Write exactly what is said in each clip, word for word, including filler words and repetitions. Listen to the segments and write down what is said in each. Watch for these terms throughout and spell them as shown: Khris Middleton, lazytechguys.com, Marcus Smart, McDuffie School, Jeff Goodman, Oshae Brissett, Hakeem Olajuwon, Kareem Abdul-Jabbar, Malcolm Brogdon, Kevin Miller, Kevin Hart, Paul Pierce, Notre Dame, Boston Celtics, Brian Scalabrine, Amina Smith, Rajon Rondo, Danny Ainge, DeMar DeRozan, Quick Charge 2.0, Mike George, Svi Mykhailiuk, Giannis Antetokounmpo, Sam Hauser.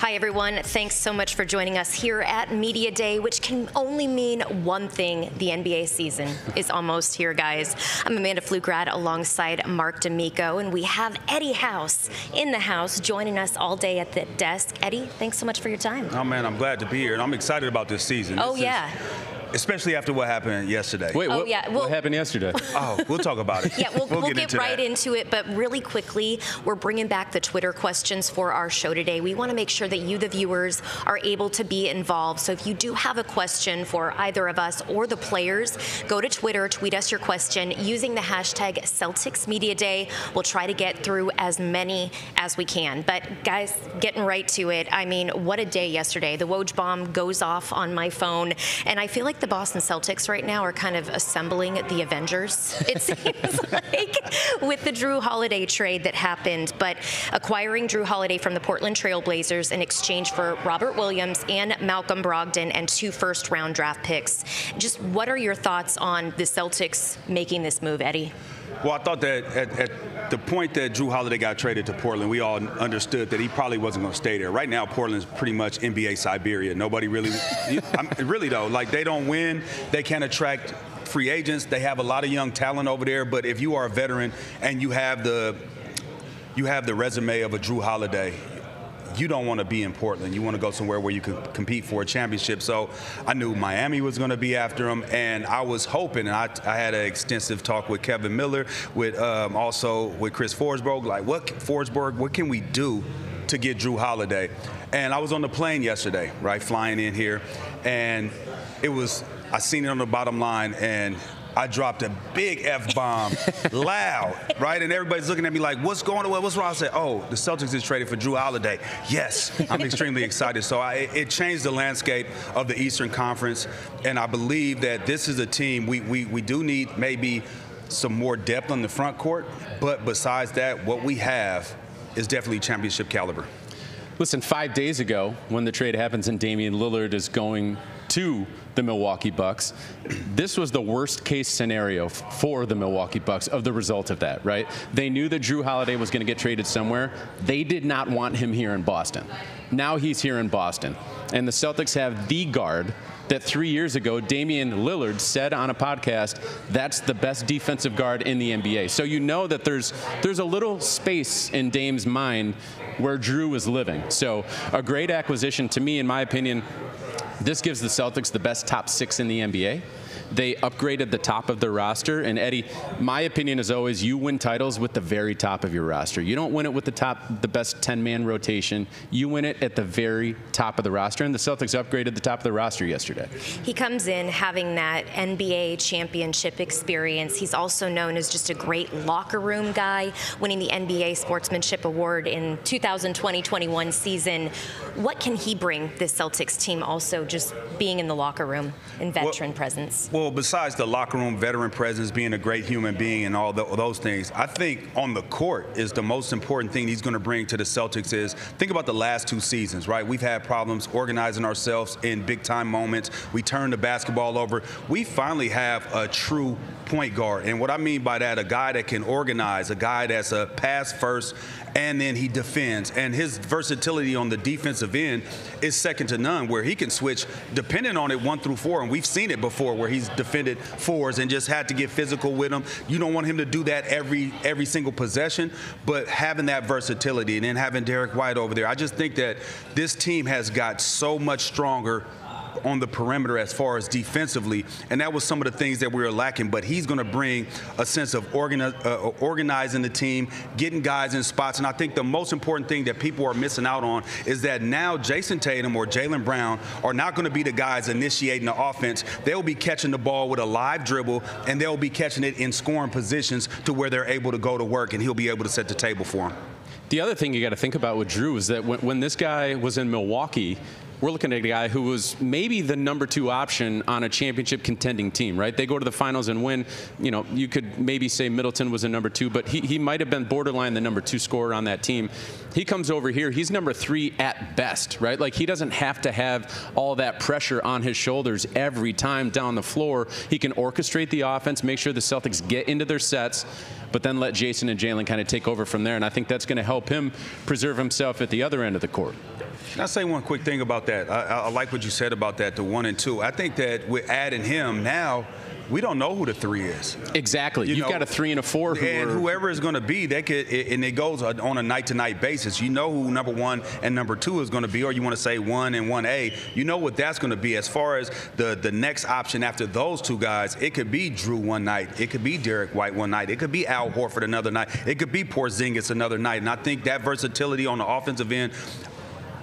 Hi, everyone. Thanks so much for joining us here at Media Day, which can only mean one thing. The N B A season is almost here, guys. I'm Amanda Flugrad alongside Mark D'Amico, and we have Eddie House in the house joining us all day at the desk. Eddie, thanks so much for your time. Oh, man, I'm glad to be here, and I'm excited about this season. Oh, this yeah. Is especially after what happened yesterday. Wait, oh, what, yeah. well, what happened yesterday? Oh, we'll talk about it. Yeah, we'll, we'll, we'll get, get into right that. into it, but really quickly, we're bringing back the Twitter questions for our show today. We want to make sure that you, the viewers, are able to be involved. So if you do have a question for either of us or the players, go to Twitter, tweet us your question using the hashtag Celtics Media Day. We'll try to get through as many as we can. But guys, getting right to it, I mean, what a day yesterday. The Woj bomb goes off on my phone, and I feel like the Boston Celtics right now are kind of assembling the Avengers, it seems like, with the Jrue Holiday trade that happened. But acquiring Jrue Holiday from the Portland Trail Blazers in exchange for Robert Williams and Malcolm Brogdon and two first-round draft picks. Just what are your thoughts on the Celtics making this move, Eddie? Well, I thought that at, at the point that Jrue Holiday got traded to Portland, we all understood that he probably wasn't going to stay there. Right now, Portland's pretty much N B A Siberia. Nobody really, I'm, really though, like they don't win, they can't attract free agents. They have a lot of young talent over there, but if you are a veteran and you have the, you have the resume of a Jrue Holiday, you don't want to be in Portland. You want to go somewhere where you can compete for a championship. So I knew Miami was going to be after him, and I was hoping, and I, I had an extensive talk with Kevin Miller, with um, also with Chris Forsberg, like what Forsberg, what can we do to get Jrue Holiday? And I was on the plane yesterday, right, flying in here, and it was, I seen it on the bottom line, and I dropped a big F-bomb, loud, right? And everybody's looking at me like, what's going on? What's wrong? I said, oh, the Celtics is traded for Jrue Holiday. Yes, I'm extremely excited. So I, it changed the landscape of the Eastern Conference, and I believe that this is a team we, we, we do need maybe some more depth on the front court, but besides that, what we have is definitely championship caliber. Listen, five days ago, when the trade happens and Damian Lillard is going to the Milwaukee Bucks, this was the worst case scenario for the Milwaukee Bucks of the result of that, right? They knew that Jrue Holiday was going to get traded somewhere. They did not want him here in Boston. Now he's here in Boston. And the Celtics have the guard that three years ago, Damian Lillard said on a podcast, that's the best defensive guard in the N B A. So you know that there's there's a little space in Dame's mind where Jrue was living. So a great acquisition to me, in my opinion. This gives the Celtics the best top six in the N B A. They upgraded the top of their roster. And, Eddie, my opinion is always you win titles with the very top of your roster. You don't win it with the top, the best ten-man rotation. You win it at the very top of the roster. And the Celtics upgraded the top of the roster yesterday. He comes in having that N B A championship experience. He's also known as just a great locker room guy, winning the N B A Sportsmanship Award in two thousand twenty twenty-one season. What can he bring this Celtics team also just being in the locker room and veteran well, presence? Well, besides the locker room, veteran presence, being a great human being and all the, those things, I think on the court is the most important thing he's going to bring to the Celtics is, think about the last two seasons, right? We've had problems organizing ourselves in big-time moments. We turn the basketball over. We finally have a true point guard. And what I mean by that, a guy that can organize, a guy that's a pass first, and then he defends. And his versatility on the defensive end is second to none, where he can switch, depending on it, one through four. And we've seen it before where he's defended fours and just had to get physical with them. You don't want him to do that every every single possession, but having that versatility and then having Derrick White over there, I just think that this team has got so much stronger on the perimeter as far as defensively, and that was some of the things that we were lacking, but he's going to bring a sense of organi uh, organizing the team, getting guys in spots, and I think the most important thing that people are missing out on is that now Jayson Tatum or Jaylen Brown are not going to be the guys initiating the offense. They'll be catching the ball with a live dribble, and they'll be catching it in scoring positions to where they're able to go to work, and he'll be able to set the table for them. The other thing you got to think about with Jrue is that when, when this guy was in Milwaukee, we're looking at a guy who was maybe the number two option on a championship contending team, right? They go to the finals and win. You know, you could maybe say Middleton was a number two, but he, he might have been borderline the number two scorer on that team. He comes over here, he's number three at best, right? Like, he doesn't have to have all that pressure on his shoulders every time down the floor. He can orchestrate the offense, make sure the Celtics get into their sets. but then let Jason and Jaylen kind of take over from there. And I think that's going to help him preserve himself at the other end of the court. Can I say one quick thing about that? I, I like what you said about that, the one and two. I think that we're adding him now. We don't know who the three is. Exactly. You You've know, got a three and a four. Who and are, whoever is going to be, they could, and it goes on a night-to-night basis. You know who number one and number two is going to be, or you want to say one and one A. You know what that's going to be. As far as the, the next option after those two guys, it could be Jrue one night. It could be Derrick White one night. It could be Al Horford another night. It could be Porzingis another night. And I think that versatility on the offensive end,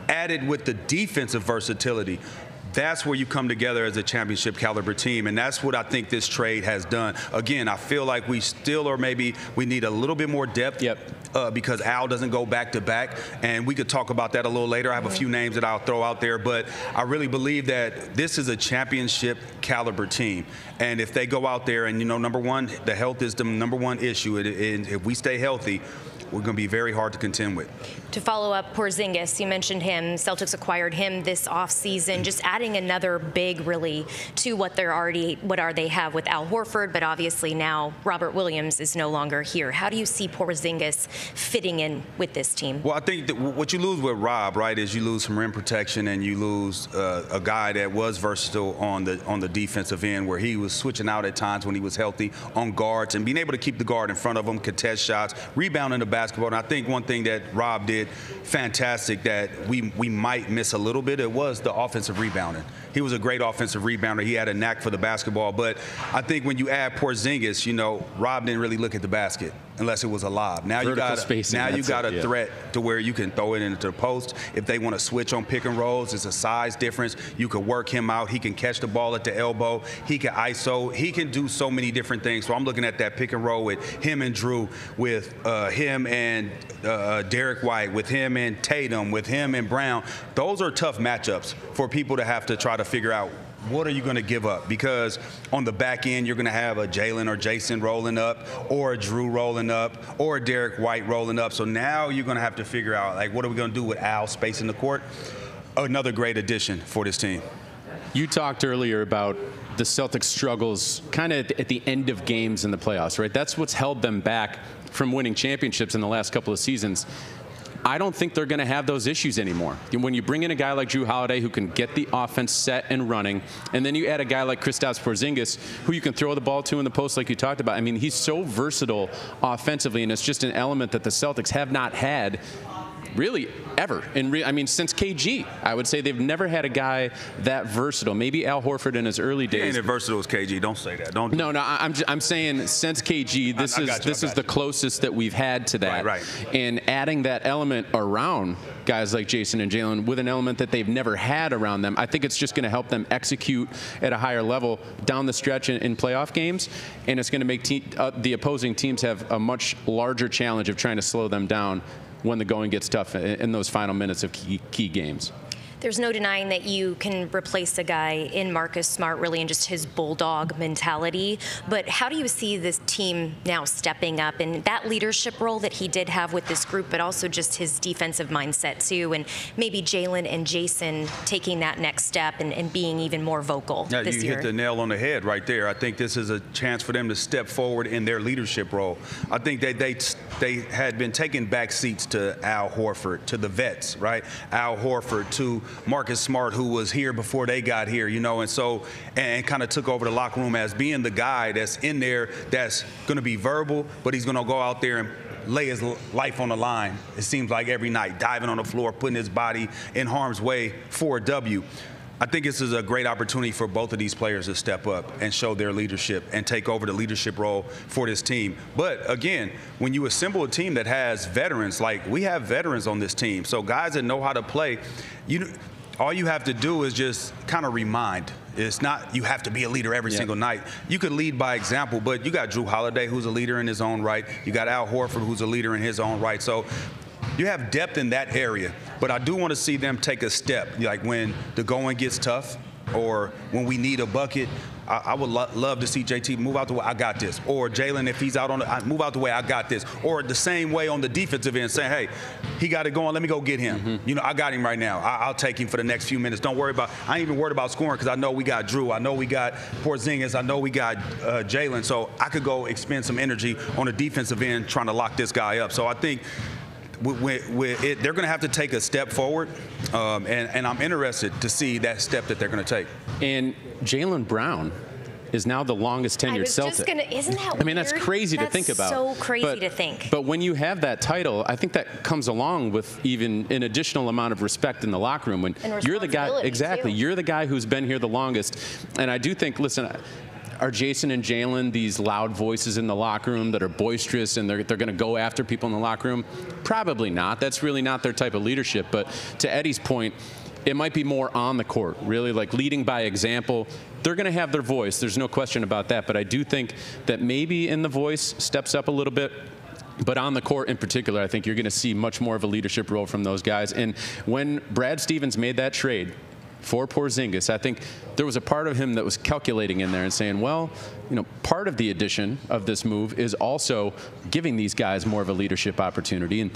added with the defensive versatility, that's where you come together as a championship caliber team, and that's what I think this trade has done. Again, I feel like we still or maybe we need a little bit more depth. Yep. Uh, because Al doesn't go back-to-back, and we could talk about that a little later. I have a few names that I'll throw out there, but I really believe that this is a championship-caliber team. And if they go out there and, you know, number one, the health is the number one issue, and if we stay healthy, we're going to be very hard to contend with. To follow up, Porzingis, you mentioned him. Celtics acquired him this offseason, just adding another big, really, to what they're already, what are they have with Al Horford, but obviously now Robert Williams is no longer here. How do you see Porzingis fitting in with this team? Well, I think that what you lose with Rob, right, is you lose some rim protection and you lose uh, a guy that was versatile on the on the defensive end, where he was switching out at times when he was healthy on guards and being able to keep the guard in front of him, contest shots, rebounding the basketball. And I think one thing that Rob did fantastic that we we might miss a little bit, it was the offensive rebounding. He was a great offensive rebounder. He had a knack for the basketball. But I think when you add Porzingis, you know, Rob didn't really look at the basket unless it was a lob. Now you got spacing, now you got a it, yeah. threat to where you can throw it into the post. If they want to switch on pick and rolls, it's a size difference. You can work him out. He can catch the ball at the elbow. He can I S O. He can do so many different things. So I'm looking at that pick and roll with him and Jrue, with uh, him and uh, Derrick White, with him and Tatum, with him and Brown. Those are tough matchups for people to have to try to figure out. What are you going to give up? Because on the back end, you're going to have a Jaylen or Jason rolling up, or a Jrue rolling up, or a Derrick White rolling up. So now you're going to have to figure out, like, what are we going to do with Al spacing the court? Another great addition for this team. You talked earlier about the Celtics' struggles kind of at the end of games in the playoffs, right? That's what's held them back from winning championships in the last couple of seasons. I don't think they're going to have those issues anymore. When you bring in a guy like Jrue Holiday who can get the offense set and running, and then you add a guy like Kristaps Porzingis who you can throw the ball to in the post like you talked about. I mean, he's so versatile offensively, and it's just an element that the Celtics have not had really ever. In re I mean, since K G, I would say they've never had a guy that versatile. Maybe Al Horford in his early days. He ain't as versatile as K G. Don't say that. Don't. No, no. I'm just, I'm saying since K G, this I, is I you, this is you. the closest that we've had to that. Right, right. And adding that element around guys like Jason and Jaylen with an element that they've never had around them, I think it's just going to help them execute at a higher level down the stretch in, in playoff games, and it's going to make te uh, the opposing teams have a much larger challenge of trying to slow them down when the going gets tough in those final minutes of key, key games. There's no denying that you can replace a guy in Marcus Smart, really, in just his bulldog mentality. But how do you see this team now stepping up and that leadership role that he did have with this group, but also just his defensive mindset, too, and maybe Jaylen and Jason taking that next step and, and being even more vocal yeah, this you year? You hit the nail on the head right there. I think this is a chance for them to step forward in their leadership role. I think that they, they had been taking back seats to Al Horford, to the vets, right? Al Horford, to Marcus Smart, who was here before they got here, you know, and so and kind of took over the locker room as being the guy that's in there that's going to be verbal, but he's going to go out there and lay his life on the line, it seems like, every night, diving on the floor, putting his body in harm's way for a W. I think this is a great opportunity for both of these players to step up and show their leadership and take over the leadership role for this team. But again, when you assemble a team that has veterans, like we have veterans on this team, so guys that know how to play, you all you have to do is just kind of remind. It's not you have to be a leader every yeah. single night. You could lead by example, but you got Jrue Holiday, who's a leader in his own right. You got Al Horford, who's a leader in his own right. So you have depth in that area, but I do want to see them take a step. Like when the going gets tough or when we need a bucket, I, I would lo love to see J T move out the way, I got this. Or Jaylen, if he's out on the, move out the way, I got this. Or the same way on the defensive end, saying, hey, he got it going. Let me go get him. Mm-hmm. You know, I got him right now. I, I'll take him for the next few minutes. Don't worry about – I ain't even worried about scoring because I know we got Jrue. I know we got Porzingis. I know we got uh, Jaylen. So I could go expend some energy on the defensive end trying to lock this guy up. So I think – With, with it, they're going to have to take a step forward, um, and, and I'm interested to see that step that they're going to take. And Jaylen Brown is now the longest tenured Celtic. Gonna, isn't that weird? I mean, that's crazy that's to think about. That's so crazy but, to think. But when you have that title, I think that comes along with even an additional amount of respect in the locker room. When and you're the guy, exactly. Too. You're the guy who's been here the longest, and I do think. Listen. I, Are Jason and Jaylen these loud voices in the locker room that are boisterous and they're, they're going to go after people in the locker room? Probably not. That's really not their type of leadership. But to Eddie's point, it might be more on the court, really, like leading by example. They're going to have their voice. There's no question about that. But I do think that maybe in the voice steps up a little bit. But on the court in particular, I think you're going to see much more of a leadership role from those guys. And when Brad Stevens made that trade for Porzingis, I think there was a part of him that was calculating in there and saying, well, you know, part of the addition of this move is also giving these guys more of a leadership opportunity. And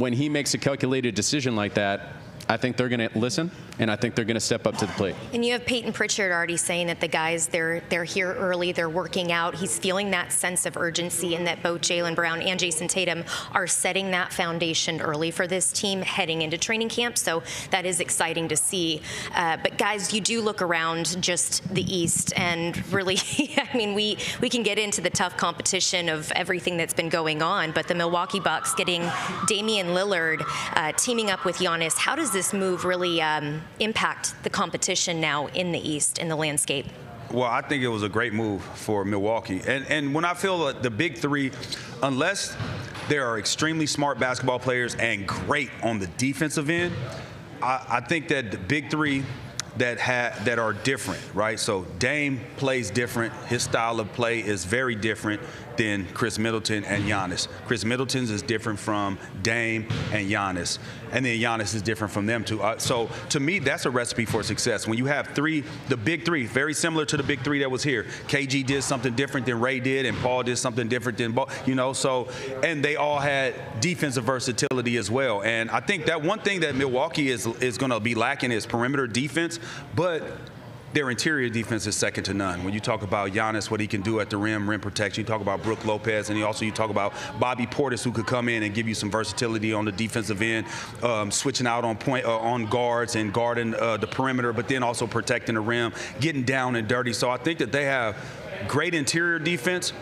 when he makes a calculated decision like that, I think they're going to listen, and I think they're going to step up to the plate. And you have Payton Pritchard already saying that the guys, they're they're here early, they're working out. He's feeling that sense of urgency, and that both Jaylen Brown and Jayson Tatum are setting that foundation early for this team heading into training camp. So that is exciting to see. Uh, but guys, you do look around just the East, and really, I mean, we we can get into the tough competition of everything that's been going on. But the Milwaukee Bucks getting Damian Lillard, uh, teaming up with Giannis. How does this This move really um, impact the competition now in the East, in the landscape? Well, I think it was a great move for Milwaukee. And, and when I feel like the big three, unless there are extremely smart basketball players and great on the defensive end, I, I think that the big three that ha that are different, right? So Dame plays different. His style of play is very different than Khris Middleton and Giannis. Khris Middleton's is different from Dame and Giannis. And then Giannis is different from them too. Uh, so to me, that's a recipe for success. When you have three, the big three, very similar to the big three that was here. K G did something different than Ray did, and Paul did something different than Paul, you know, so, and they all had defensive versatility as well. And I think that one thing that Milwaukee is, is gonna be lacking is perimeter defense, but their interior defense is second to none. When you talk about Giannis, what he can do at the rim, rim protection, you talk about Brook Lopez, and you also you talk about Bobby Portis, who could come in and give you some versatility on the defensive end, um, switching out on point uh, on guards and guarding uh, the perimeter, but then also protecting the rim, getting down and dirty. So I think that they have great interior defense.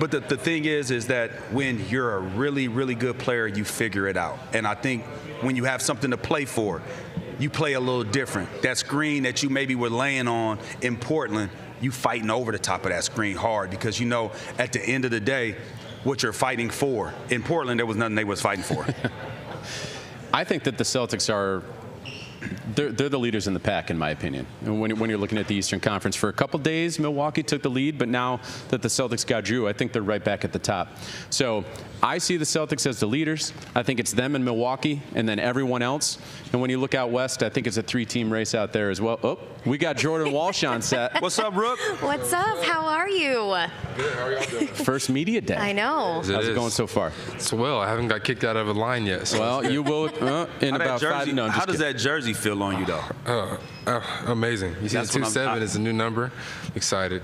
But the, the thing is, is that when you're a really, really good player, you figure it out. And I think when you have something to play for, you play a little different. That screen that you maybe were laying on in Portland, you fighting over the top of that screen hard because you know at the end of the day what you're fighting for. In Portland, there was nothing they was fighting for. I think that the Celtics are They're, they're the leaders in the pack, in my opinion, when, when you're looking at the Eastern Conference. For a couple days, Milwaukee took the lead, but now that the Celtics got Jrue, I think they're right back at the top. So I see the Celtics as the leaders. I think it's them and Milwaukee and then everyone else. And when you look out west, I think it's a three-team race out there as well. Oh, we got Jordan Walsh on set. What's up, Rook? What's up? How are you? Good. How are y'all doing? First media day. I know. How's it going so far? It's well. I haven't got kicked out of a line yet. So. Well, you will uh, in about five. No, how does that jersey feel on you though? Oh, oh, amazing. You see, two seven is a new number. Excited.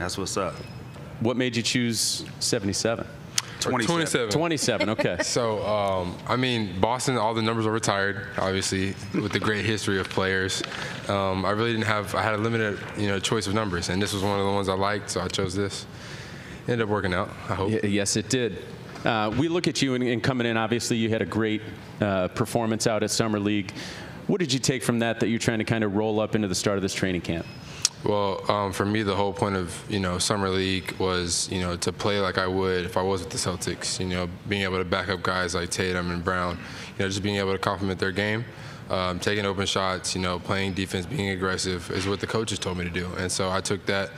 That's what's up. What made you choose seventy-seven? twenty-seven. twenty-seven, okay. So, um, I mean, Boston, all the numbers are retired, obviously, with the great history of players. Um, I really didn't have, I had a limited, you know, choice of numbers, and this was one of the ones I liked, so I chose this. It ended up working out, I hope. Y- yes, it did. Uh, we look at you and, and coming in, obviously, you had a great uh, performance out at Summer League. What did you take from that that you're trying to kind of roll up into the start of this training camp? Well, um, for me, the whole point of, you know, Summer League was, you know, to play like I would if I was with the Celtics, you know, being able to back up guys like Tatum and Brown, you know, just being able to complement their game, um, taking open shots, you know, playing defense, being aggressive is what the coaches told me to do. And so I took that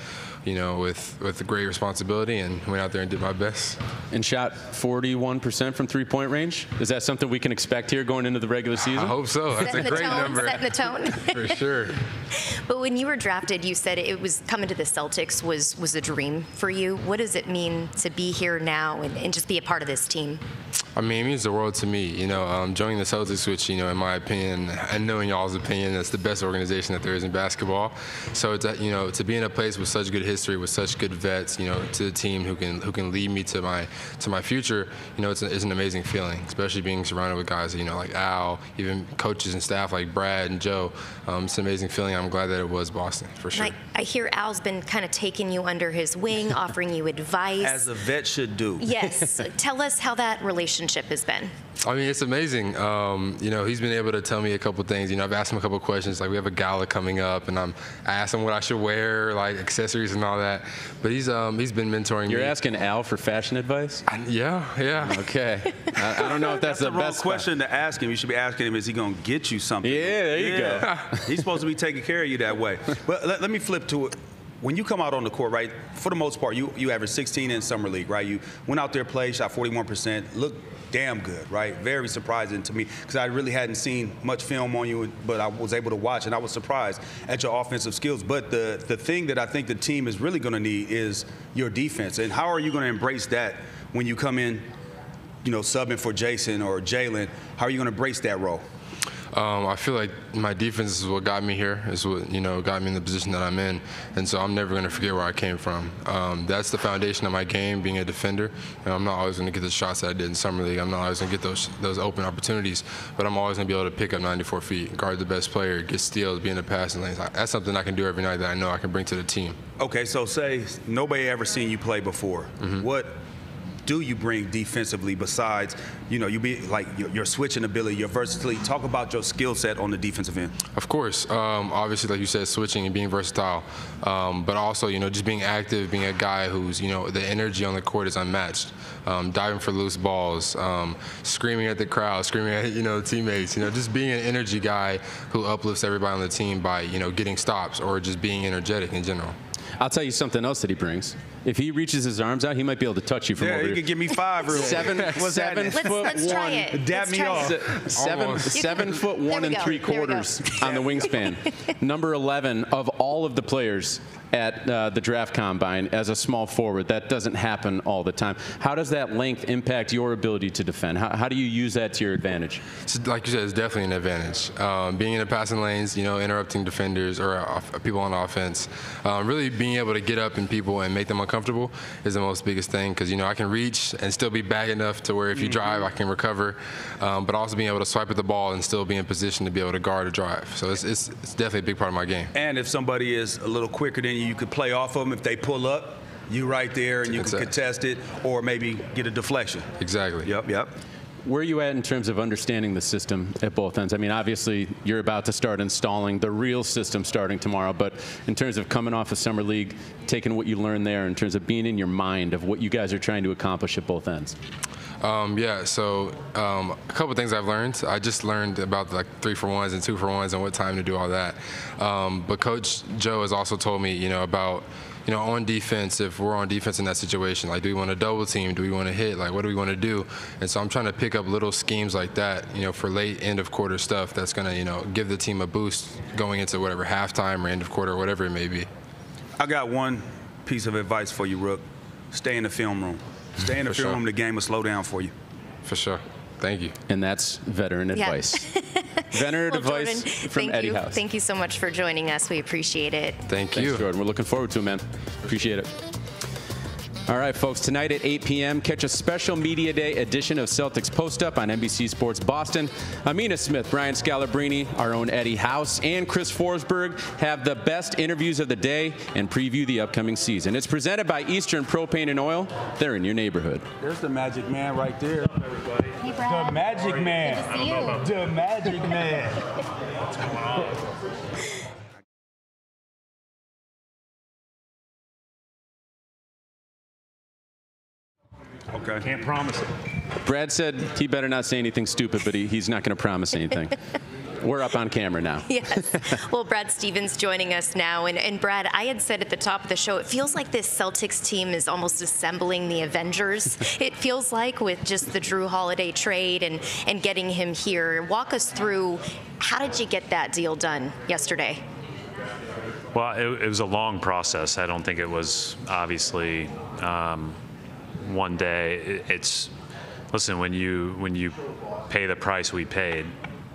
you know, with, with great responsibility, and went out there and did my best. And shot forty-one percent from three-point range. Is that something we can expect here going into the regular season? I hope so. That's setting a great tone, number. Setting the tone. For sure. But when you were drafted, you said it was coming to the Celtics was, was a dream for you. What does it mean to be here now and, and just be a part of this team? I mean, it means the world to me, you know, um, joining the Celtics, which, you know, in my opinion, and knowing y'all's opinion, that's the best organization that there is in basketball. So, it's, you know, to be in a place with such good history, with such good vets, you know, to the team who can who can lead me to my to my future, you know, it's, a, it's an amazing feeling, especially being surrounded with guys, you know, like Al, even coaches and staff like Brad and Joe. Um, it's an amazing feeling. I'm glad that it was Boston, for sure. I, I hear Al's been kind of taking you under his wing, offering you advice. As a vet should do. Yes. Tell us how that relationship has been. I mean, it's amazing. Um, you know, he's been able to tell me a couple things. You know, I've asked him a couple questions. Like, we have a gala coming up, and I'm, I asked him what I should wear, like accessories and all that. But he's um, he's been mentoring me. You're asking Al for fashion advice? I, yeah, yeah. Okay. I, I don't know if that's, that's the, the best question to ask him. You should be asking him, is he going to get you something? Yeah, there you yeah. go. He's supposed to be taking care of you that way. But let, let me flip to it. When you come out on the court, right, for the most part, you, you averaged sixteen in summer league, right? You went out there, played, shot forty-one percent, looked damn good, right? Very surprising to me, because I really hadn't seen much film on you, but I was able to watch, and I was surprised at your offensive skills. But the, the thing that I think the team is really going to need is your defense. And how are you going to embrace that when you come in, you know, subbing for Jayson or Jaylen? How are you going to embrace that role? Um, I feel like my defense is what got me here, is what, you know, got me in the position that I'm in. And so I'm never going to forget where I came from. Um, that's the foundation of my game, being a defender. And I'm not always going to get the shots that I did in summer league. I'm not always going to get those those open opportunities. But I'm always going to be able to pick up ninety-four feet, guard the best player, get steals, be in the passing lanes. That's something I can do every night that I know I can bring to the team. Okay, so say nobody ever seen you play before. Mm-hmm. What do you bring defensively besides, you know, you be like your, your switching ability, your versatility? Talk about your skill set on the defensive end. Of course, um, obviously, like you said, switching and being versatile, um, but also, you know, just being active, being a guy who's, you know, the energy on the court is unmatched. Um, diving for loose balls, um, screaming at the crowd, screaming at, you know, teammates. You know, just being an energy guy who uplifts everybody on the team by, you know, getting stops or just being energetic in general. I'll tell you something else that he brings. If he reaches his arms out, he might be able to touch you from yeah, over here. Yeah, he could give me five real Seven, seven foot one. Let's try it. Dab me off. Seven, seven foot one and three quarters on the wingspan. Number eleven of all of the players at uh, the draft combine as a small forward. That doesn't happen all the time. How does that length impact your ability to defend? How, how do you use that to your advantage? So, like you said, it's definitely an advantage. Um, being in the passing lanes, you know, interrupting defenders or off, people on offense, um, really being able to get up in people and make them uncomfortable is the most biggest thing, because, you know, I can reach and still be back enough to where if you mm-hmm. drive, I can recover, um, but also being able to swipe at the ball and still be in position to be able to guard or drive. So it's, it's, it's definitely a big part of my game. And if somebody is a little quicker than you, you could play off of them. If they pull up, you right there, and you exactly. can contest it or maybe get a deflection. Exactly. Yep, yep. Where are you at in terms of understanding the system at both ends? I mean, obviously, you're about to start installing the real system starting tomorrow, but in terms of coming off of summer league, taking what you learned there, in terms of being in your mind of what you guys are trying to accomplish at both ends? Um, yeah, so um, a couple things I've learned. I just learned about like three for ones and two for ones and what time to do all that. Um, but Coach Joe has also told me, you know, about, you know, on defense, if we're on defense in that situation, like, do we want to double team? Do we want to hit? Like, what do we want to do? And so I'm trying to pick up little schemes like that, you know, for late end of quarter stuff that's going to, you know, give the team a boost going into whatever halftime or end of quarter or whatever it may be. I got one piece of advice for you, Rook. Stay in the film room. Stay in the film room. The game will slow down for you. For sure. Thank you. And that's veteran yeah. advice. Veteran well, advice Jordan, from Eddie you. House. Thank you so much for joining us. We appreciate it. Thank Thanks, you. Jordan. We're looking forward to it, man. Appreciate it. All right, folks, tonight at eight p m, catch a special Media Day edition of Celtics Post Up on N B C Sports Boston. Amina Smith, Brian Scalabrine, our own Eddie House, and Chris Forsberg have the best interviews of the day and preview the upcoming season. It's presented by Eastern Propane and Oil. They're in your neighborhood. There's the magic man right there. What's up, everybody? Hey, Brad. The magic man. Good to see you. The magic man. What's going on? Okay. Can't promise it. Brad said he better not say anything stupid, but he, he's not going to promise anything. We're up on camera now. Yes. Well, Brad Stevens joining us now. And, and Brad, I had said at the top of the show, it feels like this Celtics team is almost assembling the Avengers. It feels like with just the Jrue Holiday trade and, and getting him here. Walk us through, how did you get that deal done yesterday? Well, it, it was a long process. I don't think it was obviously um, one day. It, it's listen, when you when you pay the price we paid,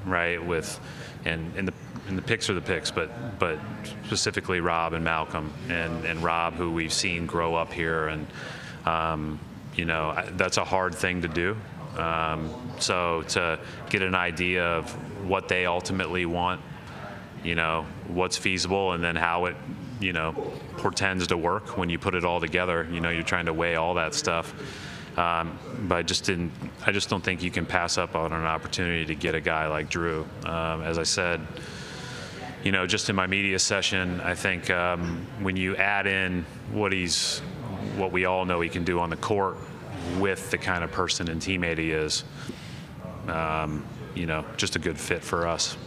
right? With and and the and the picks are the picks, but but specifically Rob and Malcolm and and Rob, who we've seen grow up here, and um, you know I, that's a hard thing to do. Um, so to get an idea of what they ultimately want, you know, what's feasible, and then how it, you know, portends to work when you put it all together. You know, you're trying to weigh all that stuff. Um, but I just didn't, I just don't think you can pass up on an opportunity to get a guy like Jrue. Um, as I said, you know, just in my media session, I think um, when you add in what he's, what we all know he can do on the court, with the kind of person and teammate he is, um, you know, just a good fit for us.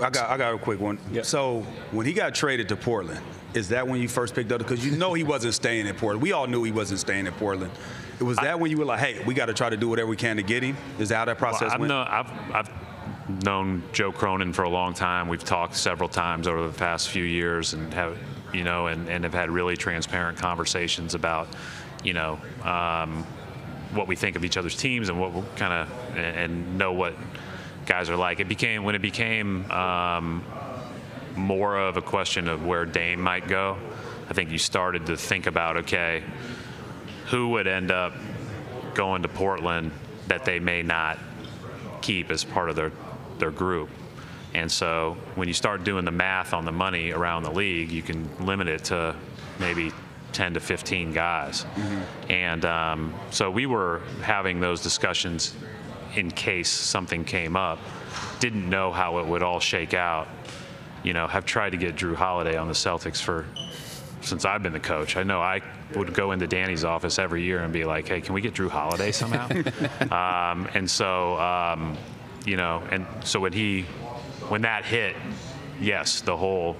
I got, I got a quick one. Yep. So when he got traded to Portland, is that when you first picked up? Because you know he wasn't staying in Portland. We all knew he wasn't staying in Portland. It was that I, when you were like, hey, we got to try to do whatever we can to get him? Is that how that process well, I've went? No, I've, I've known Joe Cronin for a long time. We've talked several times over the past few years, and have, you know, and, and have had really transparent conversations about, you know, um, what we think of each other's teams and what we're kind of, and, and know what guys are like. It became, when it became um, more of a question of where Dame might go, I think you started to think about, okay, who would end up going to Portland that they may not keep as part of their, their group. And so when you start doing the math on the money around the league, you can limit it to maybe ten to fifteen guys. Mm-hmm. And um, so we were having those discussions in case something came up. Didn't know how it would all shake out. You know, have tried to get Jrue Holiday on the Celtics for since I've been the coach. I know I would go into Danny's office every year and be like, hey, can we get Jrue Holiday somehow? um, and so, um, you know, and so when he, when that hit, yes, the whole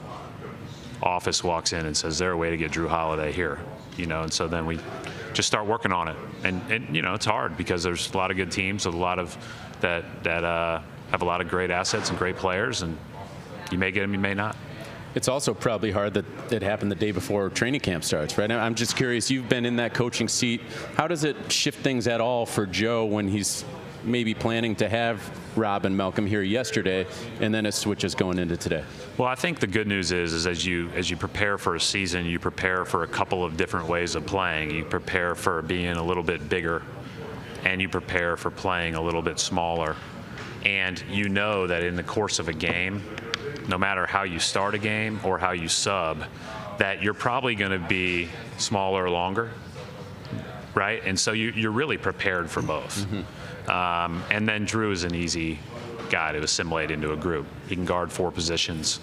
office walks in and says, is there a way to get Jrue Holiday here? You know, and so then we just start working on it. And, and you know, it's hard because there's a lot of good teams, a lot of that that uh, have a lot of great assets and great players, and you may get them, you may not. It's also probably hard that it happened the day before training camp starts, right? I'm just curious, you've been in that coaching seat. How does it shift things at all for Joe when he's maybe planning to have Rob and Malcolm here yesterday, and then it switches going into today? Well, I think the good news is, is as you as you prepare for a season, you prepare for a couple of different ways of playing. You prepare for being a little bit bigger, and you prepare for playing a little bit smaller. And you know that in the course of a game, no matter how you start a game or how you sub, that you're probably going to be smaller longer, right? And so you, you're really prepared for both. Mm-hmm. Um, and then Jrue is an easy guy to assimilate into a group. He can guard four positions.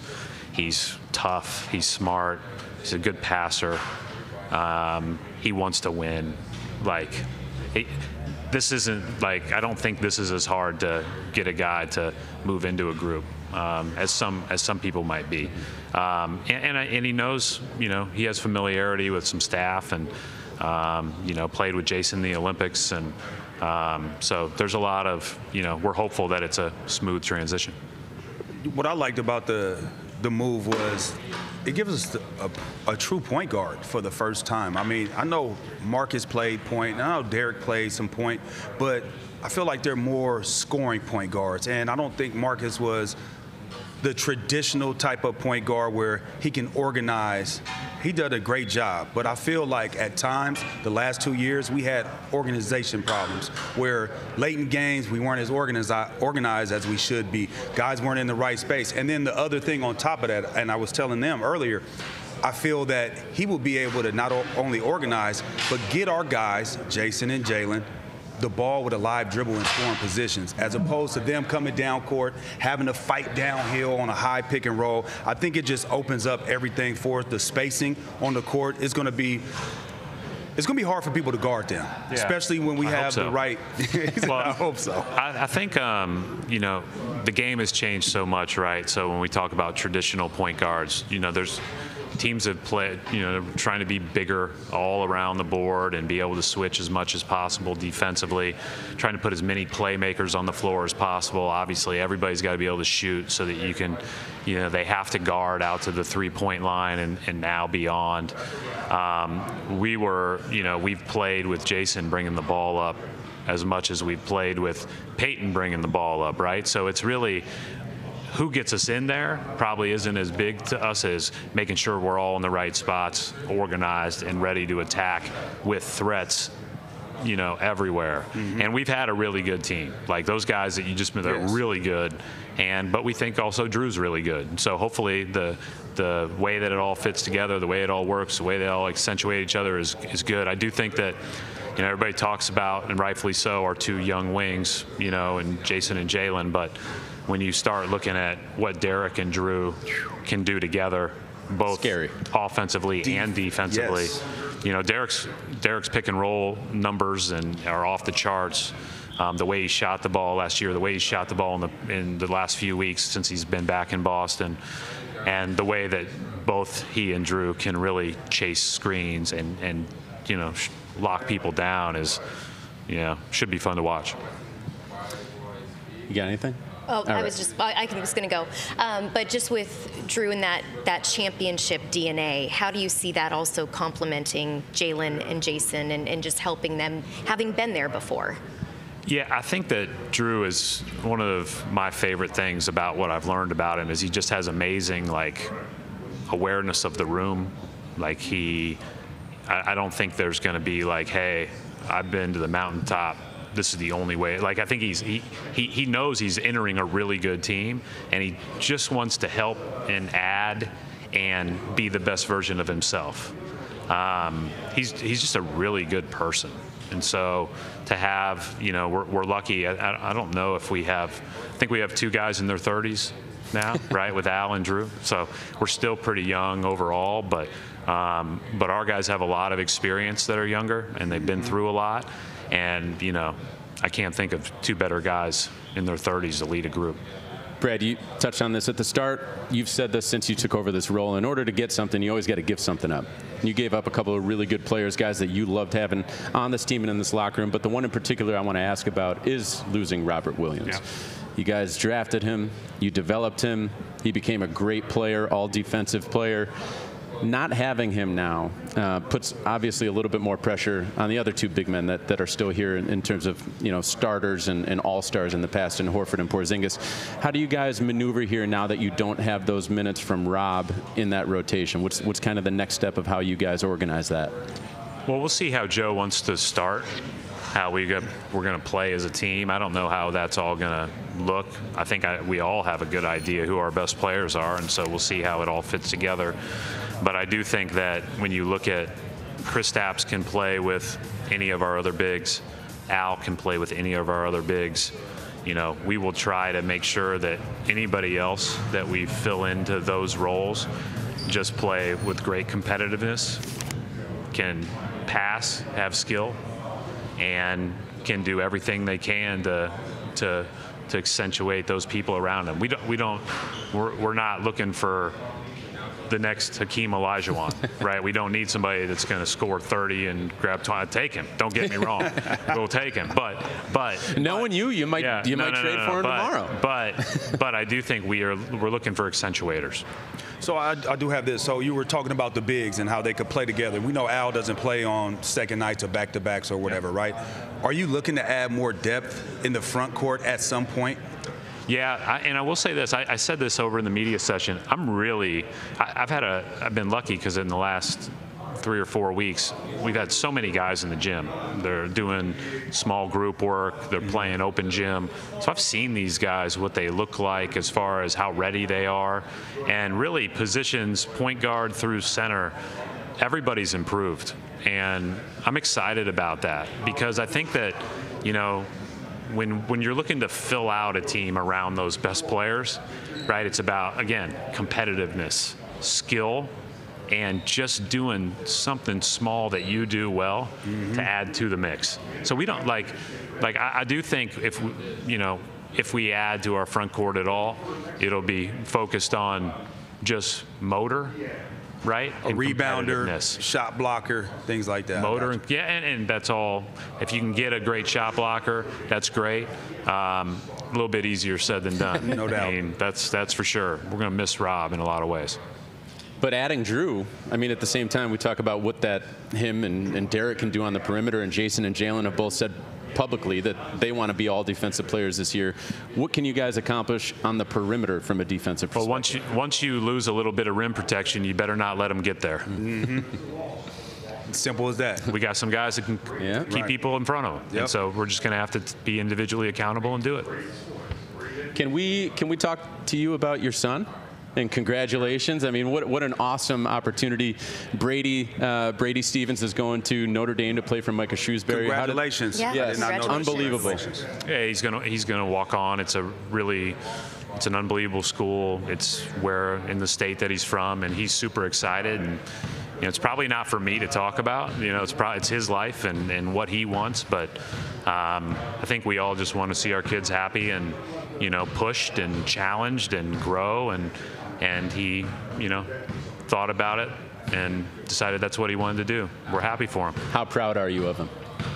He's tough. He's smart. He's a good passer. Um, he wants to win. Like, he, this isn't like, I don't think this is as hard to get a guy to move into a group um, as some as some people might be. Um, and and, I, and he knows, you know, he has familiarity with some staff, and um, you know, played with Jason in the Olympics, and. Um, so there's a lot of, you know, we're hopeful that it's a smooth transition. What I liked about the the move was it gives us a, a true point guard for the first time. I mean, I know Marcus played point, and I know Derrick played some point, but I feel like they're more scoring point guards. And I don't think Marcus was the traditional type of point guard where he can organize. He did a great job, but I feel like at times, the last two years, we had organization problems where late in games, we weren't as organized as we should be. Guys weren't in the right space. And then the other thing on top of that, and I was telling them earlier, I feel that he will be able to not only organize, but get our guys, Jason and Jaylen, the ball with a live dribble in scoring positions, as opposed to them coming down court, having to fight downhill on a high pick and roll. I think it just opens up everything for us. The spacing on the court is going to be it's going to be hard for people to guard them, yeah. especially when we I have so. the right. well, I hope so. I, I think, um, you know, the game has changed so much, right? So when we talk about traditional point guards, you know, there's teams have played, you know, trying to be bigger all around the board and be able to switch as much as possible defensively, trying to put as many playmakers on the floor as possible. Obviously, everybody's got to be able to shoot so that you can, you know, they have to guard out to the three-point line and, and now beyond. Um, we were, you know, we've played with Jayson bringing the ball up as much as we've played with Payton bringing the ball up, right? So it's really who gets us in there probably isn't as big to us as making sure we're all in the right spots, organized, and ready to attack with threats, you know, everywhere. Mm-hmm. And we've had a really good team. Like those guys that you just mentioned, they're yes. really good. And but we think also Jrue's really good. So hopefully the the way that it all fits together, the way it all works, the way they all accentuate each other is is good. I do think that, you know, everybody talks about, and rightfully so, our two young wings, you know, and Jayson and Jaylen, but when you start looking at what Derrick and Jrue can do together, both Scary. offensively Def- and defensively, yes. you know, Derrick's Derrick's pick and roll numbers and are off the charts. Um, the way he shot the ball last year, the way he shot the ball in the in the last few weeks since he's been back in Boston, and the way that both he and Jrue can really chase screens and and you know sh- lock people down is, you know, should be fun to watch. You got anything? Oh, All I right. was just, I, I was going to go. Um, but just with Jrue and that, that championship D N A, how do you see that also complementing Jaylen and Jayson and, and just helping them, having been there before? Yeah, I think that Jrue is one of my favorite things about what I've learned about him is he just has amazing, like, awareness of the room. Like, he, I, I don't think there's going to be like, hey, I've been to the mountaintop. This is the only way. Like, I think he's he, he he knows he's entering a really good team, and he just wants to help and add and be the best version of himself. Um, he's he's just a really good person, and so to have, you know, we're we're lucky. I, I don't know if we have. I think we have two guys in their thirties now, right, with Al and Jrue. So we're still pretty young overall, but um, but our guys have a lot of experience that are younger, and they've been through a lot. And, you know, I can't think of two better guys in their thirties to lead a group. Brad, you touched on this at the start. You've said this since you took over this role. In order to get something, you always got to give something up. You gave up a couple of really good players, guys that you loved having on this team and in this locker room. But the one in particular I want to ask about is losing Robert Williams. Yeah. You guys drafted him. You developed him. He became a great player, all-defensive player. Not having him now uh, puts obviously a little bit more pressure on the other two big men that, that are still here in, in terms of, you know, starters and, and all-stars in the past, in Horford and Porzingis. How do you guys maneuver here now that you don't have those minutes from Rob in that rotation? What's what's kind of the next step of how you guys organize that? Well, we'll see how Joe wants to start, how we go, we're going to play as a team. I don't know how that's all going to look. I think I, we all have a good idea who our best players are, and so we'll see how it all fits together. But I do think that when you look at Kristaps can play with any of our other bigs, Al can play with any of our other bigs. You know, we will try to make sure that anybody else that we fill into those roles just play with great competitiveness, can pass, have skill, and can do everything they can to to to accentuate those people around them. We don't we don't we're we're not looking for the next Hakeem Olajuwon, right? We don't need somebody that's going to score thirty and grab twenty. Take him. Don't get me wrong. We'll take him. But, but knowing but, you, you might yeah, you no, might no, trade no, no, for him but, tomorrow. But, but I do think we are we're looking for accentuators. So I, I do have this. So you were talking about the bigs and how they could play together. We know Al doesn't play on second nights or back-to-backs or whatever, yeah. right? Are you looking to add more depth in the front court at some point? Yeah, I, and I will say this. I, I said this over in the media session. I'm really, I, I've had a, I've been lucky because in the last three or four weeks, we've had so many guys in the gym. They're doing small group work. They're playing open gym. So I've seen these guys, what they look like as far as how ready they are, and really positions, point guard through center, everybody's improved. And I'm excited about that because I think that, you know, When when you're looking to fill out a team around those best players, right, it's about, again, competitiveness, skill, and just doing something small that you do well mm-hmm. to add to the mix. So we don't like, like I, I do think if, we, you know, if we add to our front court at all, it'll be focused on just motor, right? A and rebounder, shot blocker, things like that. Motor, gotcha. yeah, and, and that's all. If you can get a great shot blocker, that's great. Um, a little bit easier said than done. No doubt. I mean, that's, that's for sure. We're going to miss Rob in a lot of ways. But adding Jrue, I mean, at the same time, we talk about what that him and, and Derrick can do on the perimeter, and Jason and Jaylen have both said publicly that they want to be all defensive players this year. What can you guys accomplish on the perimeter from a defensive perspective? Well, once you, once you lose a little bit of rim protection, you better not let them get there. Mm-hmm. Simple as that. We got some guys that can yeah. keep right. people in front of them. Yep. And so we're just going to have to be individually accountable and do it. Can we, can we talk to you about your son? And congratulations. I mean, what, what an awesome opportunity. Brady uh, Brady Stevens is going to Notre Dame to play for Micah Shrewsbury. Congratulations. How did, yes. Yes. Congratulations. Unbelievable. Yeah, he's gonna he's gonna walk on. It's a really it's an unbelievable school. It's where in the state that he's from, and he's super excited, and you know, it's probably not for me to talk about. You know, it's probably it's his life and, and what he wants, but um, I think we all just want to see our kids happy and, you know, pushed and challenged and grow, and and he, you know, thought about it and decided that's what he wanted to do. We're happy for him. How proud are you of him?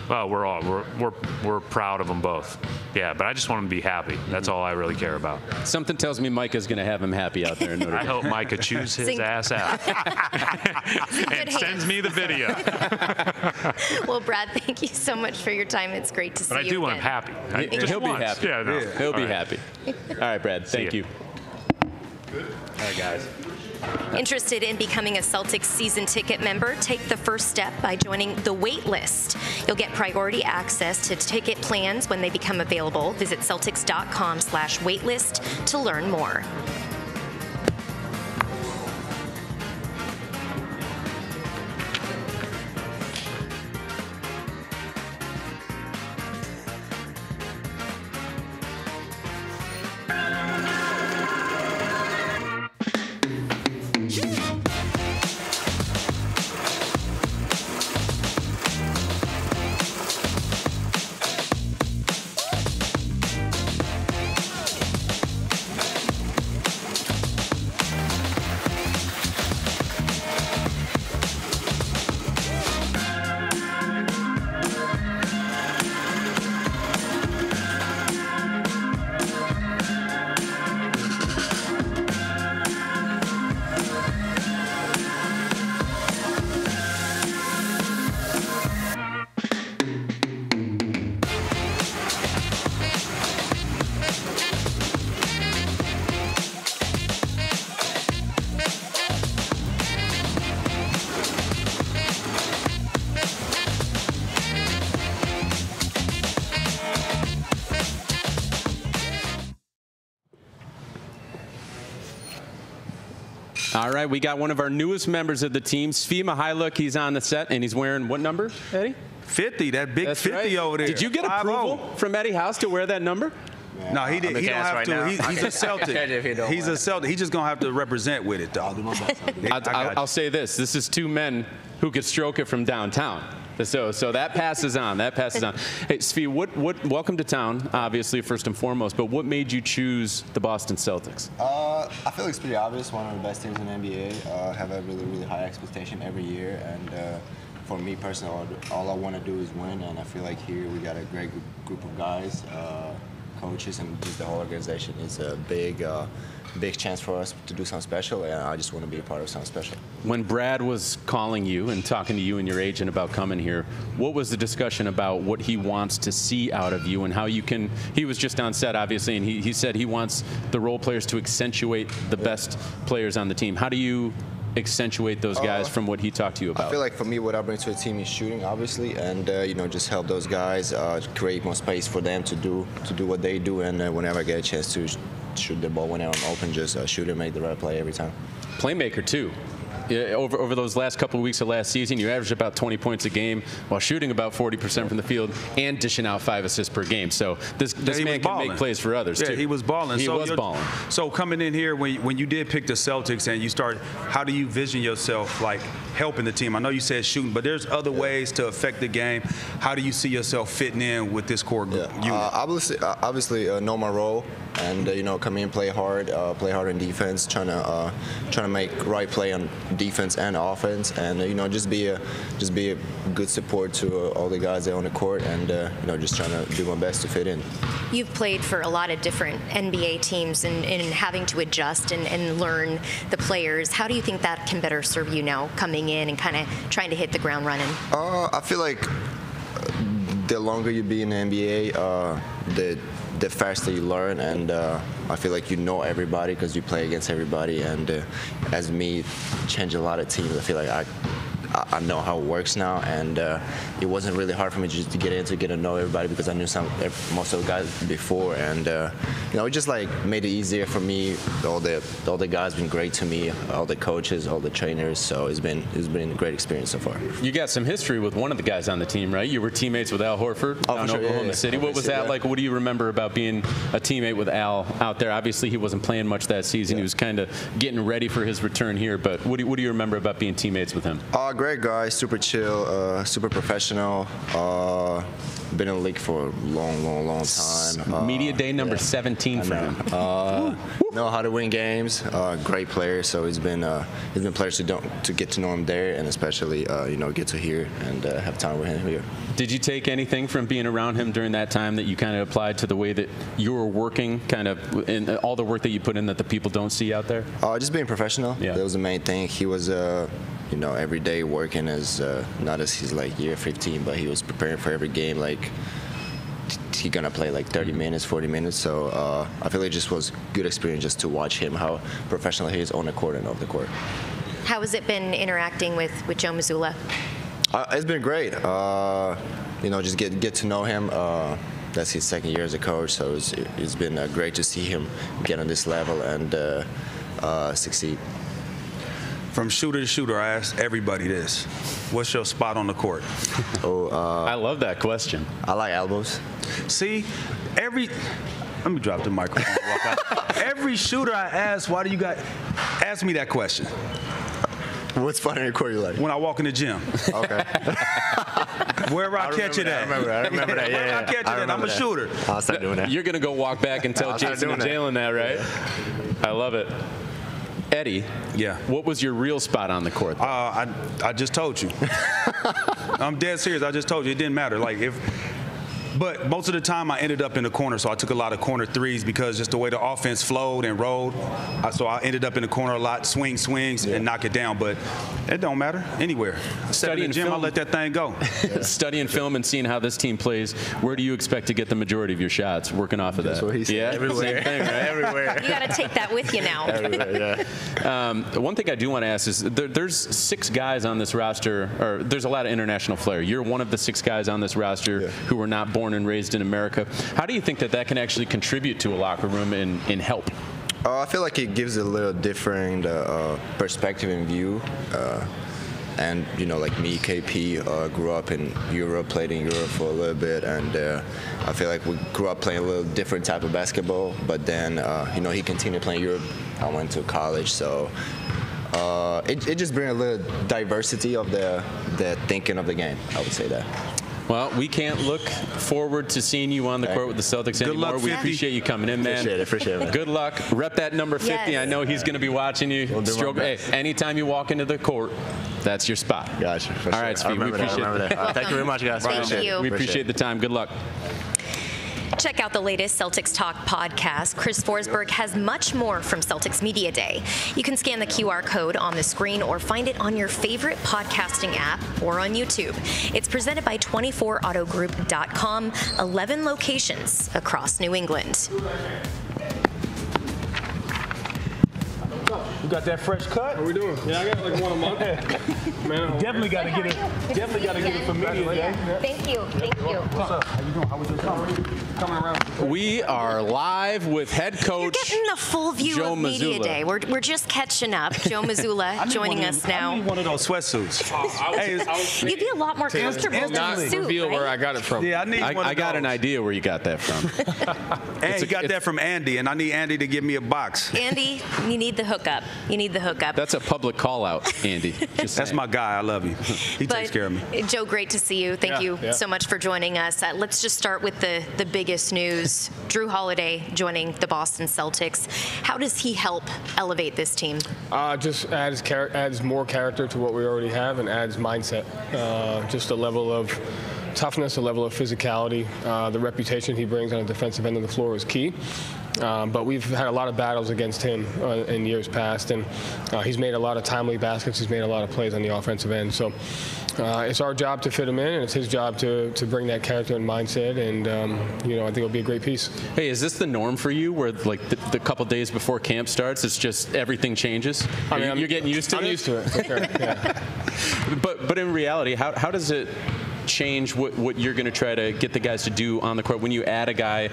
Well, we're all we're we're, we're proud of them both. Yeah, but I just want him to be happy. That's mm-hmm. all I really care about. Something tells me Micah's going to have him happy out there in Notre Dame. I hope Micah chews his Sing. ass out and sends me the video. Well, Brad, thank you so much for your time. It's great to but see you. But I do you want again. him happy. I, he'll, he'll be happy. Yeah, no. yeah. He'll all be right. happy. All right, Brad. Thank you. All right, guys. Interested in becoming a Celtics season ticket member? Take the first step by joining the wait list. You'll get priority access to ticket plans when they become available. Visit Celtics dot com slash waitlist to learn more. All right, we got one of our newest members of the team, Svi Mykhailiuk. He's on the set, and he's wearing what number, Eddie? fifty, that big That's fifty right. over there. Did you get approval from Eddie House to wear that number? Yeah. No, he didn't. He don't have right to. He, he's a Celtic. He's a Celtic. He's just going to have to represent with it, dog. I'll, I'll, I'll say this. This is two men who could stroke it from downtown. So, so that passes on. That passes on. Hey, Svi, what, what, welcome to town, obviously, first and foremost, but what made you choose the Boston Celtics? Uh, I feel like it's pretty obvious. One of the best teams in the N B A. Uh, have a really, really high expectation every year. And uh, for me personally, all, all I want to do is win. And I feel like here we got a great group of guys, uh, coaches, and just the whole organization. It's a big... Uh, Big chance for us to do something special, and I just want to be a part of something special. When Brad was calling you and talking to you and your agent about coming here, what was the discussion about what he wants to see out of you and how you can? He was just on set, obviously, and he, he said he wants the role players to accentuate the yeah. best players on the team. How do you accentuate those guys uh, from what he talked to you about? I feel like for me, what I bring to a team is shooting, obviously, and uh, you know, just help those guys, uh, create more space for them to do to do what they do, and uh, whenever I get a chance to. Shoot the ball whenever I'm open, just uh, shoot and make the right play every time. Playmaker too. yeah, over, over those last couple of weeks of last season, you averaged about twenty points a game while shooting about forty percent from the field and dishing out five assists per game. So this, this yeah, man can make plays for others, yeah, too. He was balling. He so was balling. So coming in here, when, when you did pick the Celtics and you start, how do you vision yourself, like, helping the team? I know you said shooting, but there's other yeah. ways to affect the game. How do you see yourself fitting in with this core group? Yeah. Uh, obviously, obviously uh, know my role and, uh, you know, come in, play hard, uh, play hard in defense, trying to uh, trying to make right play on defense and offense, and uh, you know, just be a just be a good support to uh, all the guys that are on the court, and uh, you know, just trying to do my best to fit in. You've played for a lot of different N B A teams, and, and having to adjust and, and learn the players. How do you think that can better serve you now, coming in and kind of trying to hit the ground running? Uh, I feel like the longer you be in the N B A, uh, the the faster you learn, and uh, I feel like you know everybody because you play against everybody. And uh, as me, change a lot of teams. I feel like I I know how it works now, and uh, it wasn't really hard for me just to get in to get to know everybody because I knew some most of the guys before, and uh, you know, it just like made it easier for me. All the all the guys been great to me, all the coaches, all the trainers. So it's been it's been a great experience so far. You got some history with one of the guys on the team, right? You were teammates with Al Horford oh, down sure, Oklahoma yeah, yeah. City. What was that yeah. like? What do you remember about being a teammate with Al out there? Obviously, he wasn't playing much that season. Yeah. He was kind of getting ready for his return here. But what do you, what do you remember about being teammates with him? Uh, Great guy, super chill, uh, super professional. Uh, been in the league for a long, long, long time. Uh, Media day number yeah. seventeen for him. Uh, know how to win games. Uh, great player. So it's been uh, it's been players to don't to get to know him there, and especially uh, you know, get to hear and uh, have time with him here. Did you take anything from being around him during that time that you kind of applied to the way that you were working, kind of in all the work that you put in that the people don't see out there? Uh, just being professional. Yeah, that was the main thing. He was. Uh, You know, every day working as uh, not as he's like year fifteen, but he was preparing for every game. Like he gonna play like thirty minutes, forty minutes. So uh, I feel it just was good experience just to watch him how professional he is on the court and off the court. How has it been interacting with with Joe Mazzulla? Uh, it's been great. Uh, you know, just get get to know him. Uh, that's his second year as a coach, so it's it's been uh, great to see him get on this level and uh, uh, succeed. From shooter to shooter, I ask everybody this. What's your spot on the court? Oh, uh, I love that question. I like elbows. See, every... Let me drop the microphone. Walk out. Every shooter I ask, why do you got... Ask me that question. What's spot on your court you like? When I walk in the gym. Okay. Where I, I catch it at. I remember that. I remember that. Yeah, Where yeah, I catch it at. I'm a that. shooter. I'll start doing that. You're going to go walk back and tell Jason and Jaylen that, right? Yeah. I love it. Eddie, yeah. What was your real spot on the court? Uh, I I just told you. I'm dead serious. I just told you it didn't matter. Like if, but most of the time I ended up in the corner, so I took a lot of corner threes because just the way the offense flowed and rolled. I, so I ended up in the corner a lot, swing swings yeah. and knock it down. But it don't matter anywhere. Studying film, I let that thing go. Yeah. Studying yeah. film and seeing how this team plays. Where do you expect to get the majority of your shots? Working off of That's that. What he said. Yeah, everywhere. Same thing, right? Everywhere. You got to take that with you now. Everywhere, yeah. um, one thing I do want to ask is there, there's six guys on this roster, or there's a lot of international flair. You're one of the six guys on this roster yeah. who were not born and raised in America. How do you think that that can actually contribute to a locker room and, and help? Uh, I feel like it gives a little different uh, perspective and view. Uh, and, you know, like me, K P, uh, grew up in Europe, played in Europe for a little bit. And uh, I feel like we grew up playing a little different type of basketball. But then, uh, you know, he continued playing Europe. I went to college. So uh, it, it just brings a little diversity of the, the thinking of the game. I would say that. Well, we can't look forward to seeing you on the court with the Celtics anymore. We appreciate you coming in, man. Appreciate it, appreciate it. Good luck. Rep that number fifty. Yes. I know he's going to be watching you. We'll Stroke, hey, anytime you walk into the court, that's your spot. Gotcha. For All right, sure. Svi, we appreciate that. That. Right, thank you very much, guys. Thank appreciate you. It. We appreciate the time. Good luck. Check out the latest Celtics Talk podcast. Chris Forsberg has much more from Celtics Media Day. You can scan the Q R code on the screen or find it on your favorite podcasting app or on YouTube. It's presented by twenty-four auto group dot com, eleven locations across New England. You got that fresh cut? What are we doing? Yeah, I got like one a month. Man, you definitely got to get it. Definitely got to get it for me. Yeah. Thank you. Thank you. What's up? How you doing? How was your summer? Coming around. We are live with head coach. You're getting the full view Joe of Media Mazzulla. Day. We're we're just catching up. Joe Mazzulla joining us them, now. I need one of those sweatsuits. Oh, hey, you'd be a lot more comfortable in a suit. Reveal right? where I got it from. Yeah, I need I, one. I of got those. An idea where you got that from. Hey, you got that from Andy, and I need Andy to give me a box. Andy, you need the hookup. You need the hookup. That's a public call out, Andy. Just that's my guy. I love you. He but takes care of me. Joe, great to see you. Thank yeah, you yeah. so much for joining us. Uh, let's just start with the, the biggest news. Jrue Holiday joining the Boston Celtics. How does he help elevate this team? Uh, just adds, char adds more character to what we already have and adds mindset. Uh, just a level of toughness, a level of physicality. Uh, the reputation he brings on the defensive end of the floor is key. Um, but we've had a lot of battles against him uh, in years past, and uh, he's made a lot of timely baskets. He's made a lot of plays on the offensive end. So uh, it's our job to fit him in, and it's his job to, to bring that character and mindset. And, um, you know, I think it'll be a great piece. Hey, is this the norm for you where, like, the, the couple days before camp starts, it's just everything changes? I mean, you, I'm, you're getting used to I'm it? I'm used to it, for sure. Yeah. But, but in reality, how, how does it change what, what you're going to try to get the guys to do on the court when you add a guy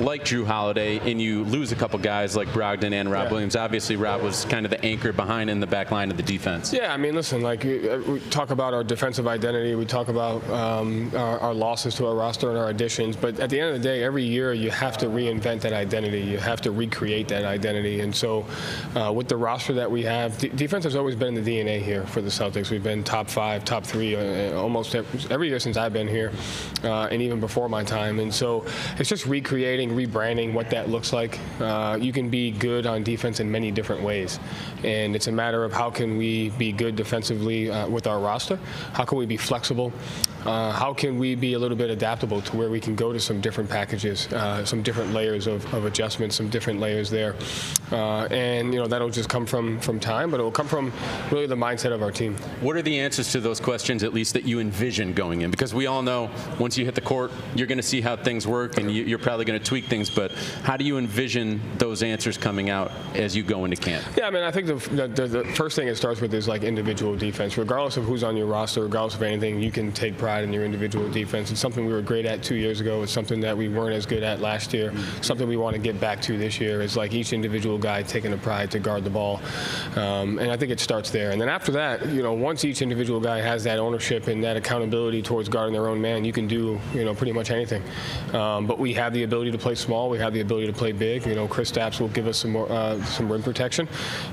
like Jrue Holiday and you lose a couple guys like Brogdon and Rob yeah. Williams? Obviously, Rob was kind of the anchor behind in the back line of the defense. Yeah, I mean, listen, like we, we talk about our defensive identity. We talk about um, our, our losses to our roster and our additions. But at the end of the day, every year you have to reinvent that identity. You have to recreate that identity. And so uh, with the roster that we have, d defense has always been in the D N A here for the Celtics. We've been top five, top three uh, almost every year since I've been here uh, and even before my time. And so it's just recreating, rebranding what that looks like. Uh, you can be good on defense in many different ways. And it's a matter of how can we be good defensively uh, with our roster? How can we be flexible? Uh, how can we be a little bit adaptable to where we can go to some different packages, uh, some different layers of, of adjustments, some different layers there. Uh, and, you know, that'll just come from, from time, but it'll come from really the mindset of our team. What are the answers to those questions, at least that you envision going in? Because we all know once you hit the court, you're going to see how things work and you, you're probably going to tweak things. But how do you envision those answers coming out as you go into camp? Yeah, I mean, I think the, the, the first thing it starts with is like individual defense. Regardless of who's on your roster, regardless of anything, you can take pride in your individual defense. It's something we were great at two years ago. It's something that we weren't as good at last year. Something we want to get back to this year is like each individual guy taking a pride to guard the ball. Um, and I think it starts there. And then after that, you know, once each individual guy has that ownership and that accountability towards guarding their own man, you can do, you know, pretty much anything. Um, but we have the ability to play small. We have the ability to play big. You know, Kristaps will give us some more, uh, some rim protection.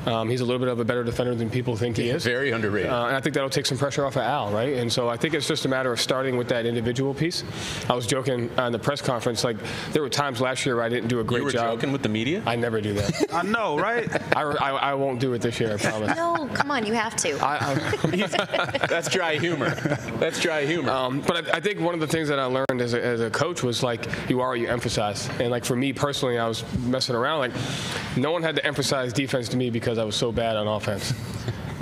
Um, he's a little bit of a better defender than people think he is. Very underrated. Uh, and I think that'll take some pressure off of Al, right? And so I think it's just a matter of starting with that individual piece. I was joking on the press conference, like there were times last year where I didn't do a great job. You were job. joking with the media? I never do that. I know, right? I, I, I won't do it this year, I promise. No, come on, you have to. I, I, that's dry humor. That's dry humor. Um, but I, I think one of the things that I learned as a, as a coach was like, you are what you emphasize. And like for me personally, I was messing around. Like no one had to emphasize defense to me because I was so bad on offense.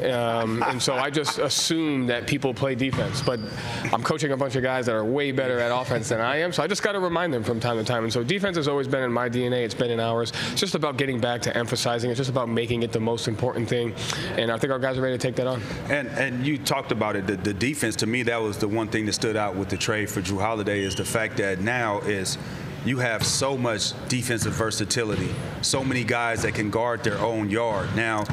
Um, and so I just assume that people play defense, but I'm coaching a bunch of guys that are way better at offense than I am, so I just got to remind them from time to time. And so defense has always been in my D N A. It's been in ours. It's just about getting back to emphasizing. It's just about making it the most important thing, and I think our guys are ready to take that on. And and you talked about it, the, the defense. To me, that was the one thing that stood out with the trade for Jrue Holiday is the fact that now is you have so much defensive versatility, so many guys that can guard their own yard. Now,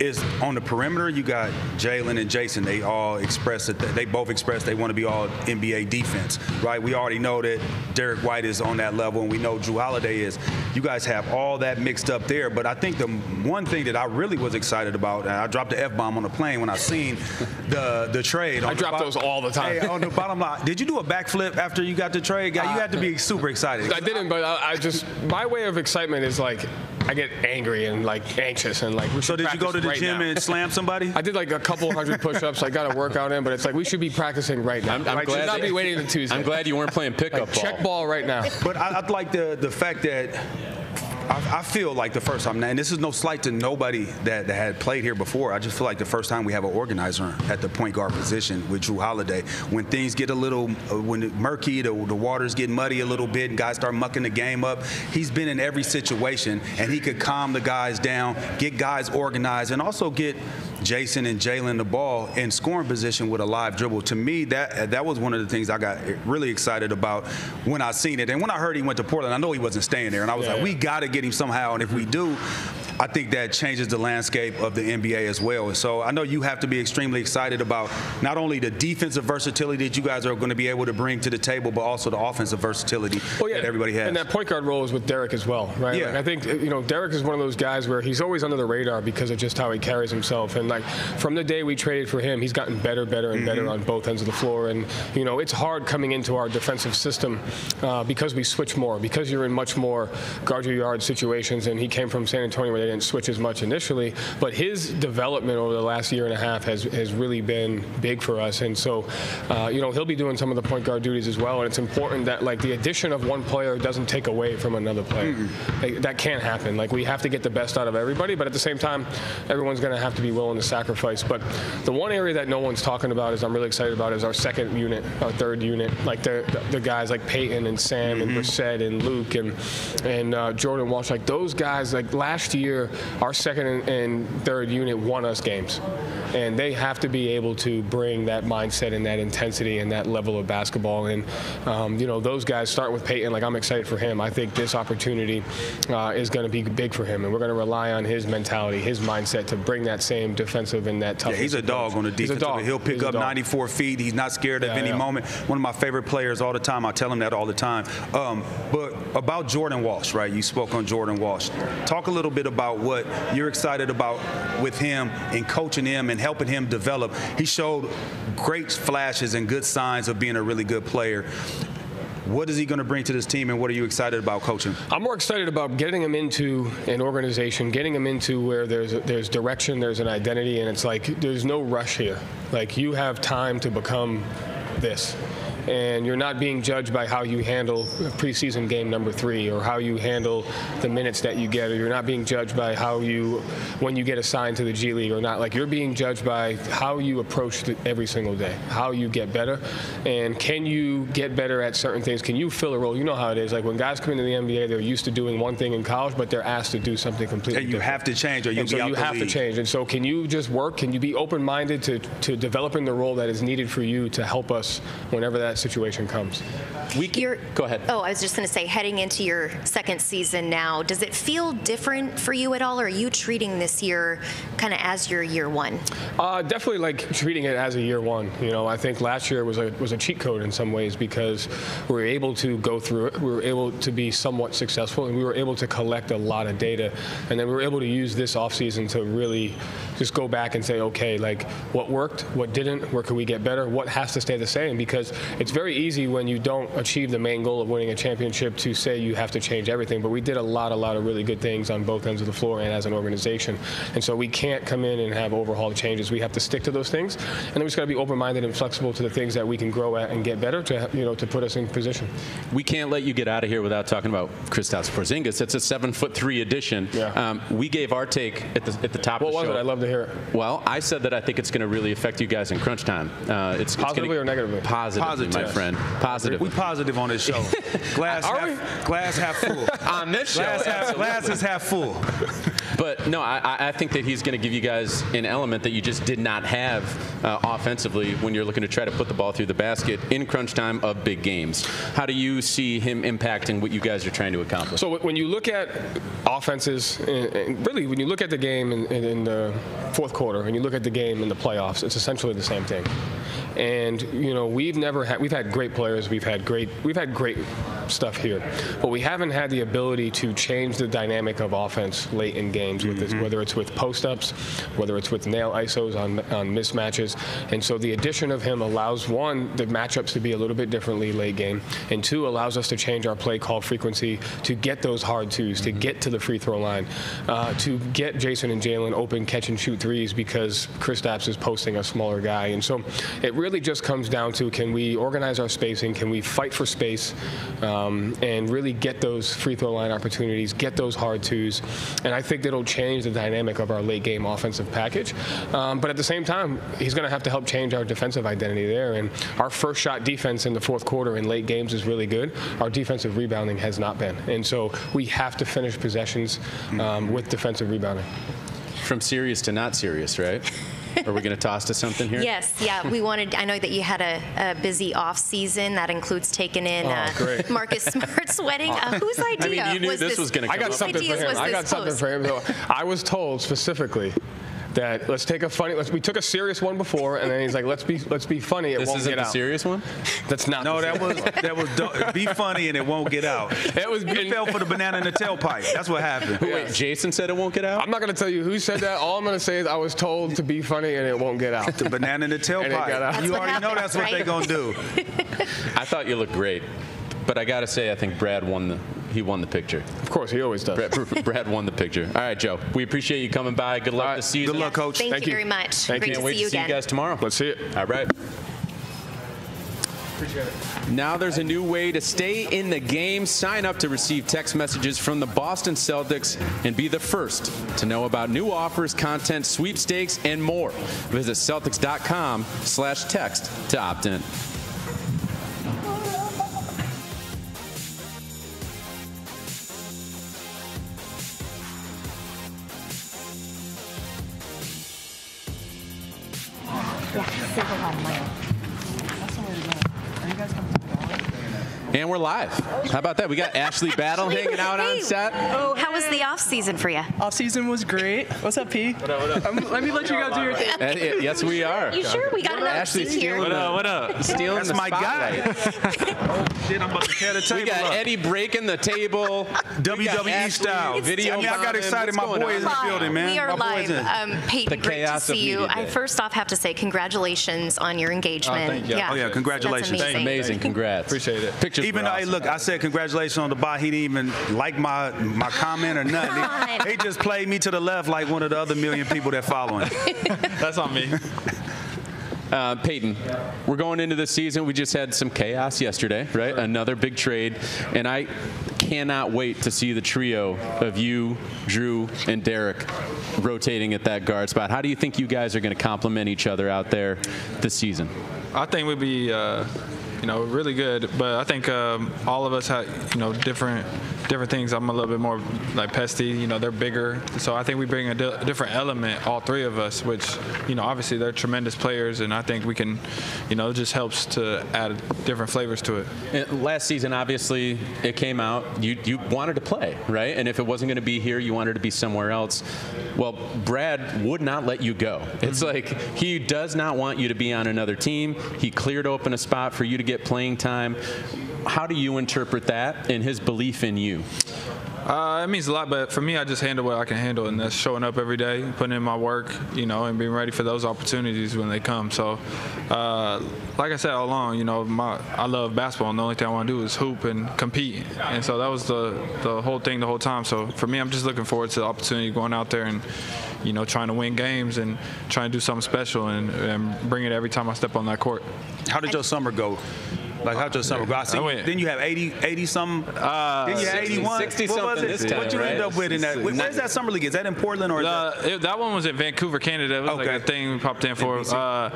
is on the perimeter, you got Jaylen and Jason. They all express that they both express they want to be all N B A defense, right? We already know that Derrick White is on that level, and we know Jrue Holiday is. You guys have all that mixed up there, but I think the one thing that I really was excited about, and I dropped the F-bomb on the plane when I seen the the trade. I drop those all the time. Hey, on the bottom line, did you do a backflip after you got the trade? Guy, you had to be super excited. I didn't, but I, I just my way of excitement is like, I get angry and like anxious and like. So did you go to the right gym now. and slam somebody? I did like a couple hundred push-ups. I got a workout in, but it's like we should be practicing right now. I'm, I'm right, glad should not be waiting until Tuesday. I'm glad you weren't playing pickup like, ball. Check ball right now. But I, I'd like the the fact that I, I feel like the first time, and this is no slight to nobody that, that had played here before, I just feel like the first time we have an organizer at the point guard position with Jrue Holiday. When things get a little, when it murky, the, the waters get muddy a little bit and guys start mucking the game up, he's been in every situation, and he could calm the guys down, get guys organized, and also get Jayson and Jaylen the ball in scoring position with a live dribble. To me, that that was one of the things I got really excited about when I seen it. And when I heard he went to Portland, I know he wasn't staying there, and I was yeah, like, yeah. we got to get him somehow, and if we do, I think that changes the landscape of the N B A as well. And so I know you have to be extremely excited about not only the defensive versatility that you guys are going to be able to bring to the table, but also the offensive versatility well, yeah, that everybody has. And that point guard role is with Derrick as well, right? Yeah. Like I think, you know, Derrick is one of those guys where he's always under the radar because of just how he carries himself. And, like, from the day we traded for him, he's gotten better, better, and mm-hmm. better on both ends of the floor. And, you know, it's hard coming into our defensive system uh, because we switch more, because you're in much more guard your yard situations. And he came from San Antonio where they didn't switch as much initially, but his development over the last year and a half has, has really been big for us. And so, uh, you know, he'll be doing some of the point guard duties as well. And it's important that, like, the addition of one player doesn't take away from another player. Mm-hmm. Like, that can't happen. Like, we have to get the best out of everybody, but at the same time, everyone's going to have to be willing to sacrifice. But the one area that no one's talking about is I'm really excited about is our second unit, our third unit. Like, the, the guys like Payton and Sam mm-hmm. and Brissett and Luke and, and uh, Jordan Walsh, like, those guys, like, last year, Year, our second and third unit won us games, and they have to be able to bring that mindset and that intensity and that level of basketball. And um, you know, those guys start with Peyton. Like, I'm excited for him. I think this opportunity uh, is going to be big for him, and we're going to rely on his mentality, his mindset to bring that same defensive and that tough. Yeah, he's a dog on the defense. He'll pick up ninety-four feet. He's not scared of yeah, any yeah. moment. One of my favorite players all the time. I tell him that all the time. Um, but about Jordan Walsh, right? You spoke on Jordan Walsh. Talk a little bit about about what you're excited about with him and coaching him and helping him develop. He showed great flashes and good signs of being a really good player. What is he going to bring to this team, and what are you excited about coaching? I'm more excited about getting him into an organization, getting him into where there's a, there's direction, there's an identity, and it's like there's no rush here. Like, you have time to become this. And you're not being judged by how you handle preseason game number three or how you handle the minutes that you get, or you're not being judged by how you, when you get assigned to the G League or not. Like, you're being judged by how you approach it every single day, how you get better, and can you get better at certain things? Can you fill a role? You know how it is. Like, when guys come into the N B A, they're used to doing one thing in college, but they're asked to do something completely different. And you have to change, or you'll be out the league. And so you have to change. And so can you just work? Can you be open-minded to, to developing the role that is needed for you to help us whenever that situation comes? We can, You're, go ahead. Oh, I was just going to say, heading into your second season now, does it feel different for you at all, or are you treating this year kind of as your year one? Uh, definitely, like, treating it as a year one. You know, I think last year was a was a cheat code in some ways because we were able to go through it, we were able to be somewhat successful, and we were able to collect a lot of data, and then we were able to use this offseason to really just go back and say, okay, like, what worked, what didn't, where can we get better, what has to stay the same, because it's very easy when you don't achieve the main goal of winning a championship to say you have to change everything. But we did a lot, a lot of really good things on both ends of the floor and as an organization. And so we can't come in and have overhaul changes. We have to stick to those things. And then we just got to be open-minded and flexible to the things that we can grow at and get better to, you know, to put us in position. We can't let you get out of here without talking about Kristaps Porzingis. It's a seven-foot-three addition. Yeah. Um, we gave our take at the, at the top what of the show. What was it? I'd love to hear it. Well, I said that I think it's going to really affect you guys in crunch time. Uh, it's, Positively it's or negatively? Positive. Positive. My friend, positive. We positive on this show. Glass, half, glass half full. On this glass show, half, glass is half full. But no, I, I think that he's going to give you guys an element that you just did not have uh, offensively when you're looking to try to put the ball through the basket in crunch time of big games. How do you see him impacting what you guys are trying to accomplish? So when you look at offenses, and, and really when you look at the game in, in, in the fourth quarter and you look at the game in the playoffs, it's essentially the same thing. And you know, we've never had we've had great players, we've had great we've had great stuff here, but we haven't had the ability to change the dynamic of offense late in games mm-hmm. with this, whether it's with post-ups, whether it's with nail I S Os on, on mismatches. And so the addition of him allows, one, the matchups to be a little bit differently late game, and two, allows us to change our play call frequency to get those hard twos, to get to the free throw line, uh, to get Jayson and Jaylen open catch and shoot threes because Kristaps is posting a smaller guy. And so it really just comes down to, can we organize our spacing, can we fight for space, uh, um, and really get those free throw line opportunities, get those hard twos, and I think that'll change the dynamic of our late game offensive package. Um, but at the same time, he's going to have to help change our defensive identity there. And our first shot defense in the fourth quarter in late games is really good. Our defensive rebounding has not been, and so we have to finish possessions um, with defensive rebounding. From serious to not serious, right? Are we going to toss to something here? Yes, yeah. We wanted. I know that you had a, a busy off season. That includes taking in oh, uh, Marcus Smart's wedding. Uh, whose idea I mean, you knew was this? this was going to come I got up. something for him. I got something post? for him. So I was told specifically that let's take a funny. Let's, we took a serious one before, and then he's like, "Let's be, let's be funny. It this won't get out." This isn't a serious one. That's not. No, that was that was do, be funny, and it won't get out. That was you fell for the banana in the tailpipe. That's what happened. Wait, yeah. Jason said it won't get out. I'm not gonna tell you who said that. All I'm gonna say is I was told to be funny, and it won't get out. The banana in the tailpipe. You already happened, know that's right? what they're gonna do. I thought you looked great, but I gotta say I think Brad won the. He won the picture. Of course, he always does. Brad, Brad won the picture. All right, Joe. We appreciate you coming by. Good luck right. this season. Good luck, Coach. Thank, Thank you very much. Thank Great you. Can't wait to see, to see you guys tomorrow. Let's see it. All right. Appreciate it. Now there's a new way to stay in the game. Sign up to receive text messages from the Boston Celtics and be the first to know about new offers, content, sweepstakes, and more. Visit Celtics.com slash text to opt in. And we're live. How about that? We got Ashley Battle hanging out hey. on set. Oh, how was the off season for you? Off season was great. What's up, P? What up? What up? I'm, let me let you guys do your thing. And, yes, we are. You sure? We got another seat here. What up? What up? Stealing the spotlight. That's my guy. Oh shit! I'm about to tear the table. We got up. Eddie breaking the table. W W E style. Video. I, mean, I got excited. What's my boy is in the building, man. We are live. Um, Peyton, great to see you. I first off have to say congratulations on your engagement. Oh, thank you. Yeah. Oh yeah, congratulations. That's amazing. Congrats. Appreciate it. Pictures. Even though, awesome. hey, look, I said congratulations on the bye. He didn't even like my my comment or nothing. They, they just played me to the left like one of the other million people that follow him. That's on me. Uh, Peyton, we're going into the season. We just had some chaos yesterday, right? Another big trade. And I cannot wait to see the trio of you, Jrue, and Derrick rotating at that guard spot. How do you think you guys are going to complement each other out there this season? I think we'll be... Uh You know, really good, but I think um, all of us have, you know, different different things. I'm a little bit more like pesty, you know, they're bigger, so I think we bring a di different element, all three of us, which, you know, obviously they're tremendous players, and I think we can, you know, it just helps to add different flavors to it. And last season, obviously, it came out, you, you wanted to play, right? And if it wasn't going to be here, you wanted to be somewhere else. Well, Brad would not let you go. It's like he does not want you to be on another team. He cleared open a spot for you to get playing time. How do you interpret that and his belief in you? Uh, it means a lot, but for me, I just handle what I can handle, and that's showing up every day, putting in my work, you know, and being ready for those opportunities when they come. So, uh, like I said all along, you know, my, I love basketball, and the only thing I want to do is hoop and compete. And so that was the, the whole thing the whole time. So for me, I'm just looking forward to the opportunity going out there and, you know, trying to win games and trying to do something special and, and bring it every time I step on that court. How did your summer go? Like, how'd your summer go? I see, I then you have eighty, eighty-something. Uh, then you had eighty-one. sixty-something what was it? This time, what you right? end up with in that? Where's that summer league? Is that in Portland? or uh, is that? It, that one was in Vancouver, Canada. It was okay. like a thing we popped in for. Uh,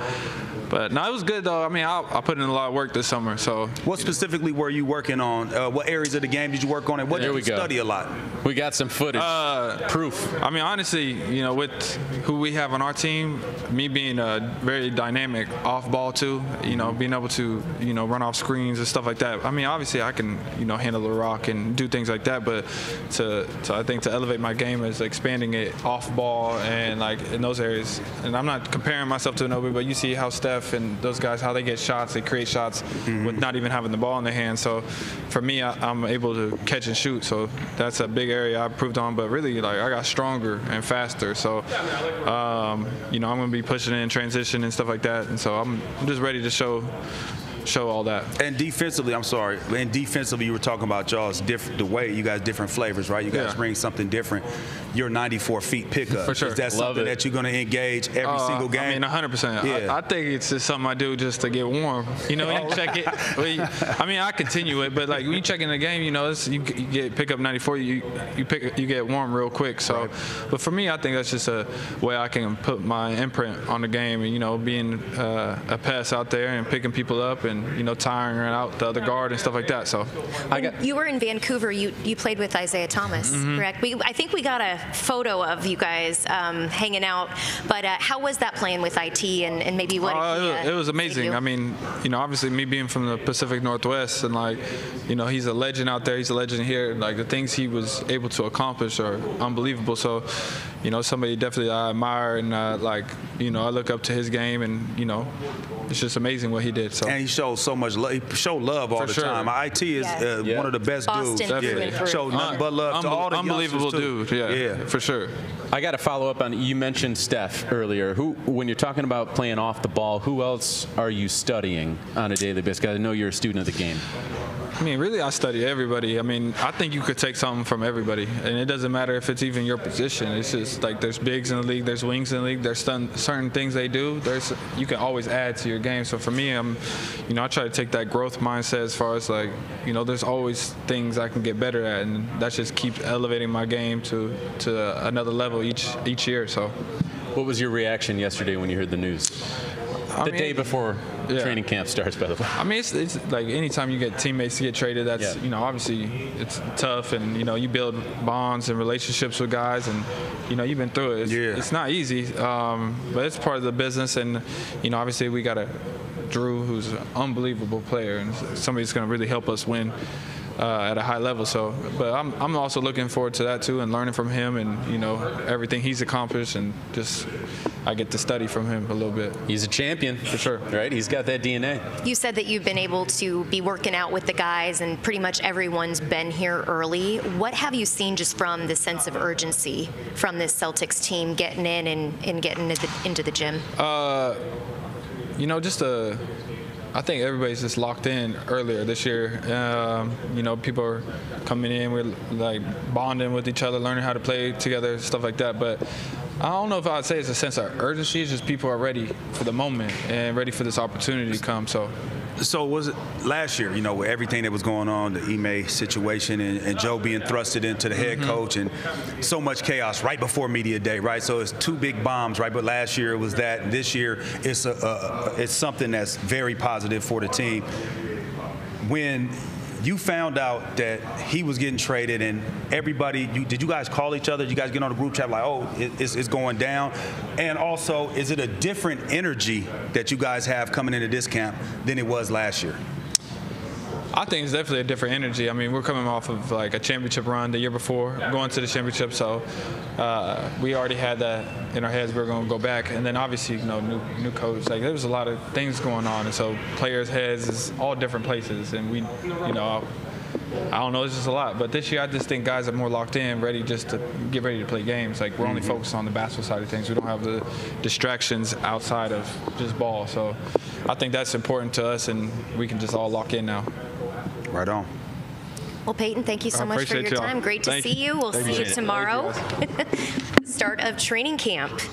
but, no, it was good, though. I mean, I, I put in a lot of work this summer. So, What specifically know. were you working on? Uh, what areas of the game did you work on? And what there did we you go. study a lot? We got some footage. Uh, Proof. I mean, honestly, you know, with who we have on our team, me being a very dynamic off-ball, too, you know, being able to, you know, run off screens and stuff like that. I mean, obviously I can, you know, handle the rock and do things like that, but to, to I think to elevate my game is expanding it off ball and like in those areas. And I'm not comparing myself to nobody, but you see how Steph and those guys, how they get shots, they create shots mm-hmm. with not even having the ball in their hand. So for me, I, I'm able to catch and shoot. So that's a big area I improved on, but really like I got stronger and faster. So, um, you know, I'm going to be pushing in transition and stuff like that. And so I'm just ready to show show all that. And defensively, I'm sorry, and defensively you were talking about y'all's different, the way you guys different flavors, right? You guys yeah. bring something different. your ninety-four feet pickup. For sure. Is that something that you're going to engage every uh, single game? I mean, one hundred percent. Yeah. I, I think it's just something I do just to get warm. You know, you check it. I mean, I continue it, but like when you check in the game, you know, it's, you, you get pick up ninety-four, you you pick you get warm real quick. So, right. But for me, I think that's just a way I can put my imprint on the game, and you know, being uh, a pass out there and picking people up, and you know, tiring out the other guard and stuff like that. So, when I got, you were in Vancouver. You you played with Isaiah Thomas, mm-hmm. correct? We I think we got a photo of you guys um, hanging out. But uh, how was that playing with I T, and, and maybe what? Uh, he, uh, it, was, it was amazing. I mean, you know, obviously me being from the Pacific Northwest, and like, you know, he's a legend out there. He's a legend here. Like the things he was able to accomplish are unbelievable. So, you know, somebody definitely I admire, and uh, like, you know, I look up to his game, and you know, it's just amazing what he did. So and he showed so much love. He showed love all for the sure. time. I T is yes. uh, yeah. one of the best Boston dudes. Definitely. Yeah. Showed nothing but love to all the unbelievable dude. Yeah, yeah, for sure. I got to follow up on you mentioned Steph earlier. Who, when you're talking about playing off the ball, who else are you studying on a daily basis? I know you're a student of the game. I mean, really, I study everybody. I mean, I think you could take something from everybody, and it doesn't matter if it's even your position. It's just like there's bigs in the league, there's wings in the league, there's certain things they do. There's you can always add to your game. So for me, I'm, you know, I try to take that growth mindset as far as like, you know, there's always things I can get better at, and that just keeps elevating my game to to another level each each year. So, what was your reaction yesterday when you heard the news? I the mean, day before yeah. training camp starts, by the way. I mean, it's, it's like anytime you get teammates to get traded, that's, yeah. you know, obviously it's tough, and, you know, you build bonds and relationships with guys, and, you know, you've been through it. It's, yeah. it's not easy, um, but it's part of the business, and, you know, obviously we got a Jrue who's an unbelievable player, and somebody that's going to really help us win. Uh, at a high level, so but I'm I'm also looking forward to that too, and learning from him, and you know everything he's accomplished, and just I get to study from him a little bit. He's a champion for sure, right? He's got that D N A. You said that you've been able to be working out with the guys, and pretty much everyone's been here early. What have you seen just from the sense of urgency from this Celtics team getting in and and getting into the, into the gym? Uh, you know, just a. I think everybody's just locked in earlier this year. Um, you know, people are coming in, we're like bonding with each other, learning how to play together, stuff like that. But I don't know if I'd say it's a sense of urgency. It's just people are ready for the moment and ready for this opportunity to come. So. So was it last year, you know, with everything that was going on, the Ime situation and, and Joe being thrusted into the head mm-hmm. coach and so much chaos right before media day, right? So it's two big bombs, right? But last year it was that. This year it's, a, a, it's something that's very positive for the team. When you found out that he was getting traded and everybody, you, did you guys call each other? Did you guys get on a group chat like, oh, it, it's, it's going down? And also, is it a different energy that you guys have coming into this camp than it was last year? I think it's definitely a different energy. I mean, we're coming off of like a championship run the year before, going to the championship. So uh, we already had that in our heads. We were going to go back, and then obviously, you know, new new coach. Like there was a lot of things going on, and so players' heads is all different places, and we, you know. I don't know. It's just a lot. But this year, I just think guys are more locked in, ready just to get ready to play games. Like, we're only mm-hmm. focused on the basketball side of things. We don't have the distractions outside of just ball. So I think that's important to us, and we can just all lock in now. Right on. Well, Peyton, thank you so I much for your time. Great to thank see you. you. We'll see you it. tomorrow. Start of training camp. Good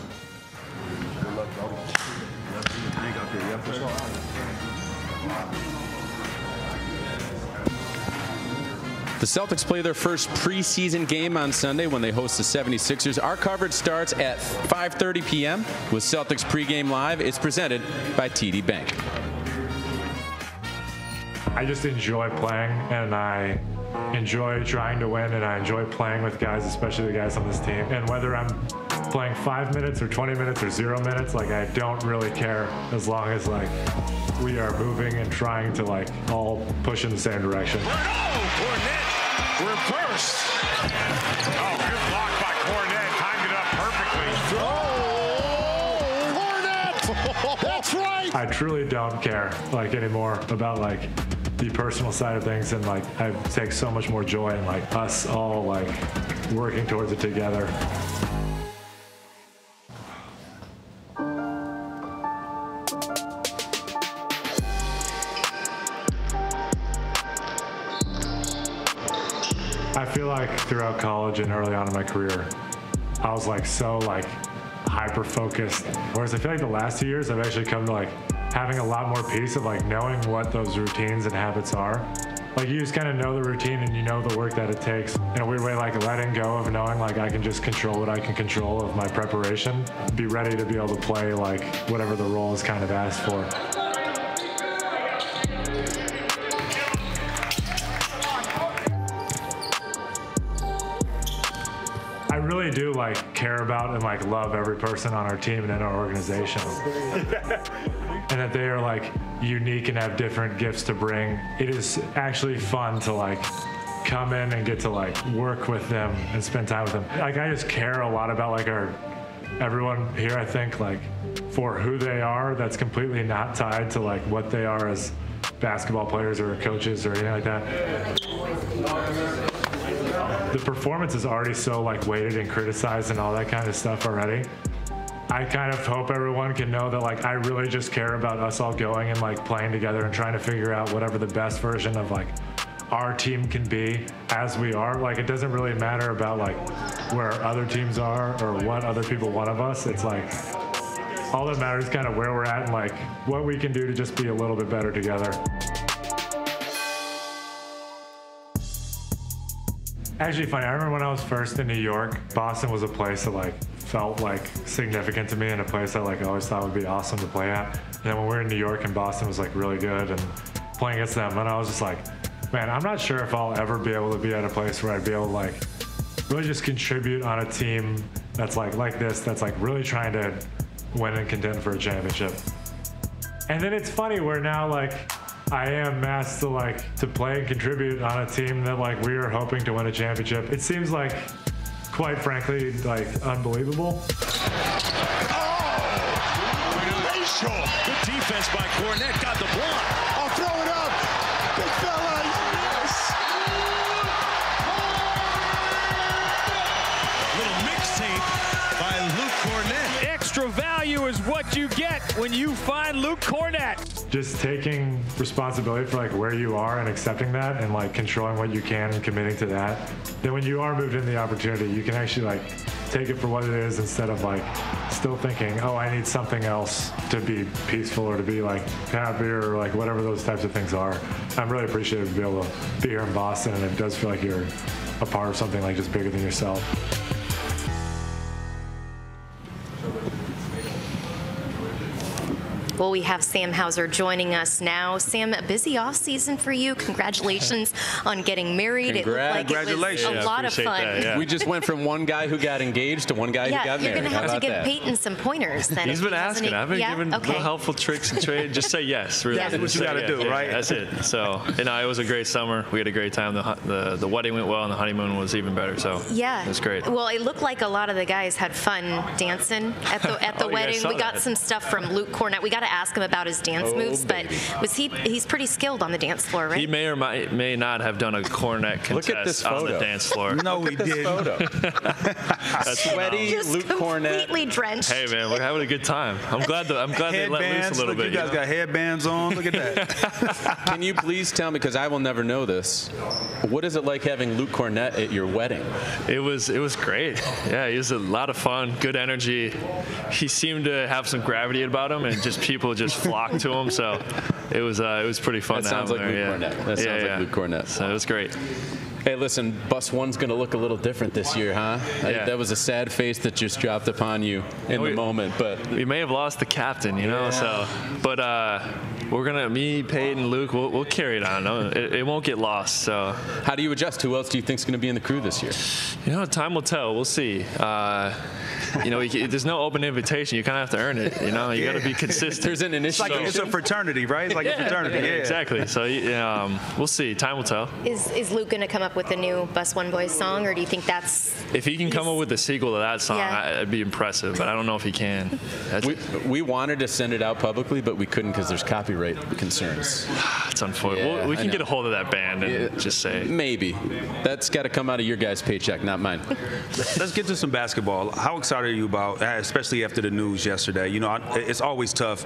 luck, y'all. Yeah, for sure. The Celtics play their first preseason game on Sunday when they host the seventy-sixers. Our coverage starts at five thirty p m with Celtics pregame live. It's presented by T D Bank. I just enjoy playing, and I enjoy trying to win, and I enjoy playing with guys, especially the guys on this team. And whether I'm playing five minutes or twenty minutes or zero minutes, like I don't really care as long as like we are moving and trying to like all push in the same direction. Reversed. Oh, good block by Kornet. Timed it up perfectly. Oh, Kornet! That's right! I truly don't care, like, anymore about, like, the personal side of things, and, like, I take so much more joy in, like, us all, like, working towards it together. Throughout college and early on in my career, I was like so like hyper-focused. Whereas I feel like the last two years I've actually come to like having a lot more peace of like knowing what those routines and habits are. Like you just kind of know the routine and you know the work that it takes. In a weird way, like letting go of knowing like I can just control what I can control of my preparation, be ready to be able to play like whatever the role is kind of asked for. I really do like care about and like love every person on our team and in our organization. And that they are like unique and have different gifts to bring. It is actually fun to like come in and get to like work with them and spend time with them. Like I just care a lot about like our everyone here, I think, like for who they are, that's completely not tied to like what they are as basketball players or coaches or anything like that. The performance is already so like weighted and criticized and all that kind of stuff already. I kind of hope everyone can know that like I really just care about us all going and like playing together and trying to figure out whatever the best version of like our team can be as we are. Like it doesn't really matter about like where other teams are or what other people want of us. It's like all that matters is kind of where we're at and like what we can do to just be a little bit better together. Actually funny, I remember when I was first in New York, Boston was a place that like felt like significant to me and a place that like I always thought would be awesome to play at. And then when we were in New York and Boston was like really good and playing against them, and I was just like, man, I'm not sure if I'll ever be able to be at a place where I'd be able to like really just contribute on a team that's like like this, that's like really trying to win and contend for a championship. And then it's funny where now like I am asked to like to play and contribute on a team that like we are hoping to win a championship. It seems like, quite frankly, like unbelievable. Oh, racial! Good defense by Kornet, got the block. I'll throw it up, big fella. Yes. Little mixtape by Luke Kornet. Extra value is what you get when you find Luke Kornet. Just taking responsibility for like where you are and accepting that and like controlling what you can and committing to that. Then when you are moved in the opportunity, you can actually like take it for what it is instead of like still thinking, oh, I need something else to be peaceful or to be like happier or like whatever those types of things are. I'm really appreciative to be able to be here in Boston, and it does feel like you're a part of something like just bigger than yourself. Well, we have Sam Hauser joining us now. Sam, a busy off season for you. Congratulations on getting married. Congrats. It looked like Congratulations. It was a lot of fun. That, yeah. We just went from one guy who got engaged to one guy yeah, who got you're married. You're going to have to give Peyton some pointers. Then He's been he asking. I've been yeah? giving okay. little helpful tricks and trade. Just say yes. Really. That's what you got to yes, do, yes, right? Yes, that's it. So, you know, it was a great summer. We had a great time. The, the, the wedding went well, and the honeymoon was even better. So, yeah. It was great. Well, it looked like a lot of the guys had fun dancing at the, at the oh, wedding. We got that. some stuff from Luke Kornet. We got to ask him about his dance oh, moves, but was he? He's pretty skilled on the dance floor, right? He may or might, may not have done a Kornet contest Look at this photo. on the dance floor. No, Look he at this did. Photo. That's sweaty Just Luke Kornet, completely drenched. Hey man, we're having a good time. I'm glad. The, I'm glad they let loose a little Look, bit. You guys you know? got headbands on. Look at that. Can you please tell me, because I will never know this, what is it like having Luke Kornet at your wedding? It was. It was great. Yeah, he was a lot of fun. Good energy. He seemed to have some gravity about him, and just people just flocked to him, so it was uh, it was pretty fun. That sounds like Luke Kornet. That sounds like Luke Kornet. So it was great. Hey, listen, Bus One's going to look a little different this year, huh? Yeah. I, that was a sad face that just dropped upon you in we, the moment, but we may have lost the captain, you know. Yeah. So, but uh, we're gonna me, Peyton, Luke, we'll, we'll carry it on. No, it, it won't get lost. So, how do you adjust? Who else do you think's going to be in the crew this year? You know, time will tell. We'll see. Uh, you know, you, there's no open invitation. You kind of have to earn it. You know, you yeah. got to be consistent. There's an initiative. It's, like, it's a fraternity, right? It's like yeah, a fraternity. Yeah, yeah. Exactly. So, um, we'll see. Time will tell. Is is Luke gonna come up with the new Bus One Boys song, or do you think that's... If he can come up with a sequel to that song, yeah. I, it'd be impressive, but I don't know if he can. We, we wanted to send it out publicly, but we couldn't because there's copyright concerns. It's unfortunate. Yeah, we'll, we can get a hold of that band and yeah. just say... Maybe. That's got to come out of your guys' paycheck, not mine. Let's get to some basketball. How excited are you about, especially after the news yesterday? You know, I, it's always tough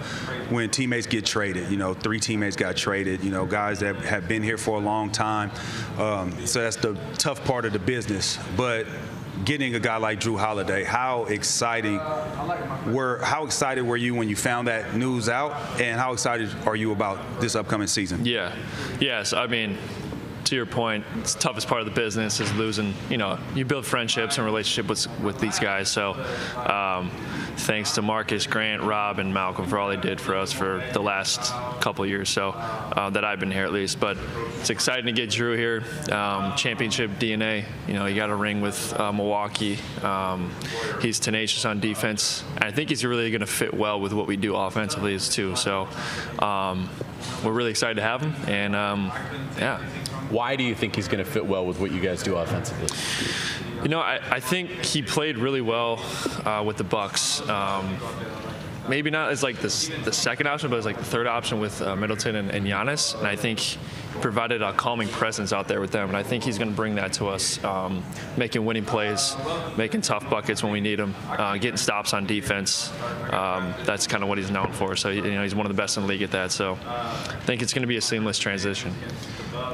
when teammates get traded. You know, three teammates got traded. You know, guys that have been here for a long time. Um, so that's the tough part of the business. But getting a guy like Jrue Holiday, how exciting were how excited were you when you found that news out, and how excited are you about this upcoming season? Yeah, yes. I mean, to your point, it's the toughest part of the business is losing. You know, you build friendships and relationships with, with these guys. So, um, thanks to Marcus, Grant, Rob, and Malcolm for all they did for us for the last couple of years, so uh, that I've been here at least. But it's exciting to get Jrue here. Um, championship D N A. You know, he got a ring with uh, Milwaukee. Um, he's tenacious on defense. And I think he's really going to fit well with what we do offensively as too. So, um, we're really excited to have him. And um, yeah. Why do you think he's going to fit well with what you guys do offensively? You know, I, I think he played really well uh, with the Bucks. Um, maybe not as like this, the second option, but as like the third option with uh, Middleton and, and Giannis. And I think he provided a calming presence out there with them. And I think he's going to bring that to us, um, making winning plays, making tough buckets when we need them, uh, getting stops on defense. Um, that's kind of what he's known for. So, you know, he's one of the best in the league at that. So I think it's going to be a seamless transition.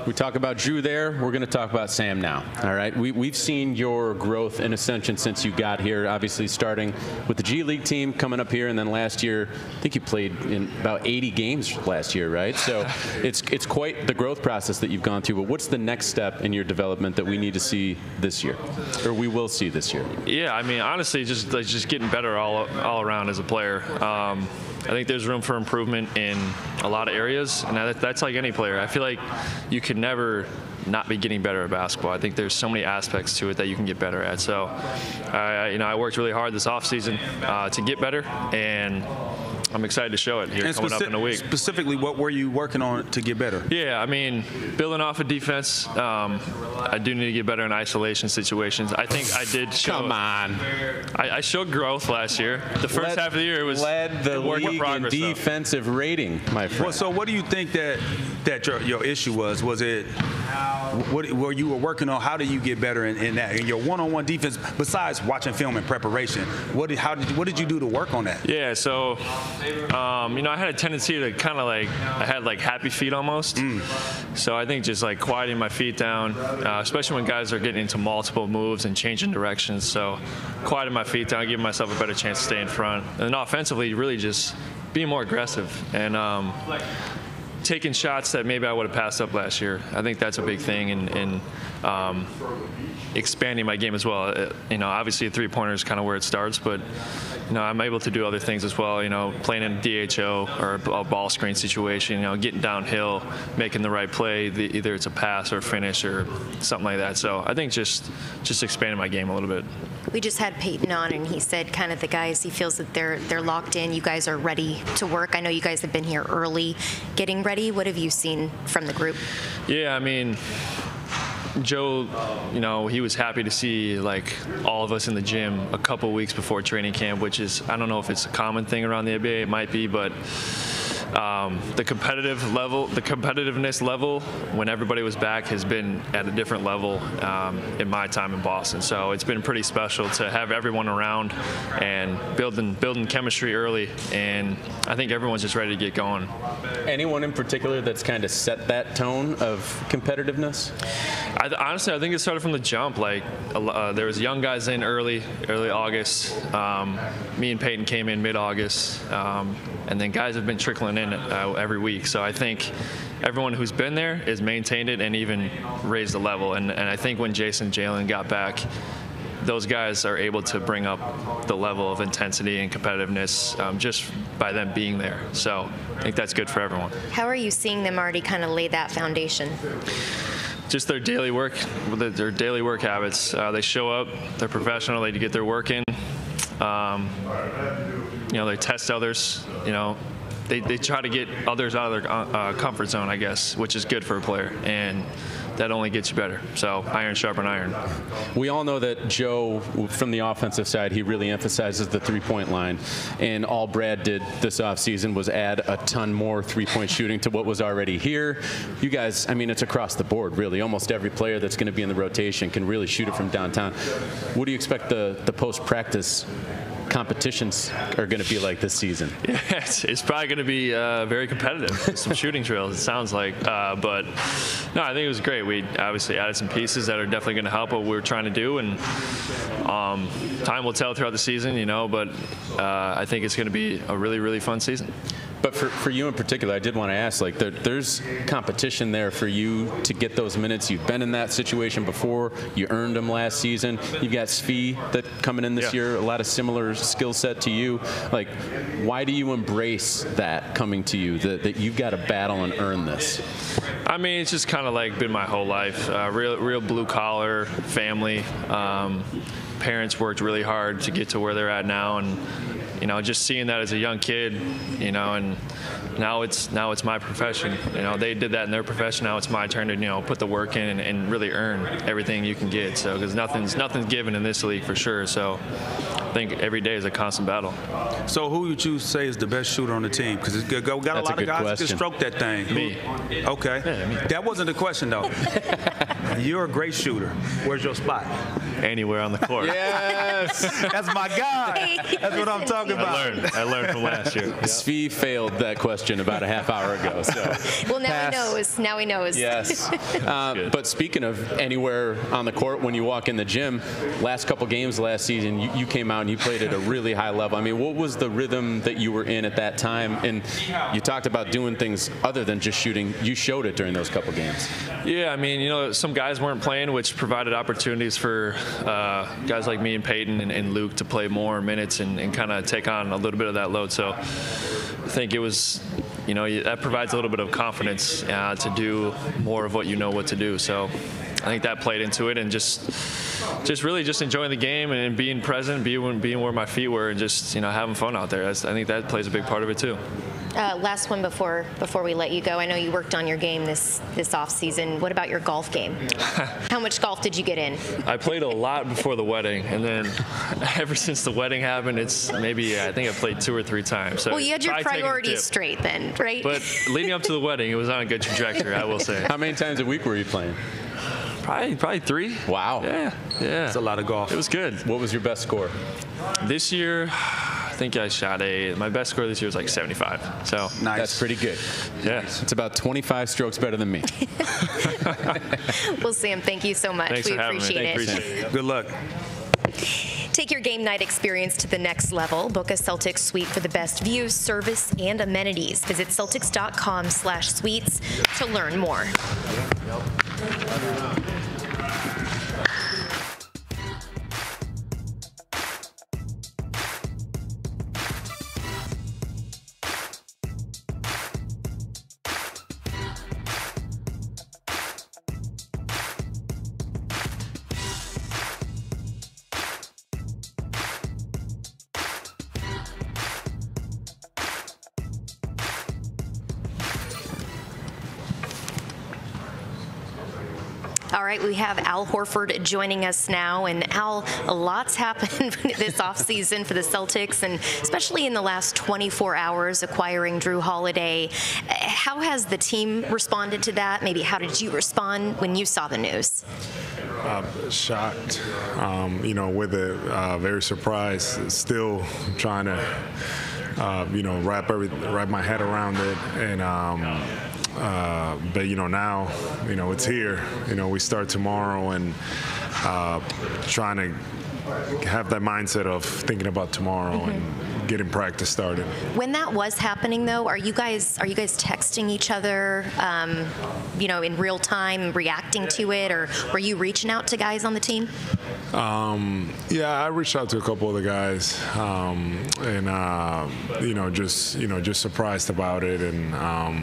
We talk about Jrue there. We're going to talk about Sam now. All right. We, we've seen your growth and ascension since you got here, obviously starting with the G League team coming up here. And then last year, I think you played in about eighty games last year, right? So it's, it's quite the growth process that you've gone through. But what's the next step in your development that we need to see this year, or we will see this year? Yeah, I mean, honestly, just like, just getting better all, all around as a player. Um, I think there's room for improvement in a lot of areas, and that, that's like any player. I feel like you can never not be getting better at basketball. I think there's so many aspects to it that you can get better at. So, uh, you know, I worked really hard this offseason uh, to get better, and I'm excited to show it here and coming up in a week. Specifically, what were you working on to get better? Yeah, I mean, building off of defense. Um, I do need to get better in isolation situations. I think I did show. Come on. I, I showed growth last year. The first led, half of the year it was led the work league in progress, in defensive though. rating, my friend. Well, so what do you think that that your, your issue was? Was it what, what you were working on? How do you get better in, in that in your one-on-one defense? Besides watching film and preparation, what did how did what did you do to work on that? Yeah, so. Um, you know, I had a tendency to kind of like, I had like happy feet almost. Mm. So I think just like quieting my feet down, uh, especially when guys are getting into multiple moves and changing directions. So quieting my feet down, giving myself a better chance to stay in front. And offensively, really just being more aggressive and um, taking shots that maybe I would have passed up last year. I think that's a big thing. And, and um, expanding my game as well. It, you know, obviously a three-pointer is kind of where it starts, but you know, I'm able to do other things as well, you know, playing in a D H O or a ball screen situation, you know, getting downhill, making the right play, the, either it's a pass or a finish or something like that. So I think just just expanding my game a little bit. We just had Payton on, and he said kind of the guys, he feels that they're they're locked in. You guys are ready to work. I know you guys have been here early getting ready. What have you seen from the group? Yeah, I mean, Joe, you know, he was happy to see like all of us in the gym a couple weeks before training camp, which is, I don't know if it's a common thing around the N B A, it might be, but um, the competitive level, the competitiveness level when everybody was back has been at a different level um, in my time in Boston. So it's been pretty special to have everyone around and building, building chemistry early. And I think everyone's just ready to get going. Anyone in particular that's kind of set that tone of competitiveness? I th honestly, I think it started from the jump. Like uh, there was young guys in early, early August. Um, me and Peyton came in mid-August, um, and then guys have been trickling in uh, every week. So I think everyone who's been there has maintained it and even raised the level. And, and I think when Jason, Jaylen got back, those guys are able to bring up the level of intensity and competitiveness um, just by them being there. So I think that's good for everyone. How are you seeing them already kind of lay that foundation? Just their daily work, their daily work habits. Uh, they show up, they're professional, they get their work in. Um, you know, they test others, you know. They, they try to get others out of their uh, comfort zone, I guess, which is good for a player. And that only gets you better. So iron sharpen iron. We all know that Joe, from the offensive side, he really emphasizes the three-point line. And all Brad did this offseason was add a ton more three-point shooting to what was already here. You guys, I mean, it's across the board, really. Almost every player that's going to be in the rotation can really shoot it from downtown. What do you expect the, the post-practice competitions are going to be like this season? Yeah, it's, it's probably going to be uh, very competitive. Some shooting drills, it sounds like. Uh, but no, I think it was great. We obviously added some pieces that are definitely going to help what we were trying to do, and um, time will tell throughout the season, you know. But uh, I think it's going to be a really, really fun season. But for, for you in particular, I did want to ask, like, there, there's competition there for you to get those minutes. You've been in that situation before. You earned them last season. You've got Svi that coming in this yeah. year, a lot of similar skill set to you. Like, why do you embrace that coming to you, that, that you've got to battle and earn this? I mean, it's just kind of like been my whole life. Uh, real real blue-collar family. Um, parents worked really hard to get to where they're at now, and you know, just seeing that as a young kid, you know, and now it's now it's my profession. You know, they did that in their profession. Now it's my turn to, you know, put the work in and, and really earn everything you can get. So, because nothing's nothing's given in this league for sure. So, I think every day is a constant battle. So, who would you say is the best shooter on the team? Because we got That's a lot a of guys question. That can stroke that thing. Me. Okay. Yeah, me. That wasn't the question though. You're a great shooter. Where's your spot? Anywhere on the court. Yes. That's my guy. That's what I'm talking about. I learned. I learned from last year. Yep. Svi failed that question about a half hour ago. So. Well, now Pass. he knows. Now he knows. Yes. Uh, but speaking of anywhere on the court, when you walk in the gym, last couple games last season, you, you came out and you played at a really high level. I mean, what was the rhythm that you were in at that time? And you talked about doing things other than just shooting. You showed it during those couple games. Yeah, I mean, you know, some guys weren't playing, which provided opportunities for uh, guys like me and Payton and, and Luke to play more minutes and, and kind of take on a little bit of that load. So I think it was, you know, that provides a little bit of confidence uh, to do more of what you know what to do. So I think that played into it, and just just really just enjoying the game and being present, being, being where my feet were, and just, you know, having fun out there. That's, I think that plays a big part of it too. Uh, last one before before we let you go. I know you worked on your game this this off season. What about your golf game? How much golf did you get in? I played a lot before the wedding, and then ever since the wedding happened, it's maybe I think I played two or three times. So well, you had your priorities straight then, right? But leading up to the wedding, it was on a good trajectory, I will say. How many times a week were you playing? Probably, probably three. Wow. Yeah, yeah. It's a lot of golf. It was good. What was your best score? This year, I think I shot a, my best score this year was like seventy-five. So nice. That's pretty good. Yeah. It's about twenty-five strokes better than me. Well, Sam, thank you so much. Thanks we for appreciate, having me. It. Thanks, appreciate it. Good luck. Take your game night experience to the next level. Book a Celtics suite for the best views, service, and amenities. Visit Celtics.com slash suites to learn more. All right, we have Al Horford joining us now. And Al, a lot's happened this offseason for the Celtics, and especially in the last twenty-four hours, acquiring Jrue Holiday. How has the team responded to that? Maybe how did you respond when you saw the news? Uh, shocked, um, you know, with a uh, very surprised, still trying to, uh, you know, wrap, every, wrap my head around it. And, um, Uh, but, you know, now, you know, it's here. You know, we start tomorrow, and uh, trying to have that mindset of thinking about tomorrow mm-hmm. and getting practice started. When that was happening, though, are you guys are you guys texting each other, um, you know, in real time, reacting to it? Or were you reaching out to guys on the team? Um, yeah, I reached out to a couple of the guys, um, and, uh, you know, just, you know, just surprised about it. And, um,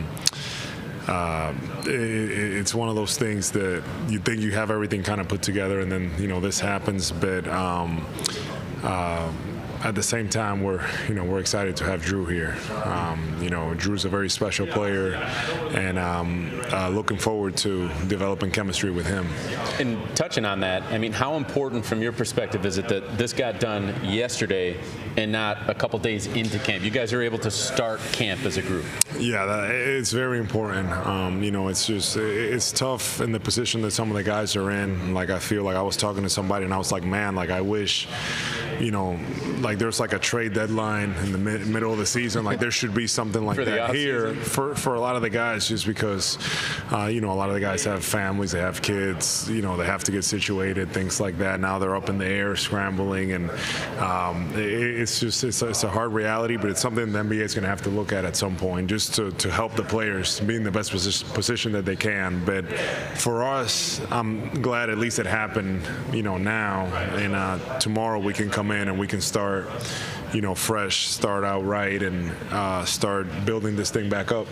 Uh, it, it's one of those things that you think you have everything kind of put together, and then, you know, this happens. But um, uh, at the same time, we're, you know, we're excited to have Jrue here. Um, you know, Drue's a very special player, and um, uh, looking forward to developing chemistry with him. And touching on that, I mean, how important from your perspective is it that this got done yesterday and not a couple days into camp? You guys are able to start camp as a group. Yeah, that, it's very important. Um, you know, it's just, it's tough in the position that some of the guys are in. Like, I feel like I was talking to somebody, and I was like, man, like, I wish, you know, like, like there's like a trade deadline in the mid middle of the season. Like there should be something like that here for, for a lot of the guys, just because, uh, you know, a lot of the guys have families, they have kids, you know, they have to get situated, things like that. Now they're up in the air scrambling, and um, it, it's just it's, it's a hard reality, but it's something the N B A is going to have to look at at some point, just to, to help the players be in the best position, position that they can. But for us, I'm glad at least it happened, you know, now, and uh, tomorrow we can come in and we can start, you know, fresh, start out right, and uh, start building this thing back up.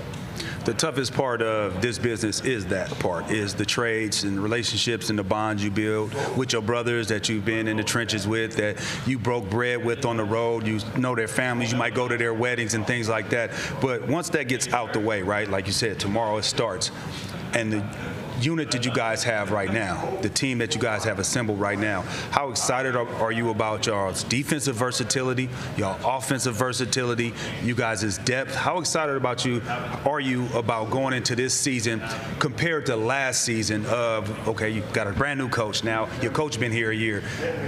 The toughest part of this business is that part, is the trades and relationships and the bonds you build with your brothers that you've been in the trenches with, that you broke bread with on the road. You know their families. You might go to their weddings and things like that. But once that gets out the way, right, like you said, tomorrow it starts. And the unit that you guys have right now, the team that you guys have assembled right now, how excited are, are you about y'all's defensive versatility, y'all offensive versatility, you guys' depth? How excited about you are you about going into this season compared to last season of, okay, you've got a brand new coach now, your coach been here a year,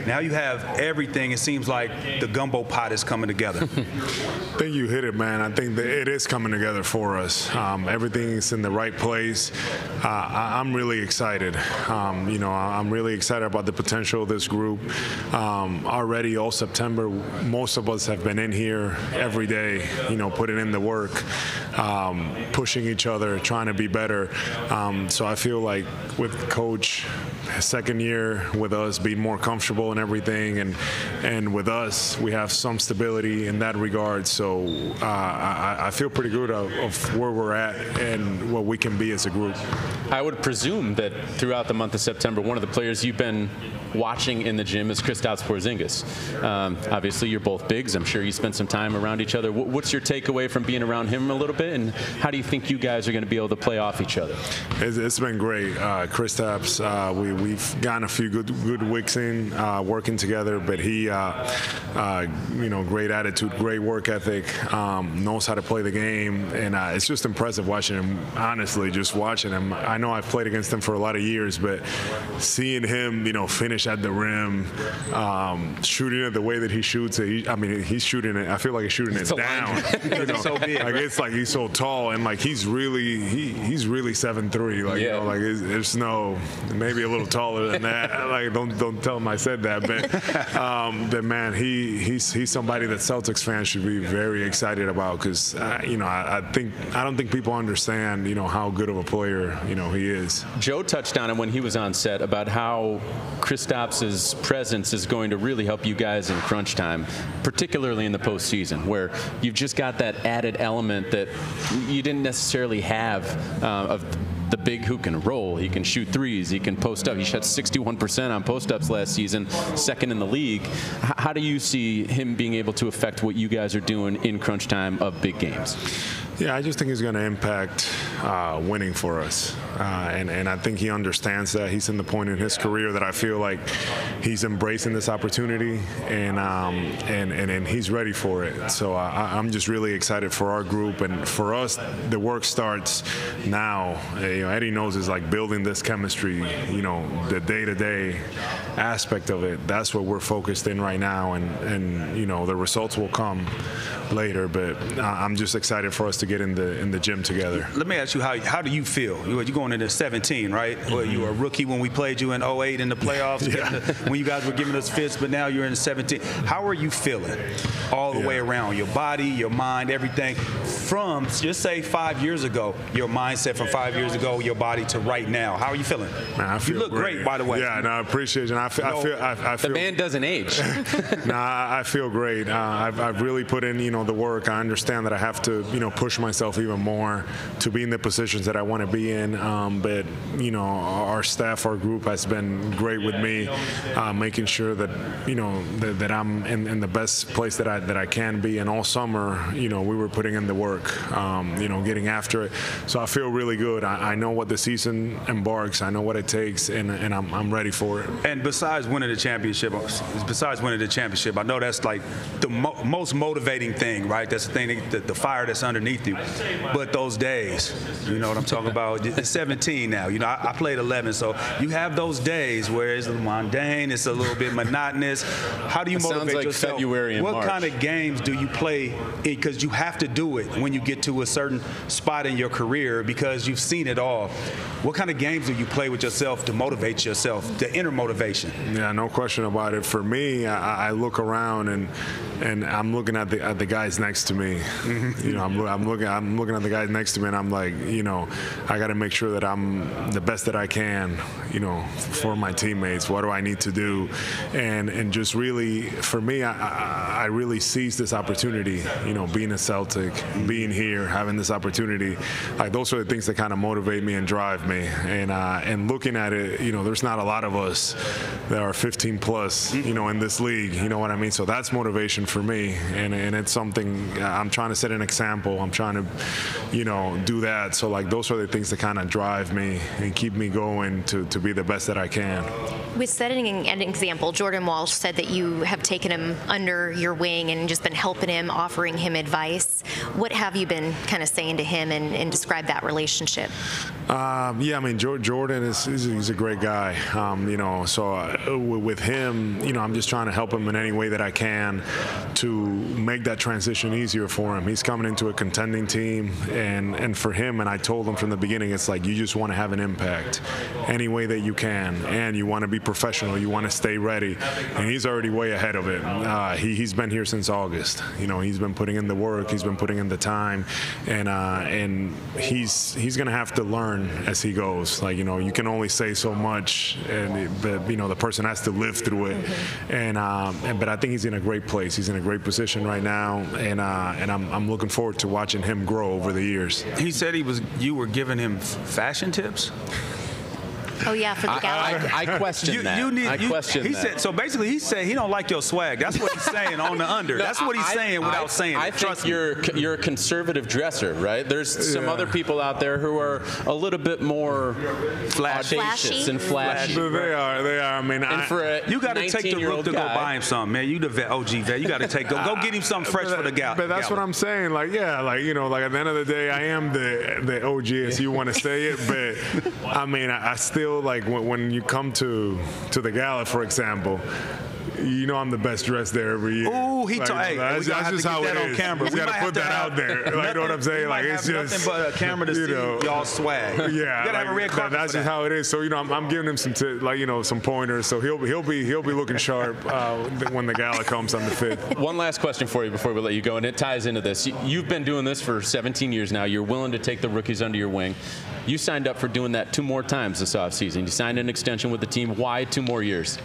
now you have everything. It seems like the gumbo pot is coming together. I think you hit it, man. I think that it is coming together for us. Um, everything's in the right place. Uh, I, I'm really excited. Um, you know, I'm really excited about the potential of this group. Um, already all September, most of us have been in here every day, you know, putting in the work, um, pushing each other, trying to be better. Um, so I feel like with Coach, second year with us, be more comfortable and everything, and and with us, we have some stability in that regard. So uh, I, I feel pretty good of, of where we're at and what we can be as a group. I would presume that throughout the month of September, one of the players you've been watching in the gym is Kristaps Porzingis. Um, obviously, you're both bigs. I'm sure you spent some time around each other. W what's your takeaway from being around him a little bit, and how do you think you guys are going to be able to play off each other? It's, it's been great. Uh, Kristaps, uh, we, we've gotten a few good good weeks in uh, working together, but he, uh, uh, you know, great attitude, great work ethic, um, knows how to play the game, and uh, it's just impressive watching him. Honestly, just watching him. I know I've played against him for a lot of years, but seeing him, you know, finish at the rim, um, shooting it the way that he shoots it. He, I mean, he's shooting it. I feel like he's shooting it down. You know? So big, like, right? It's like he's so tall, and like he's really he he's really seven three. Like, yeah. You know, like it's, it's no, maybe a little taller than that. Like don't don't tell him I said that. But um, but man, he he's he's somebody that Celtics fans should be very excited about, because uh, you know I, I think I don't think people understand you know how good of a player you know he is. Joe touched on it when he was on set about how Kristaps Kristaps' presence is going to really help you guys in crunch time, particularly in the postseason, where you've just got that added element that you didn't necessarily have uh, of the big who can roll. He can shoot threes. He can post up. He shot sixty-one percent on post-ups last season, second in the league. H how do you see him being able to affect what you guys are doing in crunch time of big games? Yeah, I just think he's going to impact uh, winning for us, uh, and and I think he understands that. He's in the point in his career that I feel like he's embracing this opportunity, and um, and, and and he's ready for it. So I, I'm just really excited for our group, and for us, the work starts now. You know, Eddie knows is like building this chemistry. You know, the day-to-day aspect of it. That's what we're focused in right now, and and you know the results will come later. But I'm just excited for us to to get in the in the gym together. Let me ask you, how how do you feel? You're going into seventeen, right? Mm-hmm. Well, you were a rookie when we played you in oh eight in the playoffs, yeah. the, when you guys were giving us fits, but now you're in seventeen. How are you feeling all the yeah. way around? Your body, your mind, everything. From, just say, five years ago, your mindset from five years ago, your body, to right now. How are you feeling? Man, I feel you look great. great, by the way. Yeah, no, I appreciate you. I feel, no, I feel, I, I feel, the man doesn't age. Nah, I feel great. Uh, I've, I've really put in, you know, the work. I understand that I have to, you know, push myself even more to be in the positions that I want to be in, um, but you know our staff, our group has been great with me, uh, making sure that you know that, that I'm in, in the best place that I that I can be. And all summer, you know, we were putting in the work. work, um, you know, getting after it. So I feel really good. I, I know what the season embarks. I know what it takes, and, and I'm, I'm ready for it. And besides winning the championship, besides winning the championship, I know that's like the mo most motivating thing, right? That's the thing, the, the fire that's underneath you. But those days, you know what I'm talking about? It's seventeen now. You know, I, I played eleven, so you have those days where it's mundane, it's a little bit monotonous. How do you motivate yourself? It sounds like February and March. What kind of games do you play? Because you have to do it when you get to a certain spot in your career because you've seen it all. What kind of games do you play with yourself to motivate yourself, the inner motivation? Yeah, no question about it. For me, I, I look around and and I'm looking at the at the guys next to me. You know, I'm, I'm looking I'm looking at the guys next to me, and I'm like, you know, I got to make sure that I'm the best that I can, you know, for my teammates. What do I need to do? And and just really, for me, I I, I really seized this opportunity. You know, being a Celtic, being here, having this opportunity, like those are the things that kind of motivate me and drive me. And uh, and looking at it, you know, there's not a lot of us that are fifteen plus, you know, in this league. You know what I mean? So that's motivation for me, and and it's something I'm trying to set an example. I'm trying to, you know, do that. So like those are the things that kind of drive me and keep me going to to be the best that I can. With setting an example, Jordan Walsh said that you have taken him under your wing and just been helping him, offering him advice. What have you been kind of saying to him, and, and describe that relationship? Um, yeah, I mean, Jordan is he's a great guy, um, you know, so I, with him, you know, I'm just trying to help him in any way that I can to make that transition easier for him. He's coming into a contending team, and, and for him, and I told him from the beginning, it's like you just want to have an impact any way that you can, and you want to be professional, you want to stay ready, and he's already way ahead of it. Uh, he, he's been here since August. You know, he's been putting in the work, he's been putting in the time, and uh, and he's he's going to have to learn as he goes. Like, you know, you can only say so much, and it, but, you know, the person has to live through it. And, um, and but I think he's in a great place. He's in a great position right now, and uh, and I'm I'm looking forward to watching him grow over the years. He said he was you were giving him fashion tips. Oh, yeah, for the gallery. I, I, I question you, that. You need, I you, question he that. Said, so basically, he said he don't like your swag. That's what he's saying on the under. No, that's what he's I, saying without I, saying I it. I Trust think you're, you're a conservative dresser, right? There's yeah. some other people out there who are a little bit more flashy. Audacious and flashy. flashy. They are. They are. I mean, and I, for a you got to take the rook to guy. Go buy him something, man. You the vet, O G vet. You got to take go, go get him something fresh but, for the gallery. But that's what I'm saying. Like, yeah, like, you know, like at the end of the day, I am the, the O G, as you want to say it. But, I mean, I, I still like when, when you come to to the gala, for example, you know I'm the best dressed there every year. Ooh, he like, told. Hey, that's that's just how it is. Camera. We, we gotta put that out there. Like, you know what I'm saying? Like it's just nothing but a camera to you know, see y'all swag. Yeah, you gotta like, have a red carpet. That's just that. How it is. So you know, I'm, I'm giving him some t like you know some pointers. So he'll he'll be he'll be looking sharp uh, when the gala comes on the fifth. One last question for you before we let you go, and it ties into this. You've been doing this for seventeen years now. You're willing to take the rookies under your wing. You signed up for doing that two more times this offseason. You signed an extension with the team. Why two more years?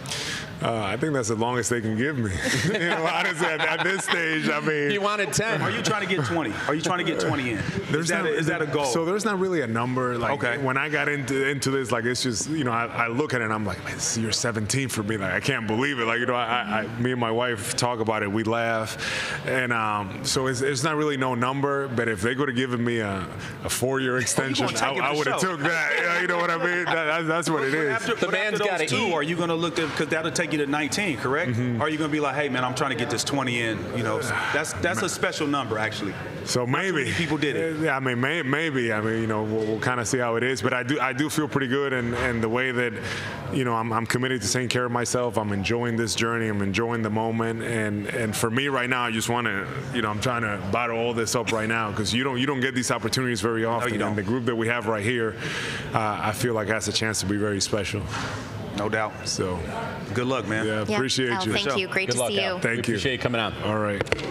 Uh, I think that's the longest they can give me. You know, honestly, at, at this stage, I mean. You wanted ten. Are you trying to get twenty? Are you trying to get twenty in? Is that, not, a, is that a goal? So there's not really a number. Like, okay. When I got into into this, like it's just, you know, I, I look at it and I'm like, man, you're seventeen for me. Like, I can't believe it. Like, you know, I, I, me and my wife talk about it. We laugh. And um, so it's, it's not really no number. But if they could have given me a, a four-year extension, I, I would have took that. You know what I mean? That, that's what it is. After, the man's got to eat. Are you going to look at, because that'll take you to nineteen, correct? Mm-hmm. Or are you going to be like, hey, man, I'm trying to get this twenty in? You know, that's that's a special number, actually. So maybe people did it. I mean, may, maybe. I mean, you know, we'll, we'll kind of see how it is. But I do, I do feel pretty good, and and the way that, you know, I'm, I'm committed to taking care of myself. I'm enjoying this journey. I'm enjoying the moment. And and for me right now, I just want to, you know, I'm trying to bottle all this up right now because you don't you don't get these opportunities very often. No, you don't. And the group that we have right here, uh, I feel like has a chance to be very special. No doubt. So, good luck, man. Yeah, yeah. Appreciate Al, you. Thank you. Great good to luck, see Al. You. Thank we appreciate you. Appreciate you coming out. All right.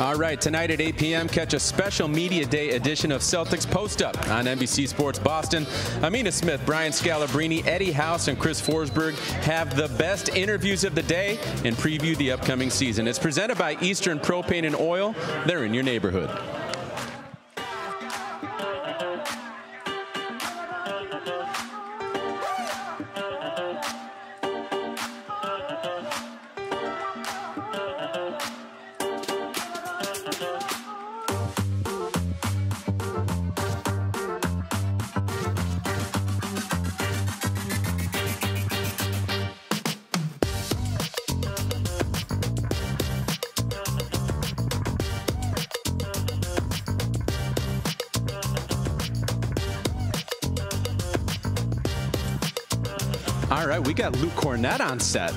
All right, tonight at eight P M, catch a special Media Day edition of Celtics Post Up on N B C Sports Boston. Amina Smith, Brian Scalabrine, Eddie House, and Chris Forsberg have the best interviews of the day and preview the upcoming season. It's presented by Eastern Propane and Oil. They're in your neighborhood. All right, we got Luke Kornet on set.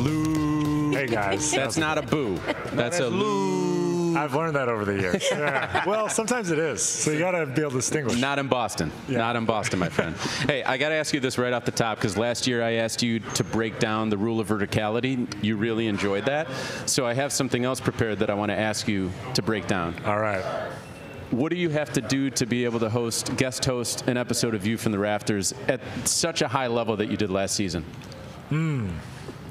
Luke. Hey, guys. That's not a boo. That's a Luke. I've learned that over the years. Yeah. Well, sometimes it is. So you got to be able to distinguish. Not in Boston. Yeah. Not in Boston, my friend. Hey, I got to ask you this right off the top, because last year I asked you to break down the rule of verticality. You really enjoyed that. So I have something else prepared that I want to ask you to break down. All right. What do you have to do to be able to host, guest host an episode of View from the Rafters at such a high level that you did last season? Mm.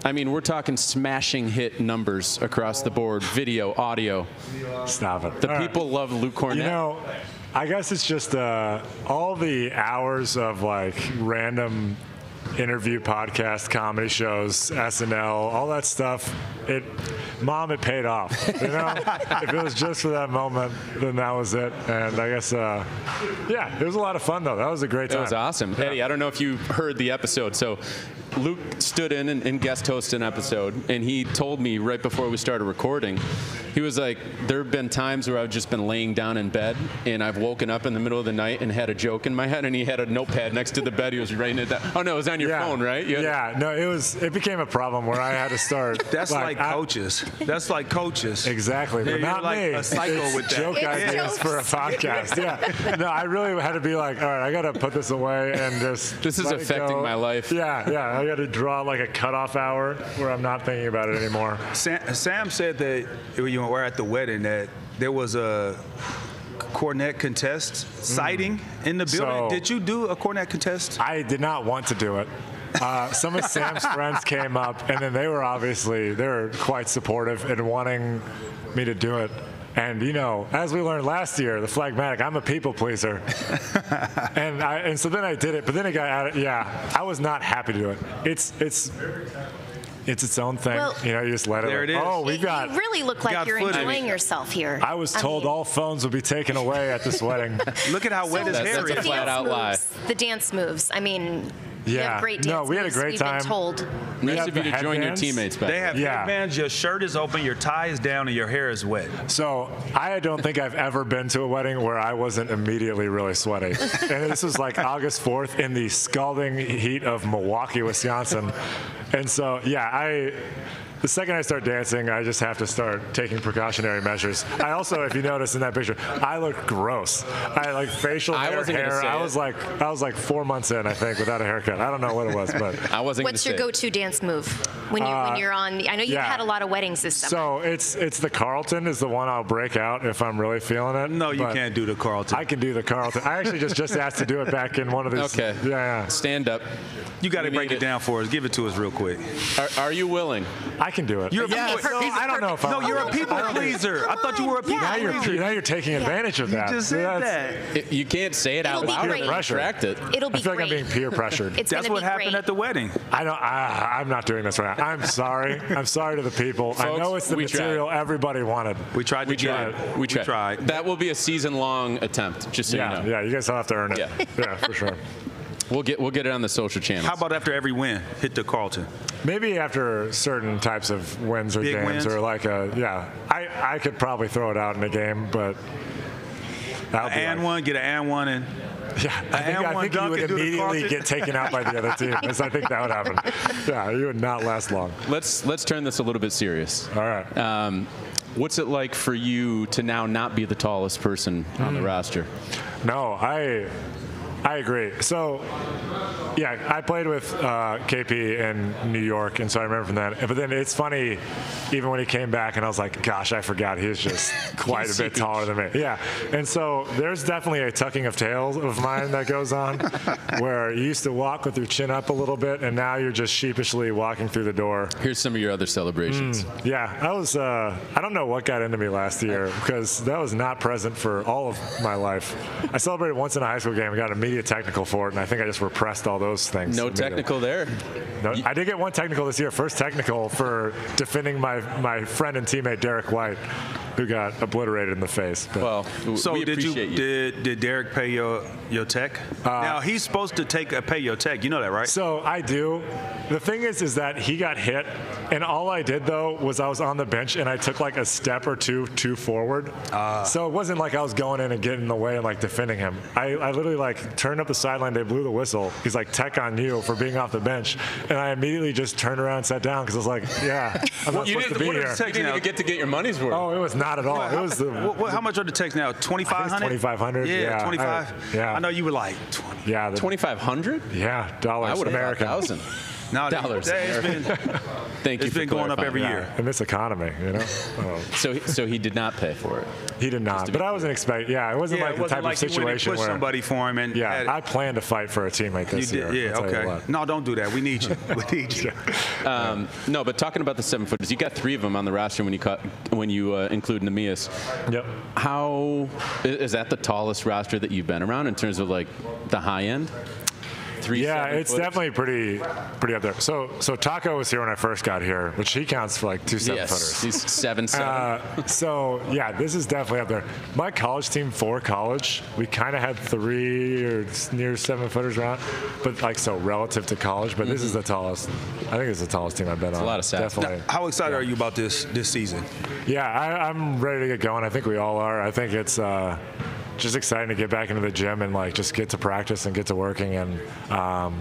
I mean, we're talking smashing hit numbers across the board, video, audio. Stop it. The all people right. love Luke Kornet. You know, I guess it's just uh, all the hours of, like, random interview podcast, comedy shows, S N L, all that stuff. It, Mom, it paid off. You know, if it was just for that moment, then that was it. And I guess, uh, yeah, it was a lot of fun, though. That was a great time. That was awesome. Yeah. Eddie, I don't know if you heard the episode. So Luke stood in and, and guest hosted an episode, and he told me right before we started recording, he was like, there have been times where I've just been laying down in bed, and I've woken up in the middle of the night and had a joke in my head, and he had a notepad next to the bed. He was writing it down. Oh, no, it was on your yeah. phone, right? You yeah, no, it was. It became a problem where I had to start. That's like, like coaches. I, That's like coaches. Exactly, but yeah, not like me. A psycho with that. Joke it's ideas jokes. For a podcast. Yeah, no, I really had to be like, all right, I got to put this away and just. This is affecting go. my life. Yeah, yeah. I got to draw like a cutoff hour where I'm not thinking about it anymore. Sam, Sam said that when you were at the wedding that there was a Kornet contest sighting mm. in the building. So, did you do a Kornet contest? I did not want to do it. Uh, some of Sam's friends came up, and then they were obviously they were quite supportive in wanting me to do it. And, you know, as we learned last year, the phlegmatic, I'm a people pleaser. and I, and so then I did it, but then it got out of, yeah, I was not happy to do it. It's, it's, it's its own thing. Well, you know, you just let there it. There it is. Oh, we got. You really look like got you're footage. Enjoying yourself here. I was told I mean, all phones would be taken away at this wedding. Look at how so wet his hair is. Flat out lie. The dance moves. I mean. Yeah. Great no, we had a great time. Told. Nice of you to join your teammates back. They have yeah. headbands. Your shirt is open, your tie is down, and your hair is wet. So I don't think I've ever been to a wedding where I wasn't immediately really sweaty. And this was like August fourth in the scalding heat of Milwaukee, Wisconsin. And so, yeah, I. The second I start dancing, I just have to start taking precautionary measures. I also, if you notice in that picture, I look gross. I had, like, facial I hair. Wasn't hair. I was it. like, I was like four months in, I think, without a haircut. I don't know what it was, but I wasn't. What's your go-to dance move when you uh, when you're on? I know you've yeah. had a lot of weddings this summer. So it's it's the Carlton is the one I'll break out if I'm really feeling it. No, you can't do the Carlton. I can do the Carlton. I actually just just asked to do it back in one of these. Okay. Yeah. yeah. Stand up. You got to break it, it down for us. Give it to us real quick. Are, are you willing? I I can do it. You're yes. a no, I don't know if I No, you're a people pleaser. I thought you were a people yeah. pleaser. Now you're, now you're taking yeah. advantage of that. You just said that. It, you can't say it It'll out loud. Peer pressure. It. It'll be I feel great. like I'm being peer pressured. It's That's what happened great. at the wedding. I don't. I, I'm not doing this right now. I'm sorry. I'm sorry to the people. Folks, I know it's the material tried. everybody wanted. We tried to we do tried. it. We tried. we tried. That will be a season-long attempt. Just so yeah, you know. Yeah, you guys will have to earn it. Yeah, yeah for sure. We'll get we'll get it on the social channels. How about after every win, hit the Carlton? Maybe after certain types of wins or Big games wins. or like a yeah. I, I could probably throw it out in a game, but that'll be and like, one, get an and one and yeah. I think, I think you would immediately get taken out by the other team. Yes, I think that would happen. Yeah, you would not last long. Let's let's turn this a little bit serious. All right. Um, What's it like for you to now not be the tallest person mm. on the roster? No, I. I agree. So, yeah, I played with uh, K P in New York, and so I remember from that. But then it's funny, even when he came back, and I was like, gosh, I forgot he was just quite a bit taller than me. Yeah, and so there's definitely a tucking of tails of mine that goes on, where you used to walk with your chin up a little bit, and now you're just sheepishly walking through the door. Here's some of your other celebrations. Mm, yeah, I was, uh, I don't know what got into me last year, because that was not present for all of my life. I celebrated once in a high school game. I got a meet a technical for it, and I think I just repressed all those things. No technical there. No, I did get one technical this year, first technical for defending my my friend and teammate Derrick White, who got obliterated in the face. But. Well, so we did you, you did did Derrick pay your your tech? Uh, now he's supposed to take a pay your tech. You know that, right? So I do. The thing is, is that he got hit And all I did, though, was I was on the bench and I took like a step or two too forward. Uh, so it wasn't like I was going in and getting in the way and like defending him. I, I literally like turned up the sideline. They blew the whistle. He's like, tech on you for being off the bench. And I immediately just turned around and sat down because I was like, yeah, I'm well, not supposed to be here. You didn't even get to get your money's worth. Oh, it was not at all. Well, it was the, what, what, how much are the techs now? twenty-five hundred? twenty-five hundred. Yeah, yeah, twenty-five. I, yeah. I know you were like twenty. Yeah. twenty-five hundred? Yeah, dollars. I would have American. one thousand. No, dollars. It's been, thank you. It's been going up every yeah. year in this economy, you know. Um, so, so he did not pay for it. He did not. But clear. I wasn't expecting. Yeah, it wasn't yeah, like it the wasn't type like of situation where somebody for him. And yeah, I plan to fight for a team like this. You did, year, yeah. I'll okay. No, don't do that. We need you. We need you. um, no, but talking about the seven footers, you got three of them on the roster when you caught, when you uh, include Neemias. Yep. How is that the tallest roster that you've been around in terms of like the high end? Three yeah, it's footers. Definitely pretty, pretty up there. So, so Taco was here when I first got here, which he counts for like two seven yes, footers. He's seven seven. Uh, so yeah, this is definitely up there. My college team for college, we kind of had three or near seven footers around, but like so relative to college. But mm-hmm. this is the tallest. I think it's the tallest team I've been it's on. A lot of stats. Definitely. Now, how excited yeah. are you about this this season? Yeah, I, I'm ready to get going. I think we all are. I think it's. Uh, Just exciting to get back into the gym and like just get to practice and get to working and um,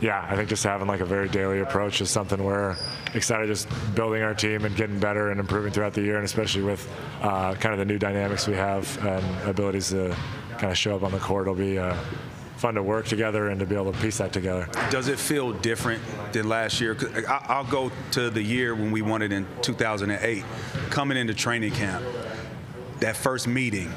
yeah, I think just having like a very daily approach is something we're excited just building our team and getting better and improving throughout the year, and especially with uh, kind of the new dynamics we have and abilities to kind of show up on the court. It'll be uh, fun to work together and to be able to piece that together. Does it feel different than last year? I'll go to the year when we won it in two thousand eight, coming into training camp, that first meeting.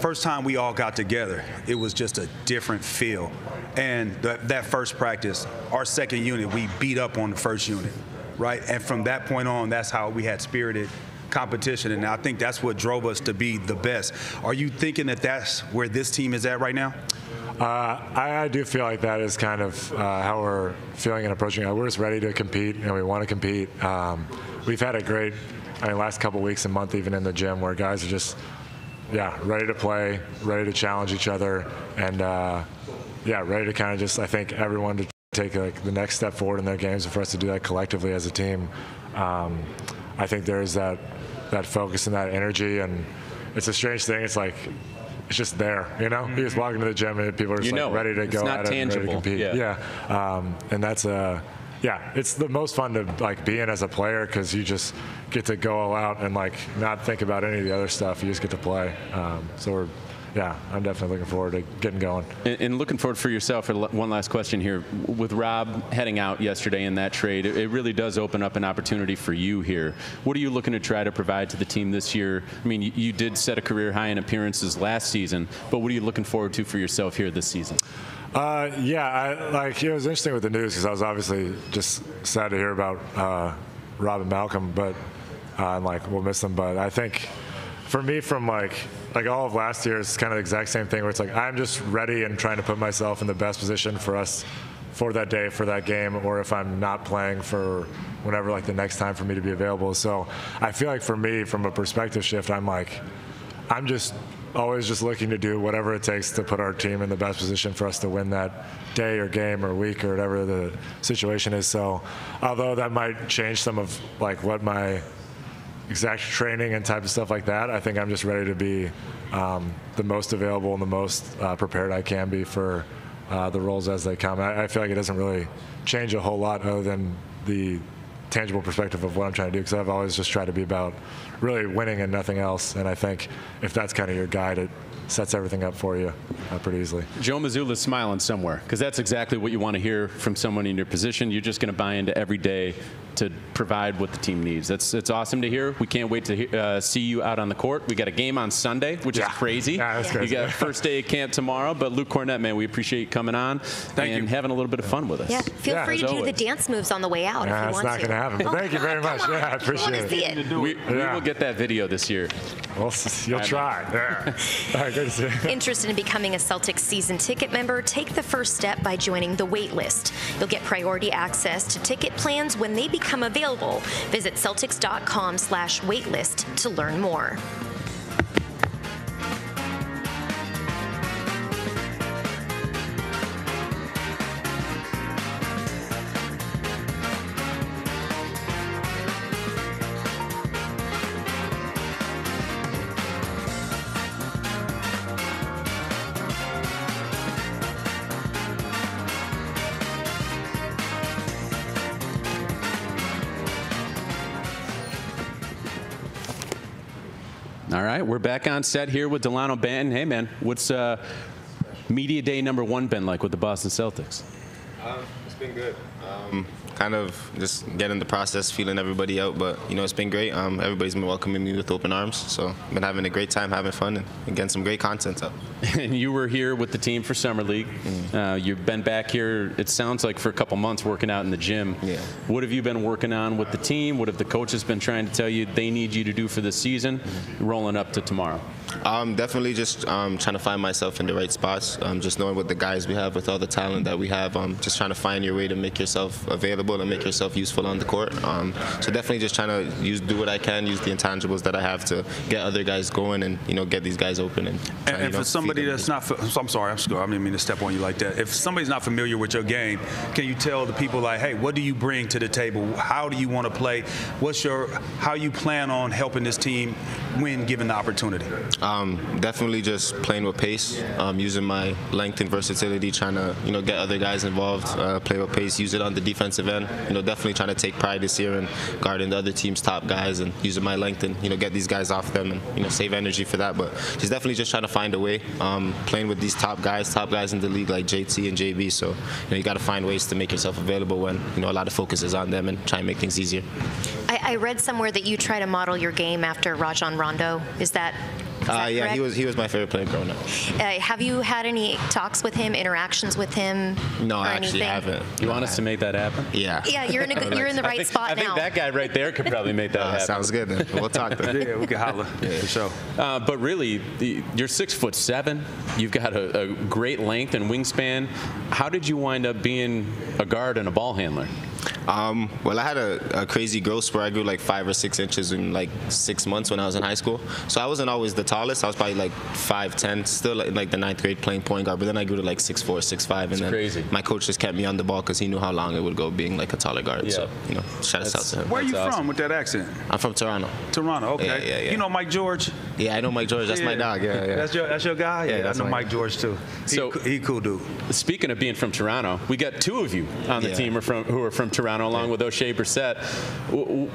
First time we all got together, it was just a different feel. And th that first practice, our second unit, we beat up on the first unit, right? And from that point on, that's how we had spirited competition. And I think that's what drove us to be the best. Are you thinking that that's where this team is at right now? Uh, I, I do feel like that is kind of uh, how we're feeling and approaching it. We're just ready to compete, and we want to compete. Um, we've had a great, I mean, last couple weeks and month, even in the gym, where guys are just, yeah, ready to play, ready to challenge each other, and uh, yeah, ready to kind of just, I think, everyone to take like the next step forward in their games, and for us to do that collectively as a team. Um, I think there is that that focus and that energy, and it's a strange thing. It's like it's just there, you know. Mm-hmm. You just walk into the gym and people are just you like, ready to it's go not at tangible. It, and ready to compete. Yeah, yeah. Um, and that's a. Yeah, it's the most fun to like be in as a player because you just get to go all out and like not think about any of the other stuff. You just get to play. Um, so we're, yeah, I'm definitely looking forward to getting going. And, and looking forward for yourself. For one last question here, with Rob heading out yesterday in that trade, it, it really does open up an opportunity for you here. What are you looking to try to provide to the team this year? I mean, you, you did set a career high in appearances last season, but what are you looking forward to for yourself here this season? Uh, yeah, I, like it was interesting with the news because I was obviously just sad to hear about uh, Rob and Malcolm, but uh, and like we'll miss them. But I think for me, from like like all of last year, it's kind of the exact same thing where it's like I'm just ready and trying to put myself in the best position for us for that day, for that game, or if I'm not playing for whenever, like the next time for me to be available. So I feel like for me, from a perspective shift, I'm like I'm just. always just looking to do whatever it takes to put our team in the best position for us to win that day or game or week or whatever the situation is. So although that might change some of like what my exact training and type of stuff like that, I think I'm just ready to be um, the most available and the most uh, prepared I can be for uh, the roles as they come. I, I feel like it doesn't really change a whole lot other than the tangible perspective of what I'm trying to do, because I've always just tried to be about really winning and nothing else, and I think if that's kind of your guide, it sets everything up for you uh, pretty easily. Joe Mazzulla's smiling somewhere, because that's exactly what you want to hear from someone in your position. You're just going to buy into every day to provide what the team needs. That's it's awesome to hear. We can't wait to uh, see you out on the court. We got a game on Sunday, which yeah. is crazy. Yeah, that's crazy. You got first day of camp tomorrow, but Luke Kornet, man, we appreciate you coming on. Thank and you. having a little bit of fun with us. Yeah, feel yeah. free to do the dance moves on the way out yeah, if you want to. That's not going to happen, but oh, thank God, you very much. On. Yeah, I appreciate it. it. We, we yeah. will get that video this year. Well, you'll try. Yeah. All right, good to see you. Interested in becoming a Celtics season ticket member? Take the first step by joining the wait list. You'll get priority access to ticket plans when they become Come available. Visit Celtics.com slash waitlist to learn more. All right, we're back on set here with Delano Banton. Hey, man, what's uh, media day number one been like with the Boston Celtics? Um, it's been good. Um, kind of just getting the process, feeling everybody out, but you know, it's been great. Um, everybody's been welcoming me with open arms, so I've been having a great time, having fun, and, and getting some great content up. And you were here with the team for Summer League. Mm-hmm. uh, you've been back here, it sounds like, for a couple months working out in the gym. Yeah. What have you been working on with the team? What have the coaches been trying to tell you they need you to do for this season, mm-hmm. rolling up to tomorrow? Um, definitely just um, trying to find myself in the right spots, um, just knowing what the guys we have, with all the talent that we have, um, just trying to find your way to make yourself available and make yourself useful on the court. Um, so definitely just trying to use, do what I can, use the intangibles that I have to get other guys going and, you know, get these guys open. And, try, and, and you know, for somebody that's not, I'm sorry, I'm sorry, I didn't mean to step on you like that. If somebody's not familiar with your game, can you tell the people, like, hey, what do you bring to the table? How do you want to play? What's your, how you plan on helping this team win given the opportunity? Um, definitely just playing with pace, um, using my length and versatility, trying to, you know, get other guys involved, uh, play with pace, use it on the defensive end. You know, definitely trying to take pride this year in guarding the other team's top guys and using my length and, you know, get these guys off them and, you know, save energy for that. But just definitely just trying to find a way, um, playing with these top guys, top guys in the league like J T and J B. So, you know, you got to find ways to make yourself available when, you know, a lot of focus is on them and try and make things easier. I, I read somewhere that you try to model your game after Rajon Rondo. Is that... Uh, yeah, correct? he was he was my favorite player growing up. Uh, have you had any talks with him, interactions with him? No, I actually anything? haven't. You want us to make that happen? Yeah. Yeah, you're in a, you're in the right think, spot I now. I think that guy right there could probably make that uh, happen. Sounds good. Then we'll talk. Then. Yeah, we can holler. Yeah, for sure. Uh, but really, the, you're six foot seven. You've got a, a great length and wingspan. How did you wind up being a guard and a ball handler? Um, well, I had a, a crazy growth where I grew like five or six inches in like six months when I was in high school. So I wasn't always the tallest. I was probably like five ten, still like, like the ninth grade playing point guard. But then I grew to like six four, six five. And That's then crazy. My coach just kept me on the ball because he knew how long it would go being like a taller guard. Yeah. So, you know, shout out to him. Where are you That's from awesome. with that accent? I'm from Toronto. Toronto, okay. Yeah, yeah, yeah. You know Mike George? Yeah, I know Mike George. That's yeah. my dog. Yeah, yeah. That's your, that's your guy? Yeah, yeah that's I know Mike guy. George, too. He, so, he cool dude. Speaking of being from Toronto, we got two of you on the yeah. team are from, who are from Toronto, along with Oshae Brissett.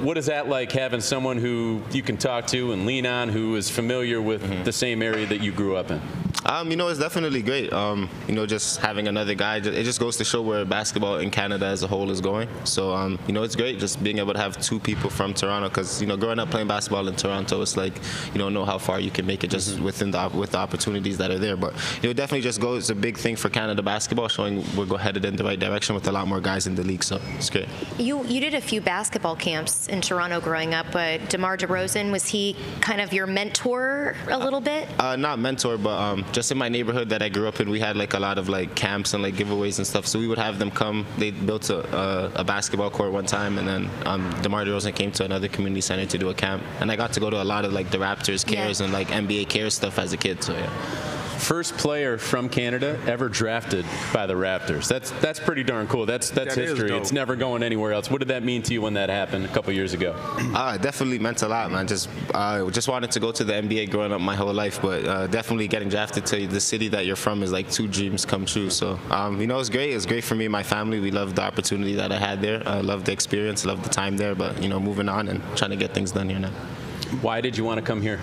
What is that like, having someone who you can talk to and lean on, who is familiar with mm-hmm. the same area that you grew up in? Um, you know, it's definitely great. Um, you know, just having another guy, it just goes to show where basketball in Canada as a whole is going. So, um, you know, it's great just being able to have two people from Toronto, because, you know, growing up playing basketball in Toronto, it's like you don't know how far you can make it just mm-hmm. within the, with the opportunities that are there. But, you know, it definitely just goes, it's a big thing for Canada basketball, showing we're headed in the right direction with a lot more guys in the league. So it's great. You, you did a few basketball camps in Toronto growing up. Uh, DeMar DeRozan, was he kind of your mentor a little bit? Uh, not mentor, but... Um, Just in my neighborhood that I grew up in, we had like a lot of like camps and like giveaways and stuff. So we would have them come. They built a, a, a basketball court one time, and then um, DeMar DeRozan came to another community center to do a camp. And I got to go to a lot of like the Raptors cares yeah. and like N B A cares stuff as a kid. So yeah. First player from Canada ever drafted by the Raptors. That's that's pretty darn cool. That's that's that history. It's never going anywhere else. What did that mean to you when that happened a couple years ago? Uh, definitely meant a lot, man. Just uh, just wanted to go to the N B A growing up my whole life, but uh, definitely getting drafted to the city that you're from is like two dreams come true. So um, you know, it's great. It's great for me and my family. We loved the opportunity that I had there. I loved the experience. Loved the time there. But you know, moving on and trying to get things done here now. Why did you want to come here?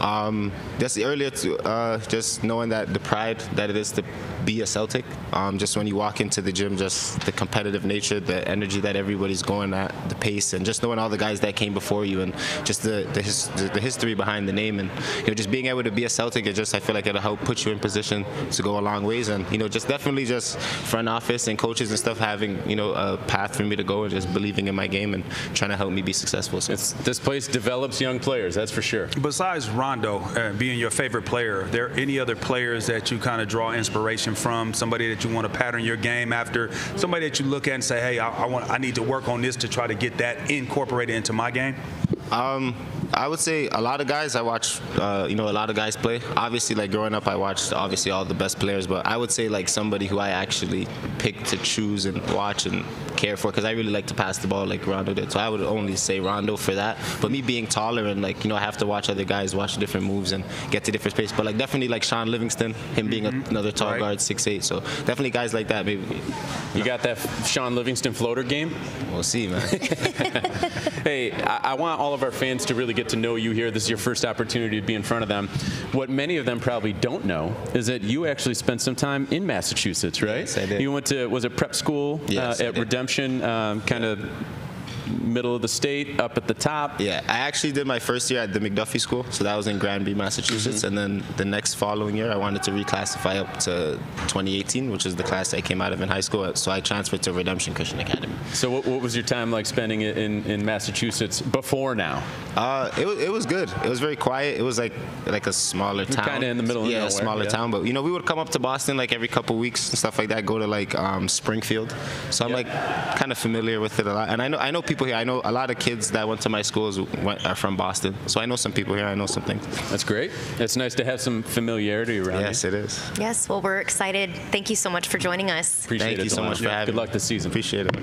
Um, just earlier, to, uh, just knowing that the pride that it is to be a Celtic, um, just when you walk into the gym, just the competitive nature, the energy that everybody's going at, the pace, and just knowing all the guys that came before you, and just the the, his, the, the history behind the name, and you know, just being able to be a Celtic, it just I feel like it'll help put you in position to go a long ways, and you know, just definitely just front office and coaches and stuff having you know a path for me to go and just believing in my game and trying to help me be successful. So it's, this place develops young players, that's for sure. Besides Ron Uh, being your favorite player, are there any other players that you kind of draw inspiration from, somebody that you want to pattern your game after, somebody that you look at and say, hey, I, I, want, I need to work on this to try to get that incorporated into my game? Um, I would say a lot of guys I watch, uh, you know, a lot of guys play. Obviously, like growing up, I watched obviously all the best players, but I would say like somebody who I actually pick to choose and watch and care for, because I really like to pass the ball like Rondo did. So I would only say Rondo for that. But me being taller and like, you know, I have to watch other guys watch different moves and get to different space. But like definitely like Sean Livingston, him being mm-hmm. a, another tall right. guard, six eight. So definitely guys like that. Maybe you, know. you got that Sean Livingston floater game. We'll see, man. hey, I, I want all of our fans to really get to know you here. This is your first opportunity to be in front of them. What many of them probably don't know is that you actually spent some time in Massachusetts, right? Yes, I did. You went to, was it prep school yes, uh, at Redemption, um, kind of middle of the state, up at the top. Yeah, I actually did my first year at the McDuffie School, so that was in Granby, Massachusetts, mm-hmm. and then the next following year I wanted to reclassify up to twenty eighteen, which is the class I came out of in high school, so I transferred to Redemption Christian Academy. So what, what was your time like spending it in, in Massachusetts before now? Uh, it, it was good. It was very quiet. It was like like a smaller town. Kind of in the middle of yeah, nowhere. A smaller yeah. town, but you know, we would come up to Boston like every couple weeks and stuff like that, go to like um, Springfield, so I'm yeah. like kind of familiar with it a lot, and I know, I know people people here. I know a lot of kids that went to my schools went, are from Boston, so I know some people here. I know some things. That's great. It's nice to have some familiarity around. Yes, you. It is. Yes, well, we're excited. Thank you so much for joining us. Appreciate Thank it, you so much for having me. Good luck this season. Appreciate it.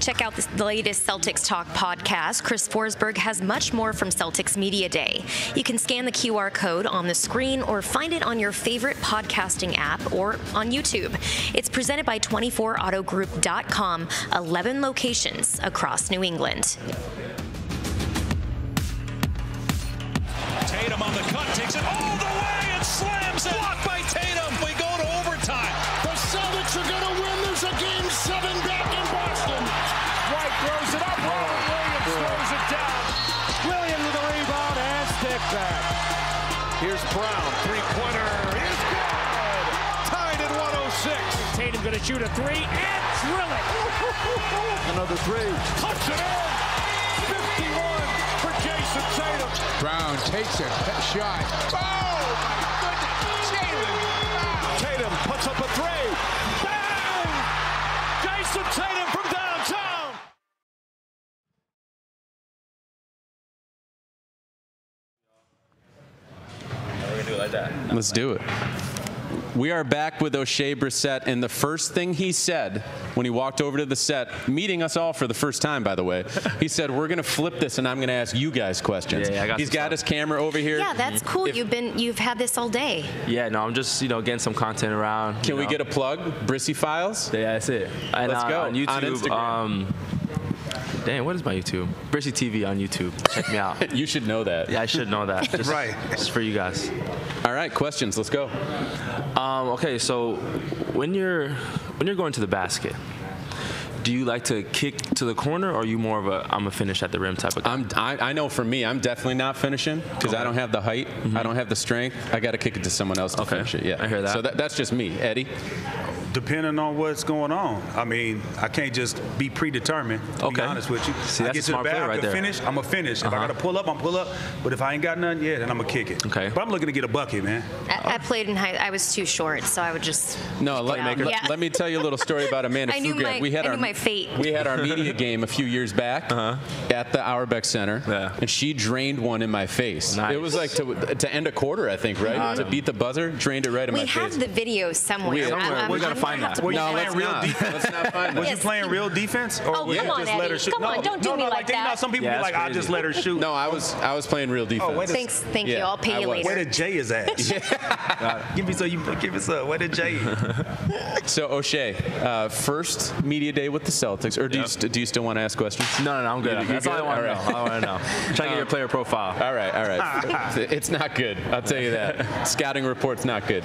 Check out the latest Celtics Talk podcast. Chris Forsberg has much more from Celtics Media Day. You can scan the Q R code on the screen or find it on your favorite podcasting app or on YouTube. It's presented by twenty-four auto group dot com, eleven locations across New England. Tatum on the cut, takes it all the way and slams it. Blocked by Tatum. We go to overtime. The Celtics are going to win. There's a game seven back in Boston. Throws it up, Robert Williams throws it down. Williams with a rebound and stick back. Here's Brown, three-pointer is good. Tied at one oh six. Tatum going to shoot a three and drill it. Another three. Puts it in. fifty-one for Jayson Tatum. Brown takes it, pet shot. Oh, my goodness. Jaylen Brown. Tatum puts up a three. Bang! Jayson Tatum from downtown. Let's do it. We are back with Oshae Brissett, and the first thing he said when he walked over to the set, meeting us all for the first time, by the way, he said, we're going to flip this, and I'm going to ask you guys questions. Yeah, yeah, I got He's got stuff. his camera over here. Yeah, that's cool. If, you've been, you've had this all day. Yeah, no, I'm just, you know, getting some content around. Can you we know. get a plug? Brissy Files? Yeah, that's it. And Let's uh, go. On YouTube, on Instagram. Um, Damn, what is my YouTube? Brissy T V on YouTube. Check me out. You should know that. Yeah, I should know that. Just, right. Just for you guys. All right, questions. Let's go. Um, okay, so when you're when you're going to the basket, do you like to kick to the corner, or are you more of a I'm a finish at the rim type of guy? I'm, I, I know for me, I'm definitely not finishing because okay. I don't have the height. Mm-hmm. I don't have the strength. I got to kick it to someone else to okay. finish it. Yeah, I hear that. So that, that's just me. Eddie? Depending on what's going on. I mean, I can't just be predetermined, to okay. be honest with you. See, I get to the back, right I'm finish, I'm going to finish. Uh-huh. If I got to pull up, I'm pull up. But if I ain't got nothing yet, then I'm going to kick it. Okay. But I'm looking to get a bucket, man. I, I played in high, I was too short, so I would just. No, let, maker, yeah. let me tell you a little story about Amanda I knew Fuga. My, we had I our, knew my fate. We had our media game a few years back uh-huh. at the Auerbach Center, yeah. and she drained one in my face. Nice. It was like to, to end a quarter, I think, right? Not to beat the buzzer, drained it right in we my face. We have the video somewhere. We, somewhere. I'm, I'm, we gotta Find that. Were you no, playing real defense? Was you playing real defense, or oh, was you just let her shoot? Come no, on, don't do no, me no, like that. You know, some people yeah, be like, crazy. I just let her shoot. No, I was, I was playing real defense. Oh, wait a, Thanks, thank yeah, you. I'll pay I you was. later. Where the J is at? Give me so you give us up. Where the J? So Oshae, uh, first media day with the Celtics, or do yep. you do you still want to ask questions? No, no, no I'm good. You, That's all I want to know. I want to know. Trying to get your player profile. All right, all right. It's not good. I'll tell you that. Scouting report's not good.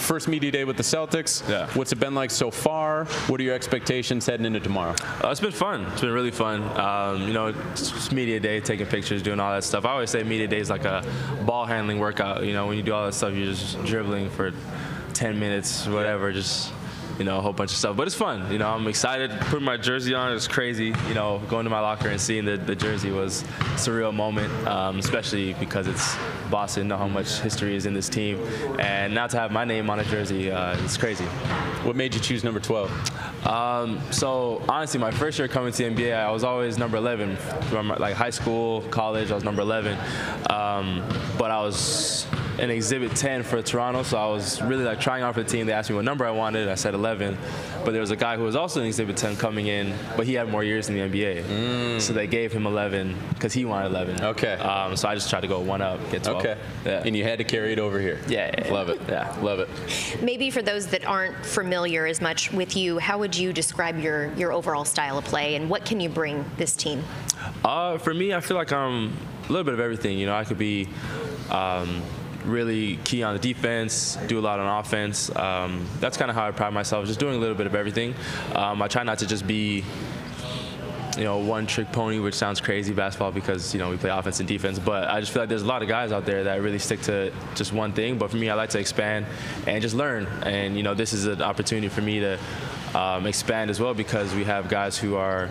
First media day with the Celtics. Yeah. What's it been like so far? What are your expectations heading into tomorrow? Uh, it's been fun. It's been really fun. Um, you know, it's media day, taking pictures, doing all that stuff. I always say media day is like a ball handling workout. You know, when you do all that stuff, you're just dribbling for ten minutes, whatever, just, you know, a whole bunch of stuff. But it's fun. You know, I'm excited. Putting my jersey on is crazy. You know, going to my locker and seeing the, the jersey was a surreal moment, um, especially because it's Boston, know how much history is in this team, and now to have my name on a jersey, uh, it's crazy. What made you choose number twelve? Um, so honestly, my first year coming to the N B A, I was always number eleven. From like high school, college, I was number eleven, um, but I was in Exhibit ten for Toronto, so I was really like trying out for the team. They asked me what number I wanted. I said eleven, but there was a guy who was also in Exhibit ten coming in, but he had more years in the N B A. Mm. So they gave him eleven because he wanted eleven. Okay. Um, so I just tried to go one up, get twelve. Okay. Yeah. And you had to carry it over here. Yeah. yeah Love it. Yeah. Love it. Maybe for those that aren't familiar as much with you, how would you describe your your overall style of play, and what can you bring this team? Uh, for me, I feel like I'm a little bit of everything. You know, I could be um, really key on the defense, do a lot on offense. Um, that's kind of how I pride myself, just doing a little bit of everything. Um, I try not to just be, you know, one trick pony, which sounds crazy basketball because, you know, we play offense and defense, but I just feel like there's a lot of guys out there that really stick to just one thing. But for me, I like to expand and just learn. And, you know, this is an opportunity for me to um, expand as well, because we have guys who are,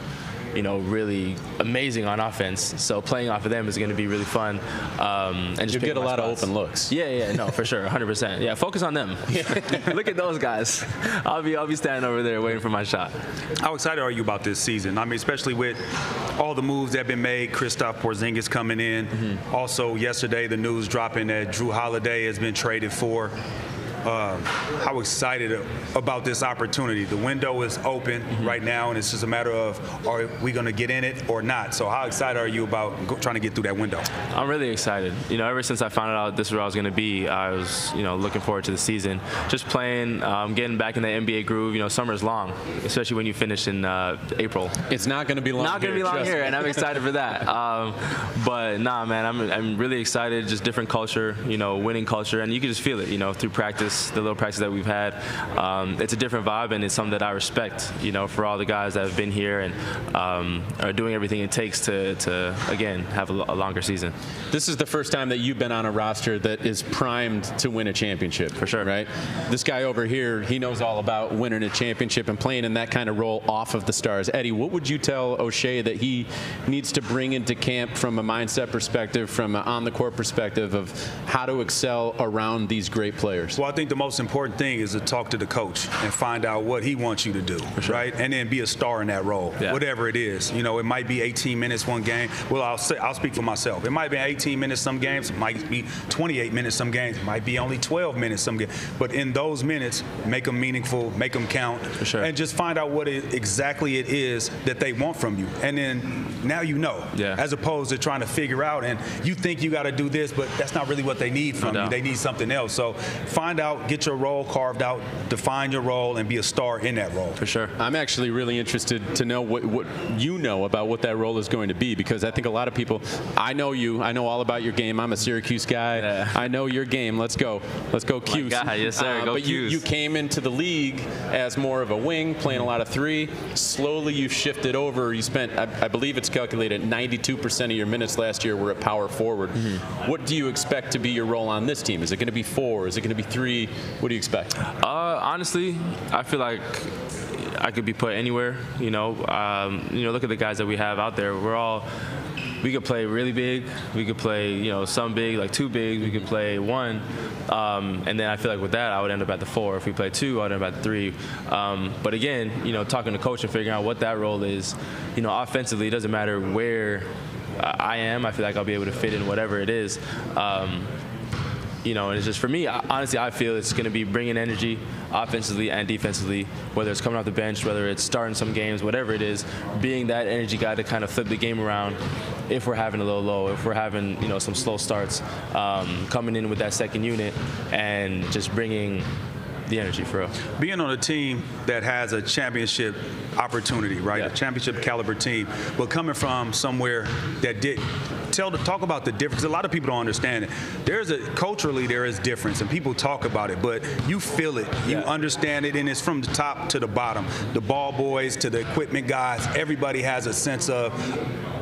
you know, really amazing on offense. So playing off of them is going to be really fun. Um, and you get a lot spots. of open looks. Yeah, yeah, no, for sure, one hundred percent. Yeah, focus on them. Look at those guys. I'll be, I'll be standing over there waiting for my shot. How excited are you about this season? I mean, especially with all the moves that have been made, Kristaps Porzingis coming in. Mm-hmm. Also, yesterday, the news dropping that Jrue Holiday has been traded for. Uh, how excited about this opportunity. The window is open mm-hmm. right now, and it's just a matter of, are we going to get in it or not? So how excited are you about go, trying to get through that window? I'm really excited. You know, ever since I found out this is where I was going to be, I was, you know, looking forward to the season. Just playing, um, getting back in the N B A groove. You know, summer's long, especially when you finish in uh, April. It's not going to be long not gonna here. Not going to be long here, and I'm excited for that. Um, but, nah, man, I'm, I'm really excited. Just different culture, you know, winning culture, and you can just feel it, you know, through practice. The little practice that we've had, um, it's a different vibe, and it's something that I respect, you know, for all the guys that have been here and um, are doing everything it takes to, to again, have a, a longer season. This is the first time that you've been on a roster that is primed to win a championship. For sure. Right? This guy over here, he knows all about winning a championship and playing in that kind of role off of the stars. Eddie, what would you tell Oshae that he needs to bring into camp from a mindset perspective, from an on-the-court perspective of how to excel around these great players? Well, I think the most important thing is to talk to the coach and find out what he wants you to do, sure. right? And then be a star in that role, yeah. whatever it is. You know, it might be eighteen minutes one game. Well, I'll say, I'll speak for myself. It might be eighteen minutes some games. It might be twenty-eight minutes some games. It might be only twelve minutes some games. But in those minutes, make them meaningful, make them count, for sure. and just find out what it, exactly it is that they want from you. And then now you know, yeah. as opposed to trying to figure out, and you think you got to do this, but that's not really what they need from no. you. They need something else. So find out. Out, get your role carved out, define your role, and be a star in that role. For sure. I'm actually really interested to know what, what you know about what that role is going to be, because I think a lot of people, I know you, I know all about your game. I'm a Syracuse guy. Yeah. I know your game. Let's go. Let's go Cuse. My God, yes, sir. Uh, go but Cuse. You, you came into the league as more of a wing, playing a lot of three. Slowly you shifted over. You spent, I, I believe it's calculated, ninety-two percent of your minutes last year were at power forward. Mm-hmm. What do you expect to be your role on this team? Is it going to be four? Is it going to be three? What do you expect? Uh, honestly, I feel like I could be put anywhere. You know, um, you know, look at the guys that we have out there. We're all, we could play really big. We could play, you know, some big, like two bigs. We could play one. Um, and then I feel like with that, I would end up at the four. If we play two, I would end up at the three. Um, but again, you know, talking to coach and figuring out what that role is, you know, offensively, it doesn't matter where I am. I feel like I'll be able to fit in whatever it is. Um, You know, and it's just for me, I, honestly, I feel it's going to be bringing energy offensively and defensively, whether it's coming off the bench, whether it's starting some games, whatever it is, being that energy guy to kind of flip the game around if we're having a little low, if we're having, you know, some slow starts, um, coming in with that second unit and just bringing the energy for us. Being on a team that has a championship opportunity, right, yeah. a championship caliber team, but coming from somewhere that did Tell to talk about the difference. A lot of people don't understand it. There's a culturally there is difference, and people talk about it, but you feel it, you yeah. understand it, and it's from the top to the bottom. The ball boys to the equipment guys, everybody has a sense of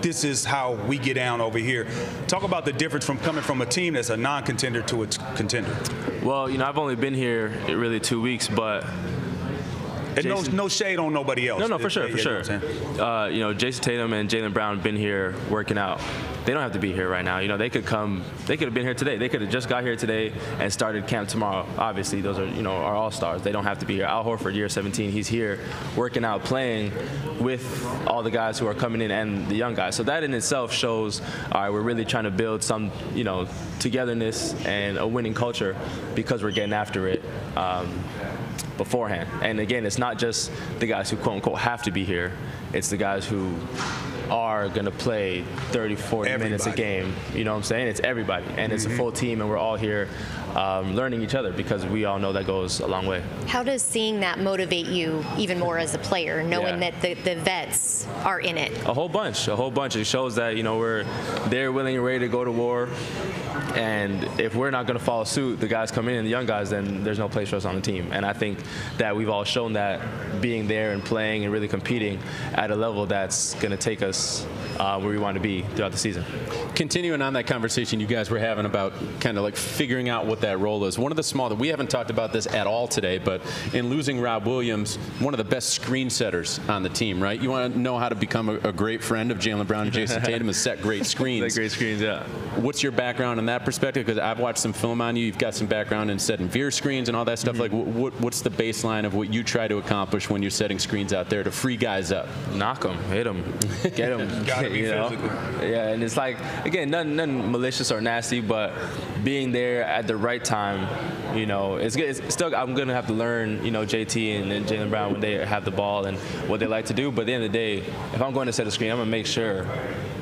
this is how we get down over here. Talk about the difference from coming from a team that's a non-contender to a contender. Well, you know, I've only been here really two weeks, but And no, no shade on nobody else. No, no, for sure, for sure. Uh, you know, Jayson Tatum and Jaylen Brown have been here working out. They don't have to be here right now. You know, they could come. They could have been here today. They could have just got here today and started camp tomorrow. Obviously, those are, you know, our all-stars. They don't have to be here. Al Horford, year seventeen, he's here working out, playing with all the guys who are coming in and the young guys. So that in itself shows, all right, we're really trying to build some, you know, togetherness and a winning culture because we're getting after it. Um, beforehand. And again, it's not just the guys who quote-unquote have to be here. It's the guys who are going to play thirty, forty minutes a game. You know what I'm saying? It's everybody. And mm-hmm. it's a full team, and we're all here um, learning each other because we all know that goes a long way. How does seeing that motivate you even more as a player, knowing yeah. that the, the vets are in it? A whole bunch. A whole bunch. It shows that, you know, we're they're willing and ready to go to war. And if we're not going to follow suit, the guys come in, and the young guys, then there's no place for us on the team. And I think that we've all shown that being there and playing and really competing at a level that's going to take us uh, where we want to be throughout the season. Continuing on that conversation you guys were having about kind of like figuring out what that role is, one of the small that we haven't talked about this at all today, but in losing Rob Williams, one of the best screen setters on the team, right? You want to know how to become a, a great friend of Jaylen Brown and Jayson Tatum is set great screens. Great screens, yeah. What's your background in that perspective, because I've watched some film on you, you've got some background in setting veer screens and all that stuff. Mm-hmm. Like, what, what's the baseline of what you try to accomplish when you're setting screens out there to free guys up? Knock them, hit them, get them. Gotta be physical. Yeah, and it's like, again, nothing, nothing malicious or nasty, but being there at the right time, you know, it's, it's still, I'm going to have to learn, you know, J T and, and Jaylen Brown when they have the ball and what they like to do, but at the end of the day, if I'm going to set a screen, I'm going to make sure.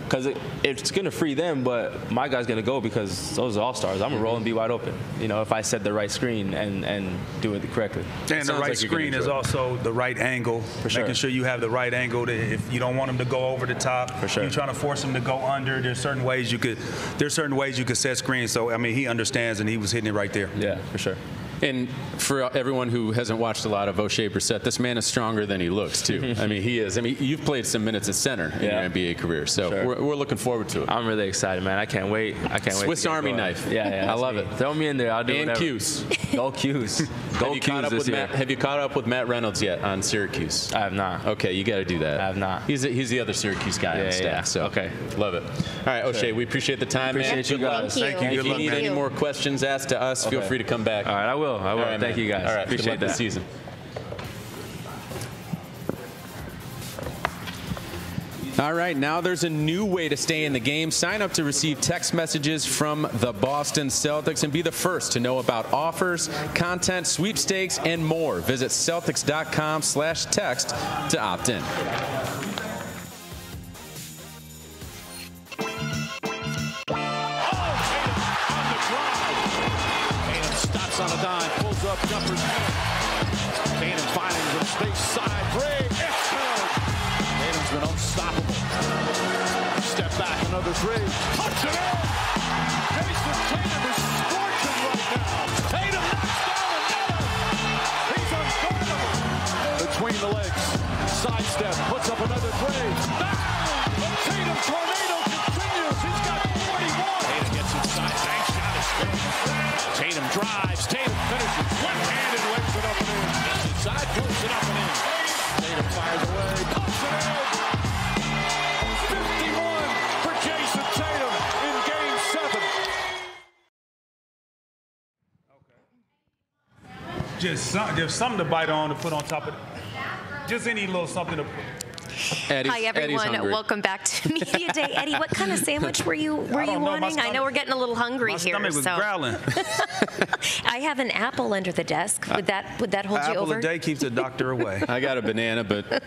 Because it, it's going to free them, but my guy's going to go because those are all-stars. I'm going to roll and be wide open, you know, if I set the right screen and, and do it correctly. And the right screen is also the right angle. For sure. Making sure you have the right angle. To, if you don't want them to go over the top, for sure. You're trying to force them to go under. There's certain ways you could There's certain ways you could set screens. So, I mean, he understands, and he was hitting it right there. Yeah, for sure. And for everyone who hasn't watched a lot of Oshae Brissett, this man is stronger than he looks, too. I mean, he is. I mean, you've played some minutes at center yeah. in your N B A career, so sure. we're, we're looking forward to it. I'm really excited, man. I can't wait. I can't Swiss wait. Swiss Army knife. Yeah, yeah. I love me. it. Throw me in there. I'll do it. And Cuse. Go Cuse. Go Cuse this year. Matt, have you caught up with Matt Reynolds yet on Syracuse? I have not. Okay, you got to do that. I have not. He's a, he's the other Syracuse guy yeah, on staff. Yeah. So okay, love it. All right, Oshae, sure. we appreciate the time. We appreciate man. you guys. Thank you. Thank you. If you need any more questions asked to us, feel free to come back. All right, I will. I will. Right, Thank man. you guys. All right, appreciate this season. All right, now there's a new way to stay in the game. Sign up to receive text messages from the Boston Celtics and be the first to know about offers, content, sweepstakes, and more. Visit Celtics.com slash text to opt in. Jumpers. Tatum finding the space side three. It's good. Tatum's been unstoppable. Step back, another three. Puts it in. Jayson Tatum is scorching right now. Tatum knocks down another. He's unguardable. Between the legs. Sidestep. Puts up another three. Now, the Tatum tornado continues. He's got forty-one. Tatum gets inside. Bank shot is good. Tatum drives. Tatum finishes. Side goes it up and in. Tatum fires away. Puts it in. fifty-one for Jayson Tatum in game seven. Okay. Just some, there's something to bite on to put on top of it. Just any little something to put. Eddie's, Hi everyone, welcome back to Media Day. Eddie, what kind of sandwich were you were you know. wanting? Stomach, I know we're getting a little hungry my here. My stomach was so. growling. I have an apple under the desk. Would that would that hold an you apple over? Apple a day keeps the doctor away. I got a banana, but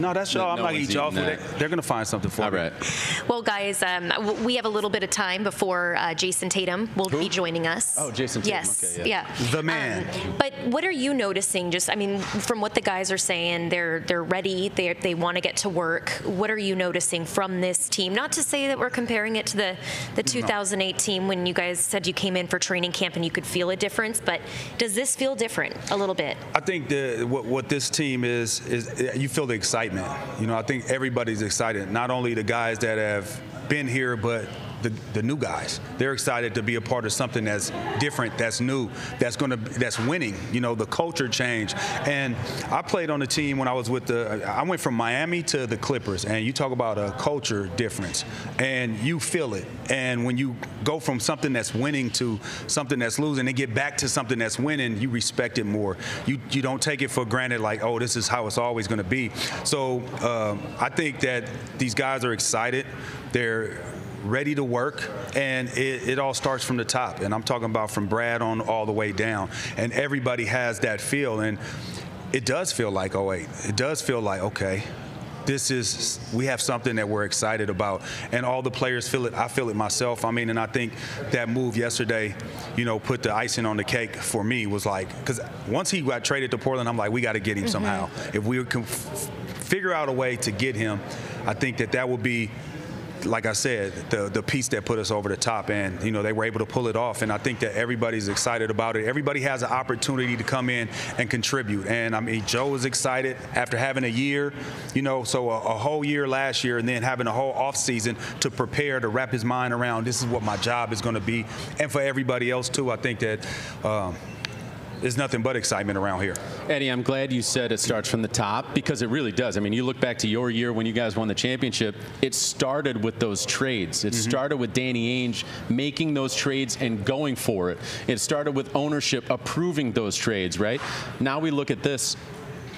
no, that's no, all. No I'm not eat y'all for that. They're gonna find something for all me. All right. Well, guys, um, we have a little bit of time before uh, Jayson Tatum will Who? be joining us. Oh, Jayson Tatum. Yes, okay, yeah. yeah. The man. Um, but what are you noticing? Just, I mean, from what the guys are saying, they're they're ready. They they want. to get to work. What are you noticing from this team? Not to say that we're comparing it to the, the two thousand eight no. team when you guys said you came in for training camp and you could feel a difference, but does this feel different a little bit? I think the, what, what this team is, is you feel the excitement. You know, I think everybody's excited, not only the guys that have been here, but the, the new guys. They're excited to be a part of something that's different, that's new, that's going to that's winning. You know, the culture change. And I played on the team when I was with the I went from Miami to the Clippers, and you talk about a culture difference, and you feel it. And when you go from something that's winning to something that's losing and get back to something that's winning, you respect it more. You you don't take it for granted like, oh, this is how it's always going to be. So um, I think that these guys are excited. They're ready to work, and it, it all starts from the top. And I'm talking about from Brad on all the way down. And everybody has that feel, and it does feel like oh eight. It does feel like, okay, this is we have something that we're excited about, and all the players feel it. I feel it myself. I mean, and I think that move yesterday, you know, put the icing on the cake for me was like, because once he got traded to Portland, I'm like, we got to get him mm-hmm. somehow. If we can f figure out a way to get him, I think that that would be, like I said, the the piece that put us over the top, and you know they were able to pull it off. And I think that everybody's excited about it. Everybody has an opportunity to come in and contribute. And I mean, Joe is excited after having a year, you know, so a, a whole year last year, and then having a whole off season to prepare, to wrap his mind around, this is what my job is going to be. And for everybody else too, I think that um, there's nothing but excitement around here. Eddie, I'm glad you said it starts from the top, because it really does. I mean, you look back to your year when you guys won the championship, it started with those trades. It mm-hmm. started with Danny Ainge making those trades and going for it. It started with ownership approving those trades, right? Now we look at this.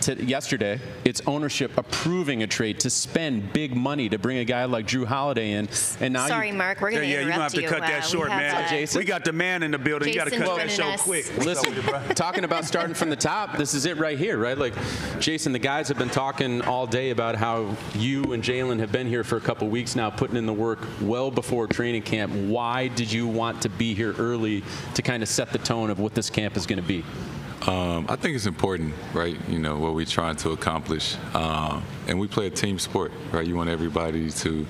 To yesterday, it's ownership approving a trade to spend big money to bring a guy like Jrue Holiday in. And now, sorry, you, Mark, we're going to yeah, interrupt you. Yeah, you have to cut that uh, short, we man. We got the man in the building. Jason, you got to cut that show us. quick. Listen, talking about starting from the top, this is it right here, right? Like, Jason, the guys have been talking all day about how you and Jaylen have been here for a couple weeks now, putting in the work well before training camp. Why did you want to be here early to kind of set the tone of what this camp is going to be? Um, I think it's important, right, you know, what we're trying to accomplish. Um, and we play a team sport, right? You want everybody to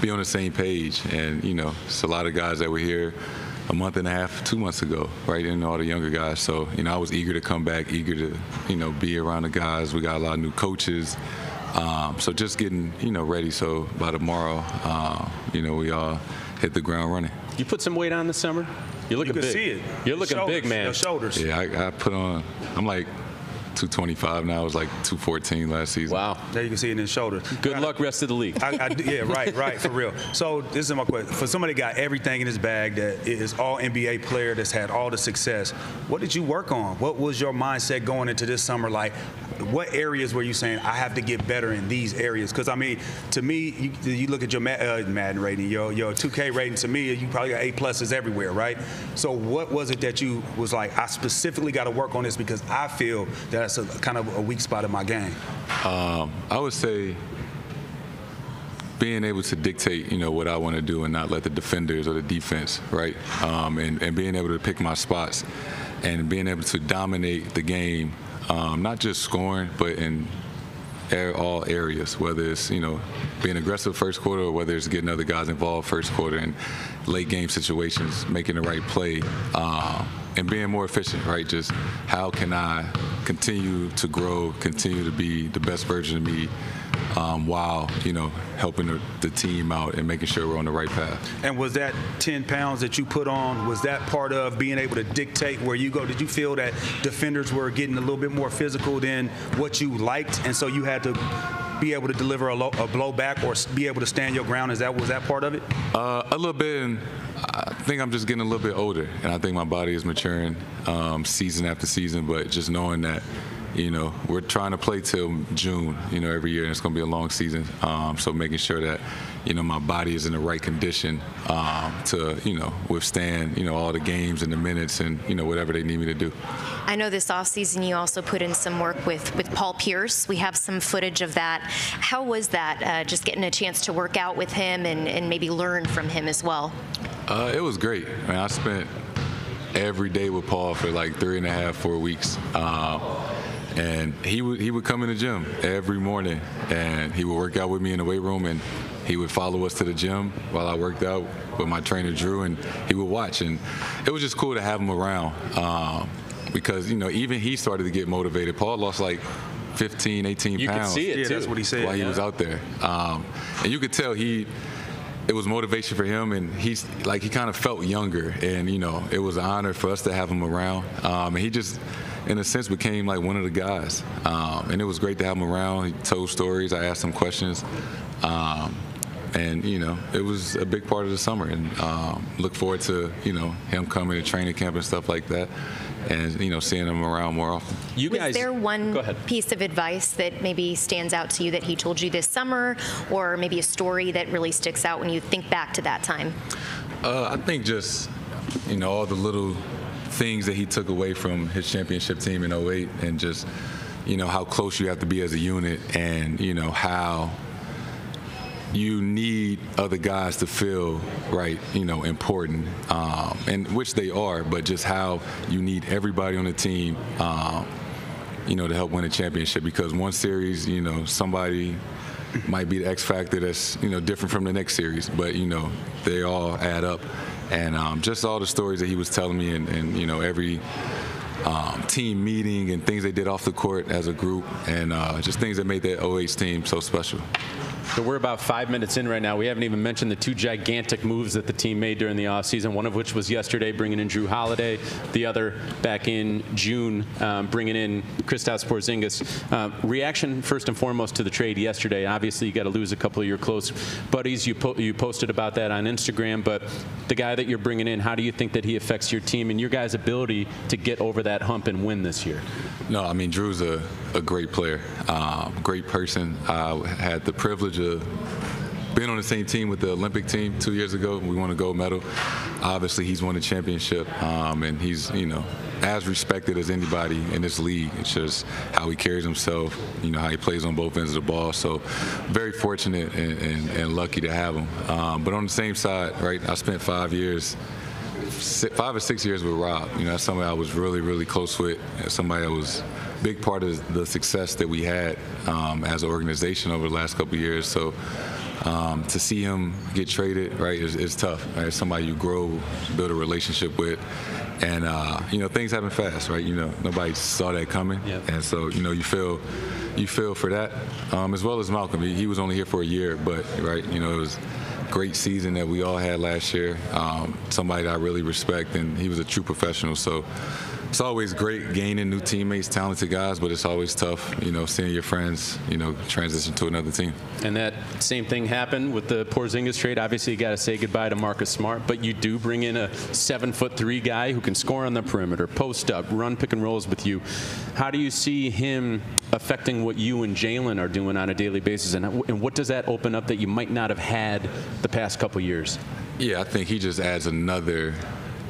be on the same page. And, you know, it's a lot of guys that were here a month and a half, two months ago, right, and all the younger guys. So, you know, I was eager to come back, eager to, you know, be around the guys. We got a lot of new coaches. Um, so just getting, you know, ready. So by tomorrow, uh, you know, we all hit the ground running. You put some weight on this summer? You're looking you big. See it. You're looking shoulders, big, man. Your shoulders. Yeah, I, I put on. I'm like two twenty-five now. I was like two fourteen last season. Wow. There you can see it in his shoulder. Good I, luck rest of the league. I, I, yeah, right, right, for real. So this is my question. For somebody that got everything in his bag, that is all N B A player, that's had all the success, what did you work on? What was your mindset going into this summer? Like, what areas were you saying, I have to get better in these areas? Because, I mean, to me, you, you look at your uh, Madden rating, your, your two K rating, to me, you probably got A-pluses everywhere, right? So what was it that you was like, I specifically got to work on this because I feel that that's a, kind of a weak spot in my game? Um, I would say being able to dictate, you know, what I want to do and not let the defenders or the defense, right, um, and, and being able to pick my spots and being able to dominate the game. Um, not just scoring, but in air, all areas, whether it's, you know, being aggressive first quarter or whether it's getting other guys involved first quarter and late game situations, making the right play, um, and being more efficient, right? Just how can I continue to grow, continue to be the best version of me, Um, while, you know, helping the, the team out and making sure we're on the right path. And was that ten pounds that you put on, was that part of being able to dictate where you go? Did you feel that defenders were getting a little bit more physical than what you liked, and so you had to be able to deliver a, low, a blow back or be able to stand your ground? Is that, was that part of it? Uh, a little bit, and I think I'm just getting a little bit older, and I think my body is maturing um, season after season, but just knowing that, you know, we're trying to play till June, you know, every year, and it's going to be a long season. Um, so making sure that, you know, my body is in the right condition um, to, you know, withstand, you know, all the games and the minutes and, you know, whatever they need me to do. I know this offseason you also put in some work with, with Paul Pierce. We have some footage of that. How was that, uh, just getting a chance to work out with him and, and maybe learn from him as well? Uh, it was great. I mean, I spent every day with Paul for like three and a half, four weeks. Um, And he would he would come in the gym every morning, and he would work out with me in the weight room, and he would follow us to the gym while I worked out with my trainer Jrue, and he would watch. And it was just cool to have him around um, because, you know, even he started to get motivated. Paul lost like fifteen, eighteen pounds. You could see it, too. Yeah, that's what he said. While he was out there. Um, and you could tell he it was motivation for him, and he's like, he kind of felt younger, and you know, it was an honor for us to have him around. Um, and he just, in a sense, became like one of the guys, um, and it was great to have him around. He told stories, I asked him questions, um, and you know, it was a big part of the summer. And um, look forward to, you know, him coming to training camp and stuff like that, and you know, seeing him around more often. You guys, was there one piece of advice that maybe stands out to you that he told you this summer, or maybe a story that really sticks out when you think back to that time? Uh, I think just, you know, all the little things that he took away from his championship team in oh eight, and just, you know, how close you have to be as a unit, and you know, how you need other guys to feel, right, you know, important, um, and which they are, but just how you need everybody on the team, um, you know, to help win a championship. Because one series, you know, somebody might be the X factor that's, you know, different from the next series, but, you know, they all add up. And um, just all the stories that he was telling me, and, and you know, every um, team meeting and things they did off the court as a group, and uh, just things that made that oh eight team so special. So we're about five minutes in right now. We haven't even mentioned the two gigantic moves that the team made during the offseason, one of which was yesterday, bringing in Jrue Holiday, the other back in June, um, bringing in Kristaps Porzingis. Uh, reaction, first and foremost, to the trade yesterday. Obviously, you got to lose a couple of your close buddies. You, po you posted about that on Instagram, but the guy that you're bringing in, how do you think that he affects your team and your guys' ability to get over that hump and win this year? No, I mean, Jrue's a, a great player, uh, great person. I had the privilege Uh, been on the same team with the Olympic team two years ago. We won a gold medal. Obviously, he's won a championship, um, and he's, you know, as respected as anybody in this league. It's just how he carries himself, you know, how he plays on both ends of the ball. So very fortunate and, and, and lucky to have him. Um, but on the same side, right, I spent five years, five or six years with Rob. You know, that's somebody I was really, really close with, somebody that was big part of the success that we had um, as an organization over the last couple of years. So um, to see him get traded, right, is, is tough. Right? It's somebody you grow, build a relationship with, and uh, you know, things happen fast, right? You know, nobody saw that coming, yep. And so you know, you feel, you feel for that, um, as well as Malcolm. He, he was only here for a year, but right, you know, it was a great season that we all had last year. Um, somebody that I really respect, and he was a true professional. So. It's always great gaining new teammates, talented guys, but it's always tough, you know, seeing your friends, you know, transition to another team. And that same thing happened with the Porzingis trade. Obviously, you got to say goodbye to Marcus Smart, but you do bring in a seven-foot-three guy who can score on the perimeter, post up, run pick and rolls with you. How do you see him affecting what you and Jaylen are doing on a daily basis, and, and what does that open up that you might not have had the past couple years? Yeah, I think he just adds another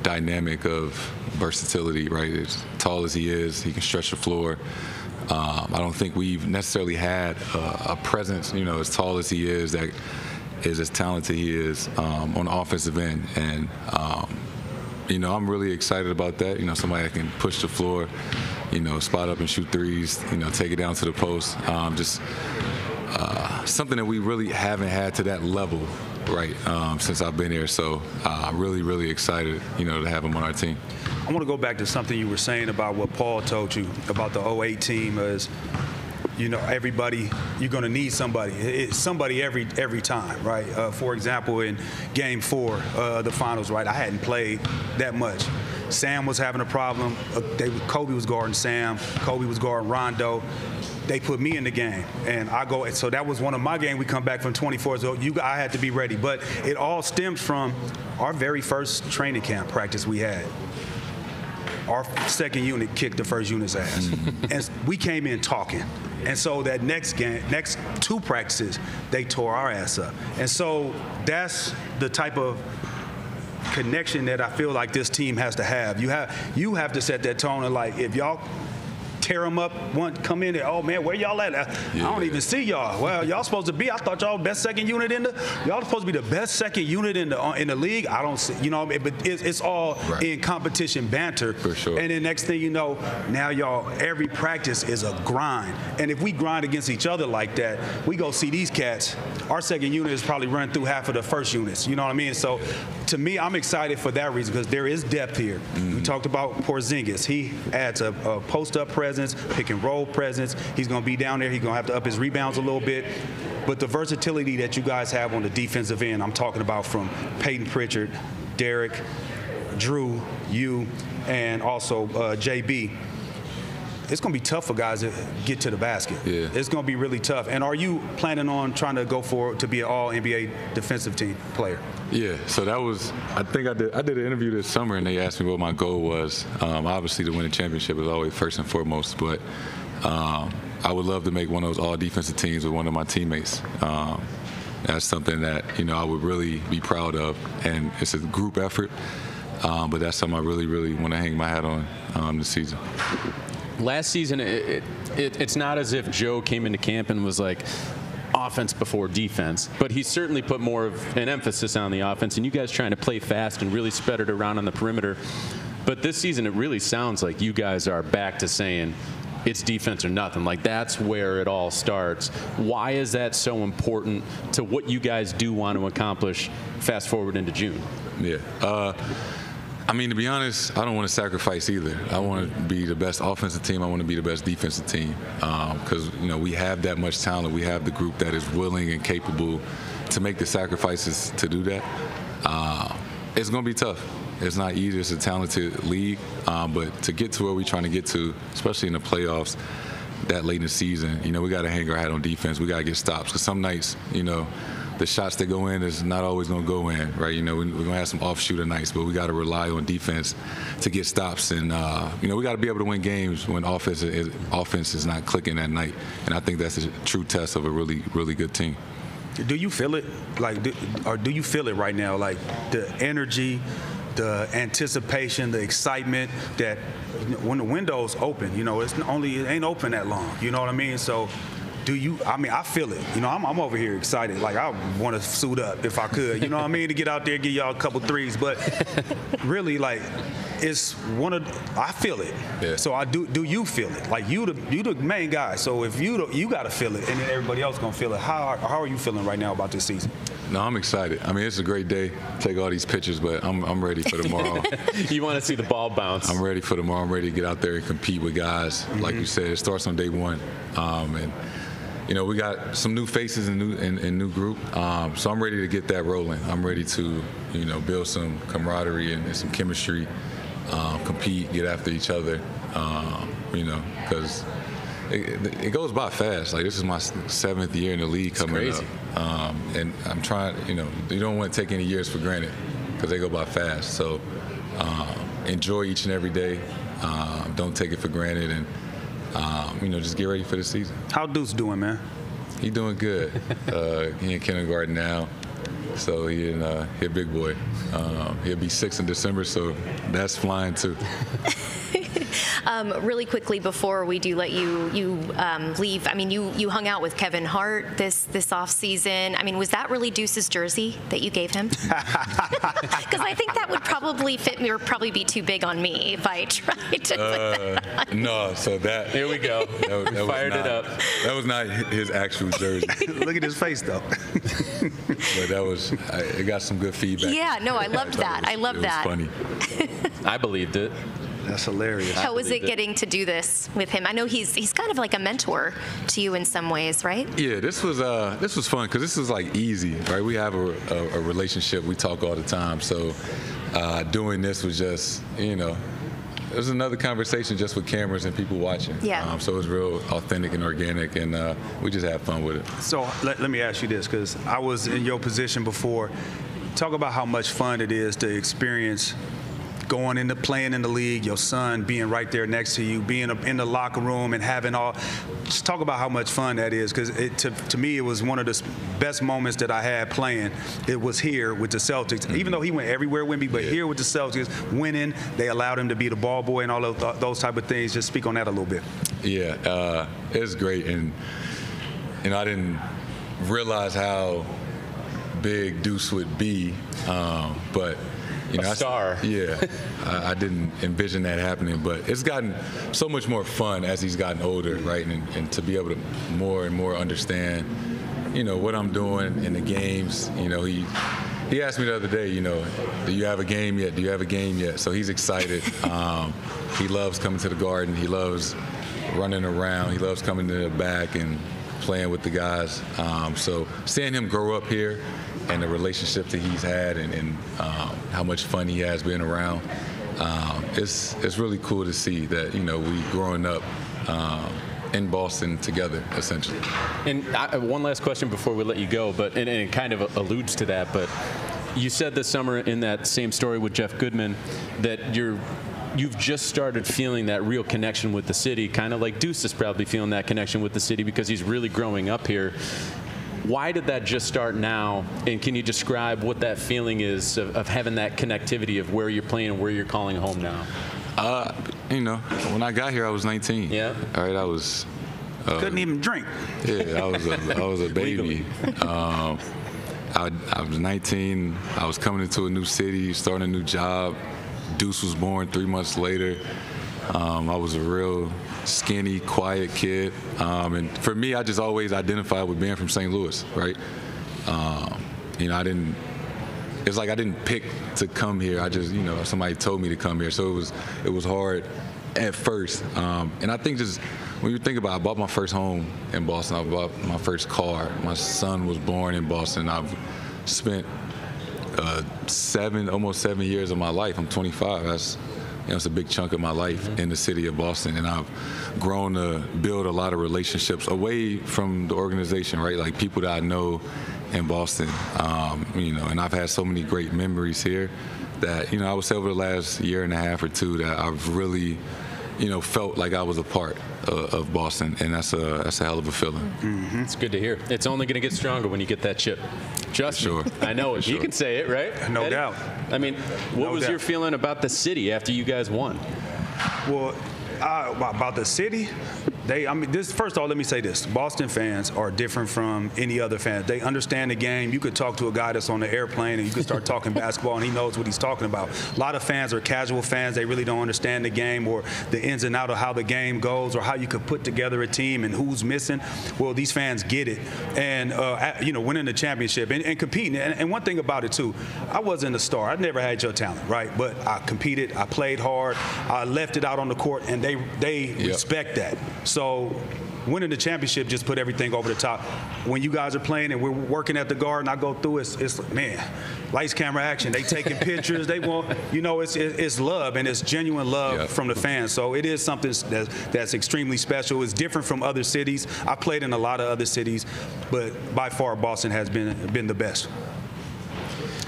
dynamic of versatility, right? As tall as he is, he can stretch the floor. Um, I don't think we've necessarily had a, a presence, you know, as tall as he is, that is as talented he is um, on the offensive end. And, um, you know, I'm really excited about that. You know, somebody that can push the floor, you know, spot up and shoot threes, you know, take it down to the post. Um, just uh, something that we really haven't had to that level. Right, um, since I've been here, so I'm uh, really, really excited, you know, to have him on our team. I want to go back to something you were saying about what Paul told you about the oh eight team is, you know, everybody, you're going to need somebody. It's somebody every every time, right? Uh, for example, in game four of uh, the finals, right, I hadn't played that much. Sam was having a problem. Uh, they, Kobe was guarding Sam. Kobe was guarding Rondo. They put me in the game, and I go. So that was one of my games. We come back from twenty-four, so you, I had to be ready. But it all stems from our very first training camp practice we had. Our second unit kicked the first unit's ass, and we came in talking. And so that next game, next two practices, they tore our ass up. And so that's the type of connection that I feel like this team has to have. You have you have to set that tone, and like if y'all tear them up, one come in and, oh man, where y'all at? I, yeah. I don't even see y'all. Well, y'all supposed to be. I thought y'all best second unit in the. Y'all supposed to be the best second unit in the uh, in the league. I don't see. You know, but it's, it's all right. In competition banter. For sure. And the next thing you know, now y'all every practice is a grind. And if we grind against each other like that, we go see these cats. Our second unit is probably run through half of the first units. You know what I mean? So, to me, I'm excited for that reason because there is depth here. Mm-hmm. We talked about Porzingis. He adds a, a post-up presence. Pick and roll presence. He's going to be down there. He's going to have to up his rebounds a little bit. But the versatility that you guys have on the defensive end, I'm talking about from Payton Pritchard, Derrick, Jrue, you, and also uh, J B, it's going to be tough for guys to get to the basket. Yeah. It's going to be really tough. And are you planning on trying to go for to be an all N B A defensive team player? Yeah, so that was – I think I did I did an interview this summer, and they asked me what my goal was. Um, obviously, to win a championship is always first and foremost, but um, I would love to make one of those all-defensive teams with one of my teammates. Um, that's something that, you know, I would really be proud of, and it's a group effort, um, but that's something I really, really want to hang my hat on um, this season. Last season, it, it, it's not as if Joe came into camp and was like offense before defense, but he certainly put more of an emphasis on the offense, and you guys trying to play fast and really spread it around on the perimeter. But this season, it really sounds like you guys are back to saying it's defense or nothing. Like, that's where it all starts. Why is that so important to what you guys do want to accomplish fast forward into June? Yeah. Uh, I mean, to be honest, I don't want to sacrifice either. I want to be the best offensive team. I want to be the best defensive team because, um, you know, we have that much talent. We have the group that is willing and capable to make the sacrifices to do that. Uh, it's going to be tough. It's not easy. It's a talented league. Um, but to get to where we're trying to get to, especially in the playoffs that late in the season, you know, we got to hang our hat on defense. We got to get stops because some nights, you know, the shots that go in is not always going to go in, right? You know, we're going to have some off-shooter nights, but we got to rely on defense to get stops. And, uh, you know, we got to be able to win games when offense is, offense is not clicking at night. And I think that's a true test of a really, really good team. Do you feel it? Like, do, or do you feel it right now? Like, the energy, the anticipation, the excitement that when the window's open, you know, it's only, it ain't open that long. You know what I mean? So, do you, I mean, I feel it. You know, I'm, I'm over here excited. Like, I want to suit up if I could, you know what I mean, to get out there, give y'all a couple threes. But really, like, it's one of, I feel it. Yeah. So I do, do you feel it? Like, you the, you the main guy. So if you, the, you got to feel it, and then everybody else going to feel it. How, how are you feeling right now about this season? No, I'm excited. I mean, it's a great day. Take all these pictures, but I'm, I'm ready for tomorrow. You want to see the ball bounce. I'm ready for tomorrow. I'm ready to get out there and compete with guys. Mm-hmm. Like you said, it starts on day one. Um, and, you know, we got some new faces and new and, and new group, um, so I'm ready to get that rolling. I'm ready to, you know, build some camaraderie and, and some chemistry, um, compete, get after each other, um, you know, because it, it goes by fast. Like, this is my seventh year in the league coming it's crazy. up, um, and I'm trying. You know, you don't want to take any years for granted because they go by fast. So um, enjoy each and every day. Uh, don't take it for granted and. Um, you know, just get ready for the season. How Deuce doing, man? He doing good. uh, he in kindergarten now, so he in, uh, he a big boy. Um, he'll be six in December, so that's flying too. Um, really quickly before we do let you you um, leave, I mean, you you hung out with Kevin Hart this this off season. I mean, was that really Deuce's jersey that you gave him? Because I think that would probably fit me or probably be too big on me if I tried to. Uh, put that on. No, so that here we go. That, that fired not, it up. That was not his actual jersey. Look at his face though. But that was I, it. Got some good feedback. Yeah, no, I loved that. I loved that. It was, it was funny. I believed it. That's hilarious. How was it getting to do this with him? I know he's he's kind of like a mentor to you in some ways, right? Yeah, this was uh this was fun because this was like easy, right? We have a, a, a relationship, we talk all the time, so uh, doing this was just, you know, it was another conversation just with cameras and people watching. Yeah. Um, so it was real authentic and organic, and uh, we just had fun with it. So let, let me ask you this, because I was in your position before. Talk about how much fun it is to experience. Going into playing in the league, your son being right there next to you, being in the locker room and having all, just talk about how much fun that is. Because to, to me, it was one of the best moments that I had playing. It was here with the Celtics, mm-hmm. even though he went everywhere with me, but yeah. here with the Celtics, winning, they allowed him to be the ball boy and all of th those type of things. Just speak on that a little bit. Yeah, uh, it was great. And, you know, I didn't realize how big Deuce would be, um, but You know, a star. I, yeah, I, I didn't envision that happening, but it's gotten so much more fun as he's gotten older, right? And, and to be able to more and more understand, you know, what I'm doing in the games. You know, he he asked me the other day, you know, do you have a game yet? Do you have a game yet? So he's excited. um, he loves coming to the Garden. He loves running around. He loves coming to the back and playing with the guys. Um, so seeing him grow up here and the relationship that he's had and, and um, how much fun he has being around, um, it's it's really cool to see that, you know, we growing up um, in Boston together, essentially. And I, one last question before we let you go, but and, and it kind of alludes to that, but you said this summer in that same story with Jeff Goodman that you're you've just started feeling that real connection with the city, kind of like Deuce is probably feeling that connection with the city because he's really growing up here. Why did that just start now? And can you describe what that feeling is of, of having that connectivity of where you're playing and where you're calling home now? Uh, you know, when I got here, I was nineteen. Yeah. All right, I was. Uh, Couldn't even drink. Yeah, I was a, I was a baby. um, I, I was nineteen. I was coming into a new city, starting a new job. Deuce was born three months later. Um, I was a real skinny, quiet kid. Um, and for me, I just always identified with being from Saint Louis, right? Um, you know, I didn't, it's like I didn't pick to come here. I just, you know, somebody told me to come here. So it was, it was hard at first. Um, and I think just when you think about it, I bought my first home in Boston. I bought my first car. My son was born in Boston. I've spent Uh, seven, almost seven years of my life. I'm twenty-five. That's, you know, it's a big chunk of my life in the city of Boston, and I've grown to build a lot of relationships away from the organization, right? Like people that I know in Boston, um, you know, and I've had so many great memories here that, you know, I would say over the last year and a half or two that I've really, you know, felt like I was a part of, of Boston, and that's a that's a hell of a feeling. Mm-hmm. It's good to hear. It's only going to get stronger when you get that chip. Justin, sure. I know it. Sure. You can say it, right? No Eddie? Doubt. I mean, what no was doubt. Your feeling about the city after you guys won? Well, I, about the city, they. I mean, this. First of all, let me say this: Boston fans are different from any other fans. They understand the game. You could talk to a guy that's on the airplane, and you could start talking basketball, and he knows what he's talking about. A lot of fans are casual fans. They really don't understand the game or the ins and outs of how the game goes, or how you could put together a team and who's missing. Well, these fans get it, and uh, you know, winning the championship and, and competing. And, and one thing about it too, I wasn't a star. I never had your talent, right? But I competed. I played hard. I left it out on the court, and they they yep. respect that. So winning the championship just put everything over the top. When you guys are playing and we're working at the Garden, I go through, it's, it's man, lights, camera, action. They taking pictures. They want, you know, it's it's love, and it's genuine love yeah. from the fans. So it is something that's, that's extremely special. It's different from other cities. I played in a lot of other cities, but by far Boston has been, been the best.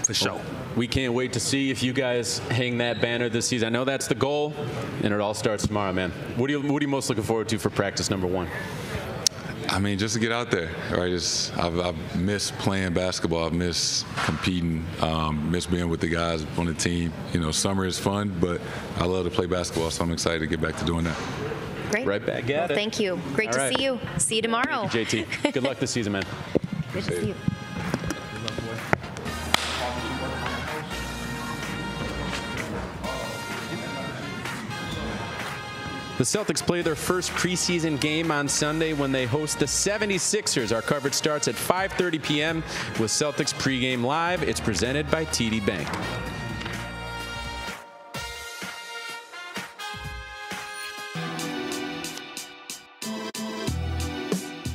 For sure. We can't wait to see if you guys hang that banner this season. I know that's the goal, and it all starts tomorrow, man. What are you, what are you most looking forward to for practice number one? I mean, just to get out there, right? It's, I've, I've missed playing basketball. I've missed competing, um, missed being with the guys on the team. You know, summer is fun, but I love to play basketball, so I'm excited to get back to doing that. Great. Right back at well, it. Thank you. Great all to right. see you. See you tomorrow. Thank you, J T. Good luck this season, man. Good to see you. The Celtics play their first preseason game on Sunday when they host the seventy-sixers. Our coverage starts at five thirty p m with Celtics pregame live. It's presented by T D Bank.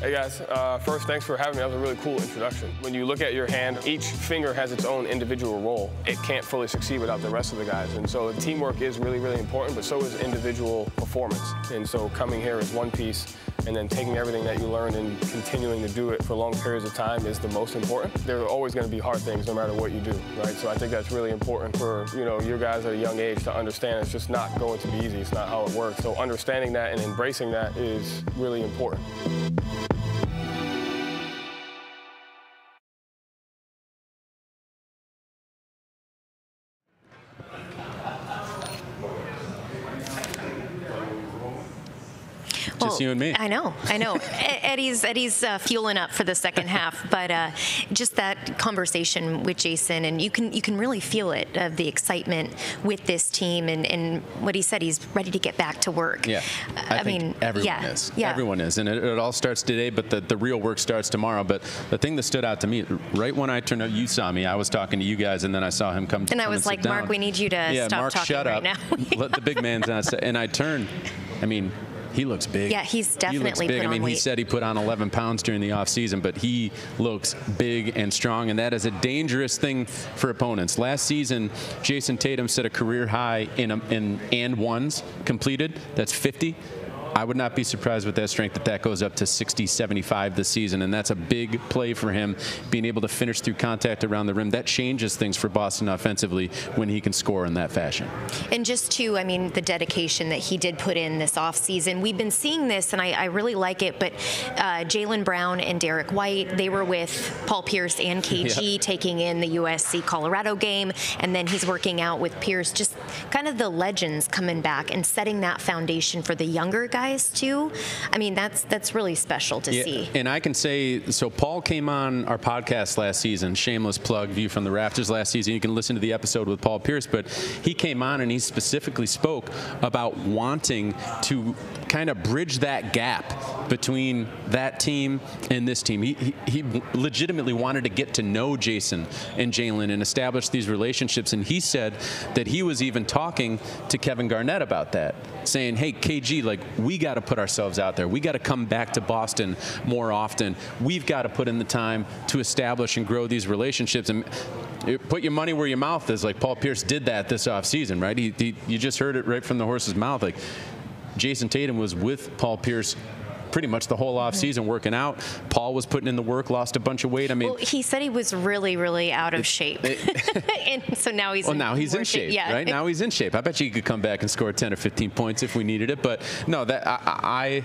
Hey guys, uh, first, thanks for having me. That was a really cool introduction. When you look at your hand, each finger has its own individual role. It can't fully succeed without the rest of the guys. And so teamwork is really, really important, but so is individual performance. And so coming here is one piece, and then taking everything that you learned and continuing to do it for long periods of time is the most important. There are always going to be hard things no matter what you do, right? So I think that's really important for, you know, your guys at a young age to understand it's just not going to be easy. It's not how it works. So understanding that and embracing that is really important. Just you and me. I know, I know. Eddie's Eddie's uh, fueling up for the second half, but uh, just that conversation with Jayson, and you can you can really feel it of uh, the excitement with this team, and, and what he said, he's ready to get back to work. Yeah, uh, I, I think mean, everyone yeah, is. Yeah. Everyone is, and it, it all starts today, but the, the real work starts tomorrow. But the thing that stood out to me, right when I turned up, you saw me. I was talking to you guys, and then I saw him come. And come I was and like, Mark, down. We need you to yeah, stop Mark, talking shut right up. Now. Let the big man's not. Say, and I turned. I mean. He looks big. Yeah, he's definitely he big. Put on I mean, weight. He said he put on eleven pounds during the offseason, but he looks big and strong, and that is a dangerous thing for opponents. Last season, Jayson Tatum set a career high in, a, in and ones completed. That's fifty. I would not be surprised with that strength that that goes up to sixty, seventy-five this season, and that's a big play for him, being able to finish through contact around the rim. That changes things for Boston offensively when he can score in that fashion. And just to, I mean, the dedication that he did put in this offseason, we've been seeing this, and I, I really like it, but uh, Jaylen Brown and Derrick White, they were with Paul Pierce and K G, yeah, taking in the U S C Colorado game, and then he's working out with Pierce, just kind of the legends coming back and setting that foundation for the younger guys. Too. I mean, that's that's really special to yeah, see. And I can say, so Paul came on our podcast last season, shameless plug, View from the Rafters last season. You can listen to the episode with Paul Pierce, but he came on and he specifically spoke about wanting to kind of bridge that gap between that team and this team. He, he, he legitimately wanted to get to know Jason and Jaylen and establish these relationships, and he said that he was even talking to Kevin Garnett about that, saying, hey, K G, like, we We got to put ourselves out there. We got to come back to Boston more often. We've got to put in the time to establish and grow these relationships. And put your money where your mouth is. Like, Paul Pierce did that this offseason, right? He, he, you just heard it right from the horse's mouth. Like, Jayson Tatum was with Paul Pierce pretty much the whole offseason working out. Paul was putting in the work, lost a bunch of weight. I mean, well, he said he was really, really out of shape. And so now he's, well, now he's in shape, yeah. right? Now he's in shape. I bet you he could come back and score ten or fifteen points if we needed it. But no, that I, I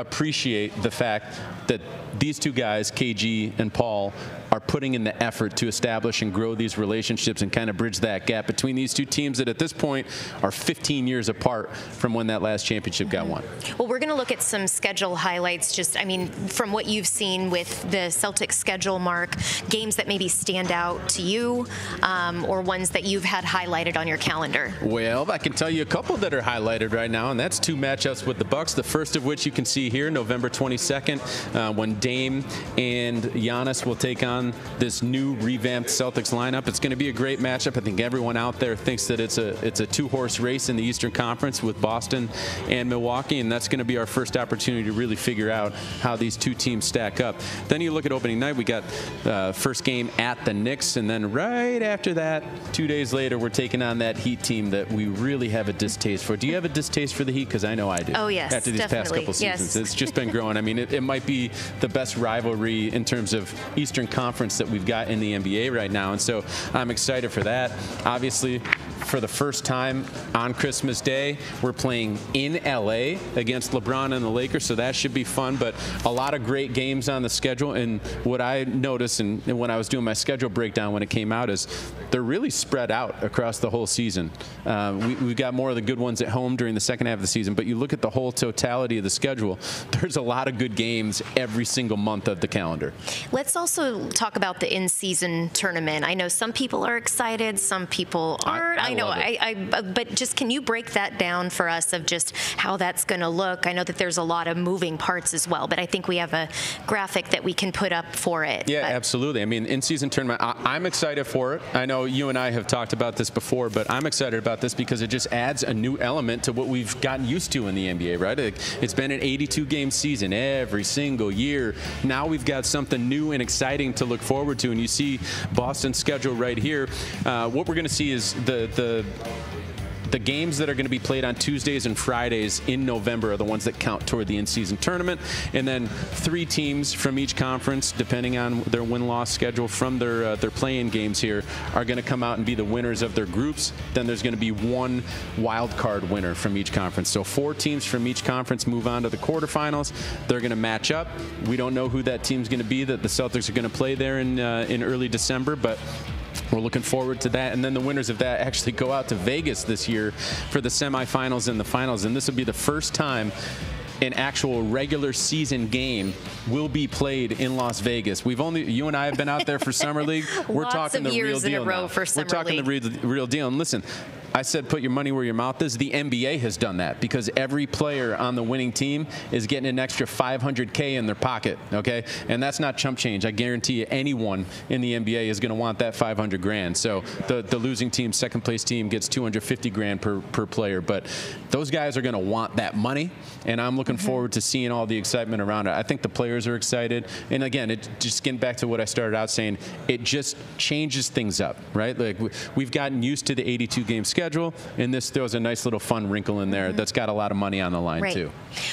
appreciate the fact that these two guys, K G and Paul, are putting in the effort to establish and grow these relationships and kind of bridge that gap between these two teams that at this point are fifteen years apart from when that last championship got won. Well, we're going to look at some schedule highlights, just, I mean, from what you've seen with the Celtics schedule, Mark, games that maybe stand out to you um, or ones that you've had highlighted on your calendar. Well, I can tell you a couple that are highlighted right now, and that's two matchups with the Bucks, the first of which you can see here, November twenty-second, uh, when Dame and Giannis will take on this new revamped Celtics lineup. It's going to be a great matchup. I think everyone out there thinks that it's a it's a two-horse race in the Eastern Conference with Boston and Milwaukee, and that's going to be our first opportunity to really figure out how these two teams stack up. Then you look at opening night. We got uh, first game at the Knicks, and then right after that, two days later, we're taking on that Heat team that we really have a distaste for. Do you have a distaste for the Heat? Because I know I do. Oh yes, after these definitely. past couple seasons, yes. It's just been growing. I mean, it, it might be the best rivalry in terms of Eastern Conference that we've got in the N B A right now, and so I'm excited for that. Obviously, for the first time on Christmas Day, we're playing in L A against LeBron and the Lakers, so that should be fun. But a lot of great games on the schedule, and what I noticed and when I was doing my schedule breakdown when it came out is they're really spread out across the whole season. Uh, we, we've got more of the good ones at home during the second half of the season, but you look at the whole totality of the schedule, there's a lot of good games every single month of the calendar. Let's also talk about the in-season tournament. I know some people are excited, some people aren't. I, I, I know, I, I, but just can you break that down for us of just how that's going to look? I know that there's a lot of moving parts as well, but I think we have a graphic that we can put up for it. Yeah, but. Absolutely. I mean, in-season tournament, I, I'm excited for it. I know you and I have talked about this before, but I'm excited about this because it just adds a new element to what we've gotten used to in the N B A, right? It's been an eighty-two game season every single year. Now we've got something new and exciting to look forward to, and you see Boston's schedule right here. Uh, what we're going to see is the the The games that are going to be played on Tuesdays and Fridays in November are the ones that count toward the in-season tournament. And then three teams from each conference, depending on their win-loss schedule from their uh, their play-in games here, are going to come out and be the winners of their groups. Then there's going to be one wild card winner from each conference. So four teams from each conference move on to the quarterfinals. They're going to match up. We don't know who that team's going to be that the Celtics are going to play there in uh, in early December, but we're looking forward to that. And then the winners of that actually go out to Vegas this year for the semifinals and the finals. And this will be the first time an actual regular season game will be played in Las Vegas. We've only, you and I have been out there for Summer League. We're Lots talking of the years real deal in a row now. For Summer We're talking League. the real, real deal. And listen, I said put your money where your mouth is. The N B A has done that because every player on the winning team is getting an extra five hundred K in their pocket, okay? And that's not chump change. I guarantee you anyone in the N B A is going to want that five hundred grand. So the, the losing team, second place team gets two hundred fifty grand per, per player. But those guys are going to want that money, and I'm looking mm-hmm. forward to seeing all the excitement around it. I think the players are excited. And, again, it just getting back to what I started out saying, it just changes things up, right? Like we've gotten used to the eighty-two game schedule, and this throws a nice little fun wrinkle in there mm-hmm. that's got a lot of money on the line, right. too.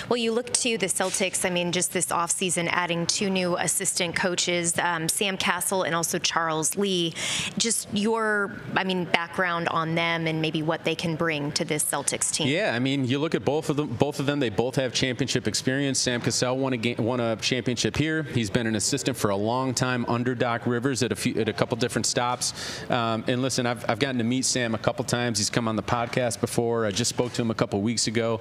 Well, you look to the Celtics, I mean, just this offseason adding two new assistant coaches, um, Sam Cassell and also Charles Lee. Just your, I mean, background on them and maybe what they can bring to this Celtics team. Yeah, I mean, you look at both of them, both of them, they both have championship experience. Sam Cassell won a, game, won a championship here. He's been an assistant for a long time under Doc Rivers at a, few, at a couple different stops. Um, and listen, I've, I've gotten to meet Sam a couple times. He's come on the podcast before. I just spoke to him a couple weeks ago.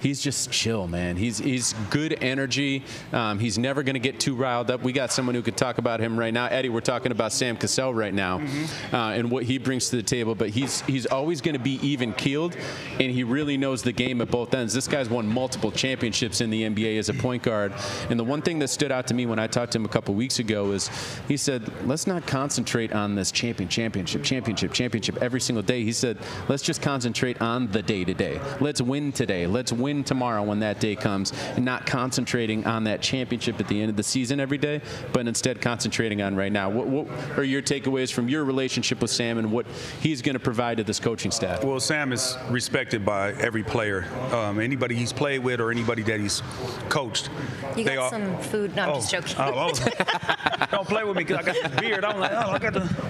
He's just chill, man. He's he's good energy. Um, he's never going to get too riled up. We got someone who could talk about him right now. Eddie, we're talking about Sam Cassell right now mm-hmm. uh, and what he brings to the table. But he's he's always going to be even-keeled, and he really knows the game at both ends. This guy's won multiple championships in the N B A as a point guard. And the one thing that stood out to me when I talked to him a couple weeks ago is he said, let's not concentrate on this champion, championship, championship, championship every single day. He said, let's just concentrate on the day-to-day. Let's win today. Let's win tomorrow when that day comes, and not concentrating on that championship at the end of the season every day, but instead concentrating on right now. What, what are your takeaways from your relationship with Sam and what he's going to provide to this coaching staff? Well, Sam is respected by every player, um, anybody he's played with or anybody that he's coached. You they got all, some food? No, I'm oh, just joking. Oh, oh. Don't play with me because I got this beard. I'm like, oh, I got the.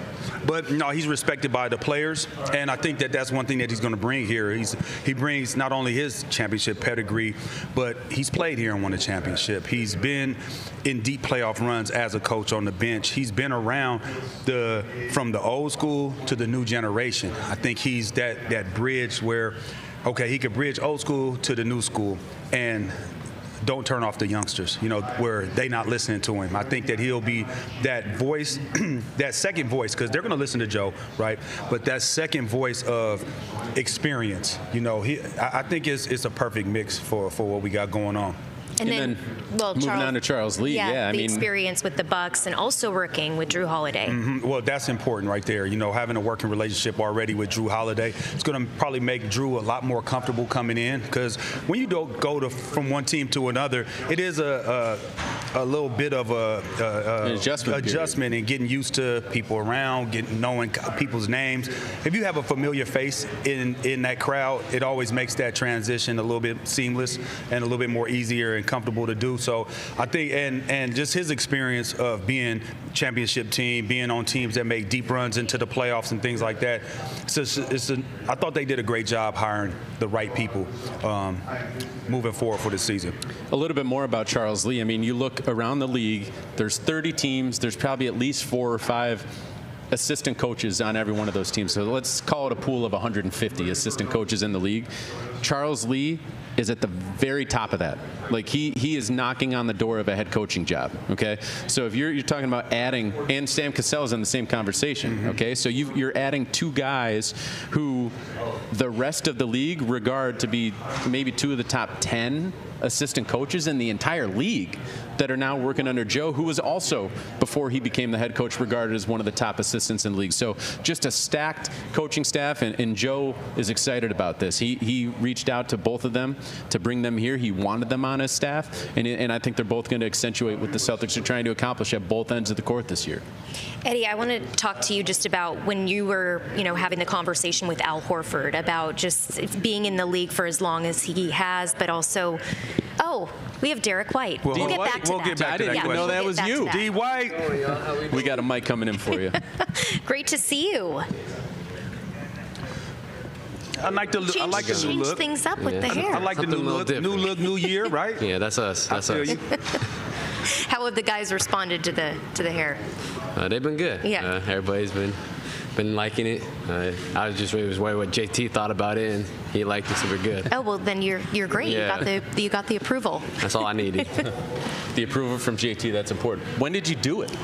But no, he's respected by the players, and I think that that's one thing that he's going to bring here. He's he brings not only his championship pedigree, but he's played here and won a championship. He's been in deep playoff runs as a coach on the bench. He's been around the from the old school to the new generation. I think he's that that bridge where, okay, he could bridge old school to the new school and don't turn off the youngsters, you know, where they not listening to him. I think that he'll be that voice, that second voice, because they're going to listen to Joe, right? But that second voice of experience, you know, he, I, I think it's, it's a perfect mix for, for what we got going on. And, and then, then well, moving Charles, on to Charles Lee, yeah, yeah I the mean, experience with the Bucks and also working with Jrue Holiday. Mm-hmm. Well, that's important right there. You know, having a working relationship already with Jrue Holiday, it's going to probably make Jrue a lot more comfortable coming in, because when you don't go to from one team to another, it is a a, a little bit of a, a, a An adjustment, adjustment and getting used to people around, getting knowing people's names. If you have a familiar face in in that crowd, it always makes that transition a little bit seamless and a little bit more easier. And comfortable to do so. I think and and just his experience of being championship team, being on teams that make deep runs into the playoffs and things like that. So it's, it's a, I thought they did a great job hiring the right people um, moving forward for this season. A little bit more about Charles Lee. I mean, you look around the league, there's thirty teams, there's probably at least four or five assistant coaches on every one of those teams. So let's call it a pool of one hundred fifty assistant coaches in the league. Charles Lee is at the very top of that. Like he he is knocking on the door of a head coaching job. Okay, so if you're you're talking about adding, and Sam Cassell is in the same conversation. Mm-hmm. Okay, so you you're adding two guys who the rest of the league regard to be maybe two of the top ten assistant coaches in the entire league that are now working under Joe, who was also, before he became the head coach, regarded as one of the top assistants in the league. So just a stacked coaching staff, and, and Joe is excited about this. He he reached out to both of them to bring them here. He wanted them on his staff, and, and I think they're both going to accentuate what the Celtics are trying to accomplish at both ends of the court this year. Eddie, I want to talk to you just about when you were, you know, having the conversation with Al Horford about just being in the league for as long as he has, but also, oh, we have Derrick White. We'll, we'll get back to we'll that. Get back I to didn't that yeah, know that was you. That. D. White. Oh, yeah. We got a mic coming in for you. Great to see you. I like the, change, I like the new look. Change things up yeah. with the hair. I, I like Something the new look, different. new look, new year, right? Yeah, that's us. That's us. You. How have the guys responded to the to the hair? Uh, they've been good. Yeah. Uh, everybody's been been liking it. Uh, I was just really was worried what J T thought about it, and he liked it, so we're good. Oh well, then you're you're great. Yeah. You got the you got the approval. That's all I needed. The approval from J T. That's important. When did you do it?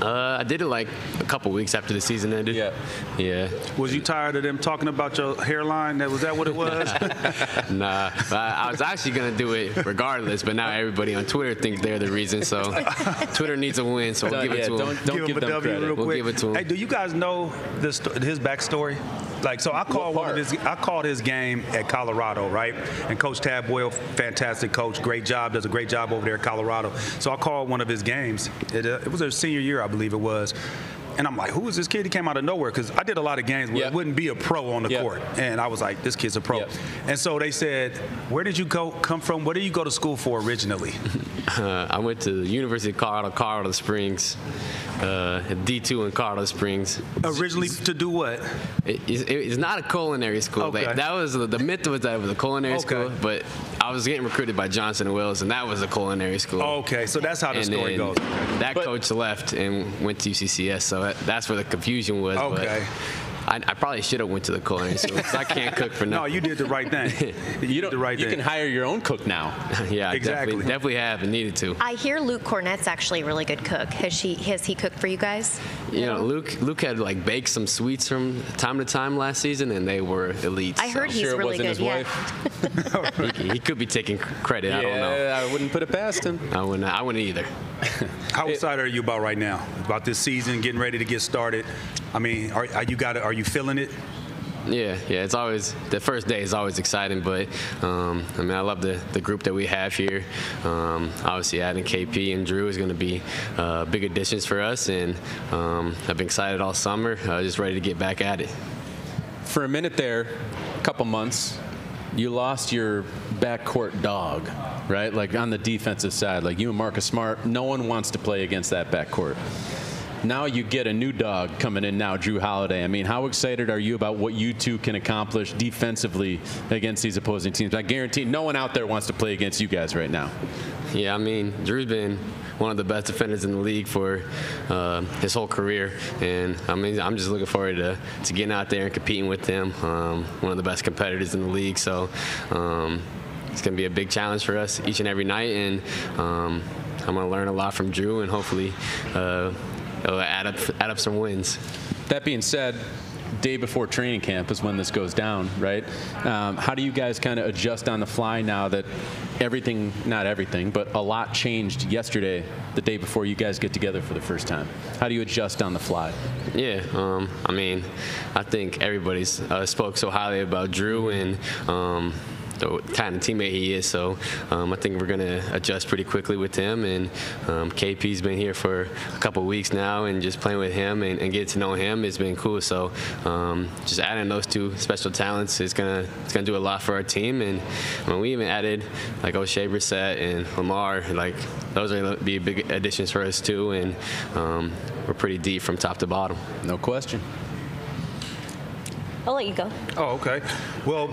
Uh, I did it like a couple weeks after the season ended. Yeah. Yeah. Was you tired of them talking about your hairline? That was that what it was? Nah. I, I was actually going to do it regardless, but now everybody on Twitter thinks they're the reason. So Twitter needs a win, so we'll give it to them. Don't give them credit. Real quick. We'll give it to them. Hey, do you guys know this, his backstory? Like, so I called one of his, I called his game at Colorado, right? And Coach Tad Boyle, fantastic coach, great job, does a great job over there at Colorado. So I called one of his games. It, uh, it was his senior year, I believe it was. And I'm like, who is this kid? He came out of nowhere because I did a lot of games where yep. it wouldn't be a pro on the yep. court. And I was like, this kid's a pro. Yep. And so they said, where did you go, come from? What did you go to school for originally? Uh, I went to the University of Colorado, Colorado Springs, uh, D two in Colorado Springs. Originally to do what? It, it, it's not a culinary school. Okay. Like, that was the, the myth was that it was a culinary okay. school, but I was getting recruited by Johnson and Wales, and that was a culinary school. Okay, so that's how the and story goes. That but, coach left and went to U C C S, so that's where the confusion was. Okay. But I, I probably should have went to the culinary school because I can't cook for nothing. No, you did the right thing. You, you did the right you thing. You can hire your own cook now. Yeah, exactly. Definitely, definitely have and needed to. I hear Luke Kornet's actually a really good cook. Has she? Has he cooked for you guys? You yeah. know, Luke. Luke had like baked some sweets from time to time last season, and they were elite. I so. heard he's sure really good. His yeah. wife. he, he could be taking credit. Yeah, I don't know. I wouldn't put it past him. I wouldn't. I wouldn't either. How excited are you about right now? About this season, getting ready to get started. I mean, are, are you got? Are you feeling it? Yeah, yeah. It's always the first day is always exciting, but um, I mean, I love the the group that we have here. Um, obviously, adding K P and Jrue is going to be uh, big additions for us, and um, I've been excited all summer. Uh, just ready to get back at it. For a minute there, a couple months, you lost your backcourt dog, right? Like on the defensive side, like you and Marcus Smart, no one wants to play against that backcourt. Now you get a new dog coming in now, Jrue Holiday. I mean, how excited are you about what you two can accomplish defensively against these opposing teams? I guarantee no one out there wants to play against you guys right now. Yeah, I mean, Drue's been one of the best defenders in the league for uh, his whole career, and I mean, I'm just looking forward to, to getting out there and competing with them. Um, one of the best competitors in the league, so um, it's going to be a big challenge for us each and every night, and um, I'm going to learn a lot from Jrue and hopefully uh, add up, add up some wins. That being said, day before training camp is when this goes down, right? Um, how do you guys kind of adjust on the fly now that everything, not everything, but a lot changed yesterday, the day before you guys get together for the first time? How do you adjust on the fly? Yeah, um, I mean, I think everybody's uh, spoke so highly about Jrue and um, the kind of teammate he is, so um, I think we're going to adjust pretty quickly with him, and um, K P's been here for a couple weeks now, and just playing with him and, and getting to know him has been cool, so um, just adding those two special talents is going to it's gonna do a lot for our team, and I mean, we even added like Oshae Brissett and Lamar, like those are going to be big additions for us too, and um, we're pretty deep from top to bottom. No question. I'll let you go. Oh, okay. Well,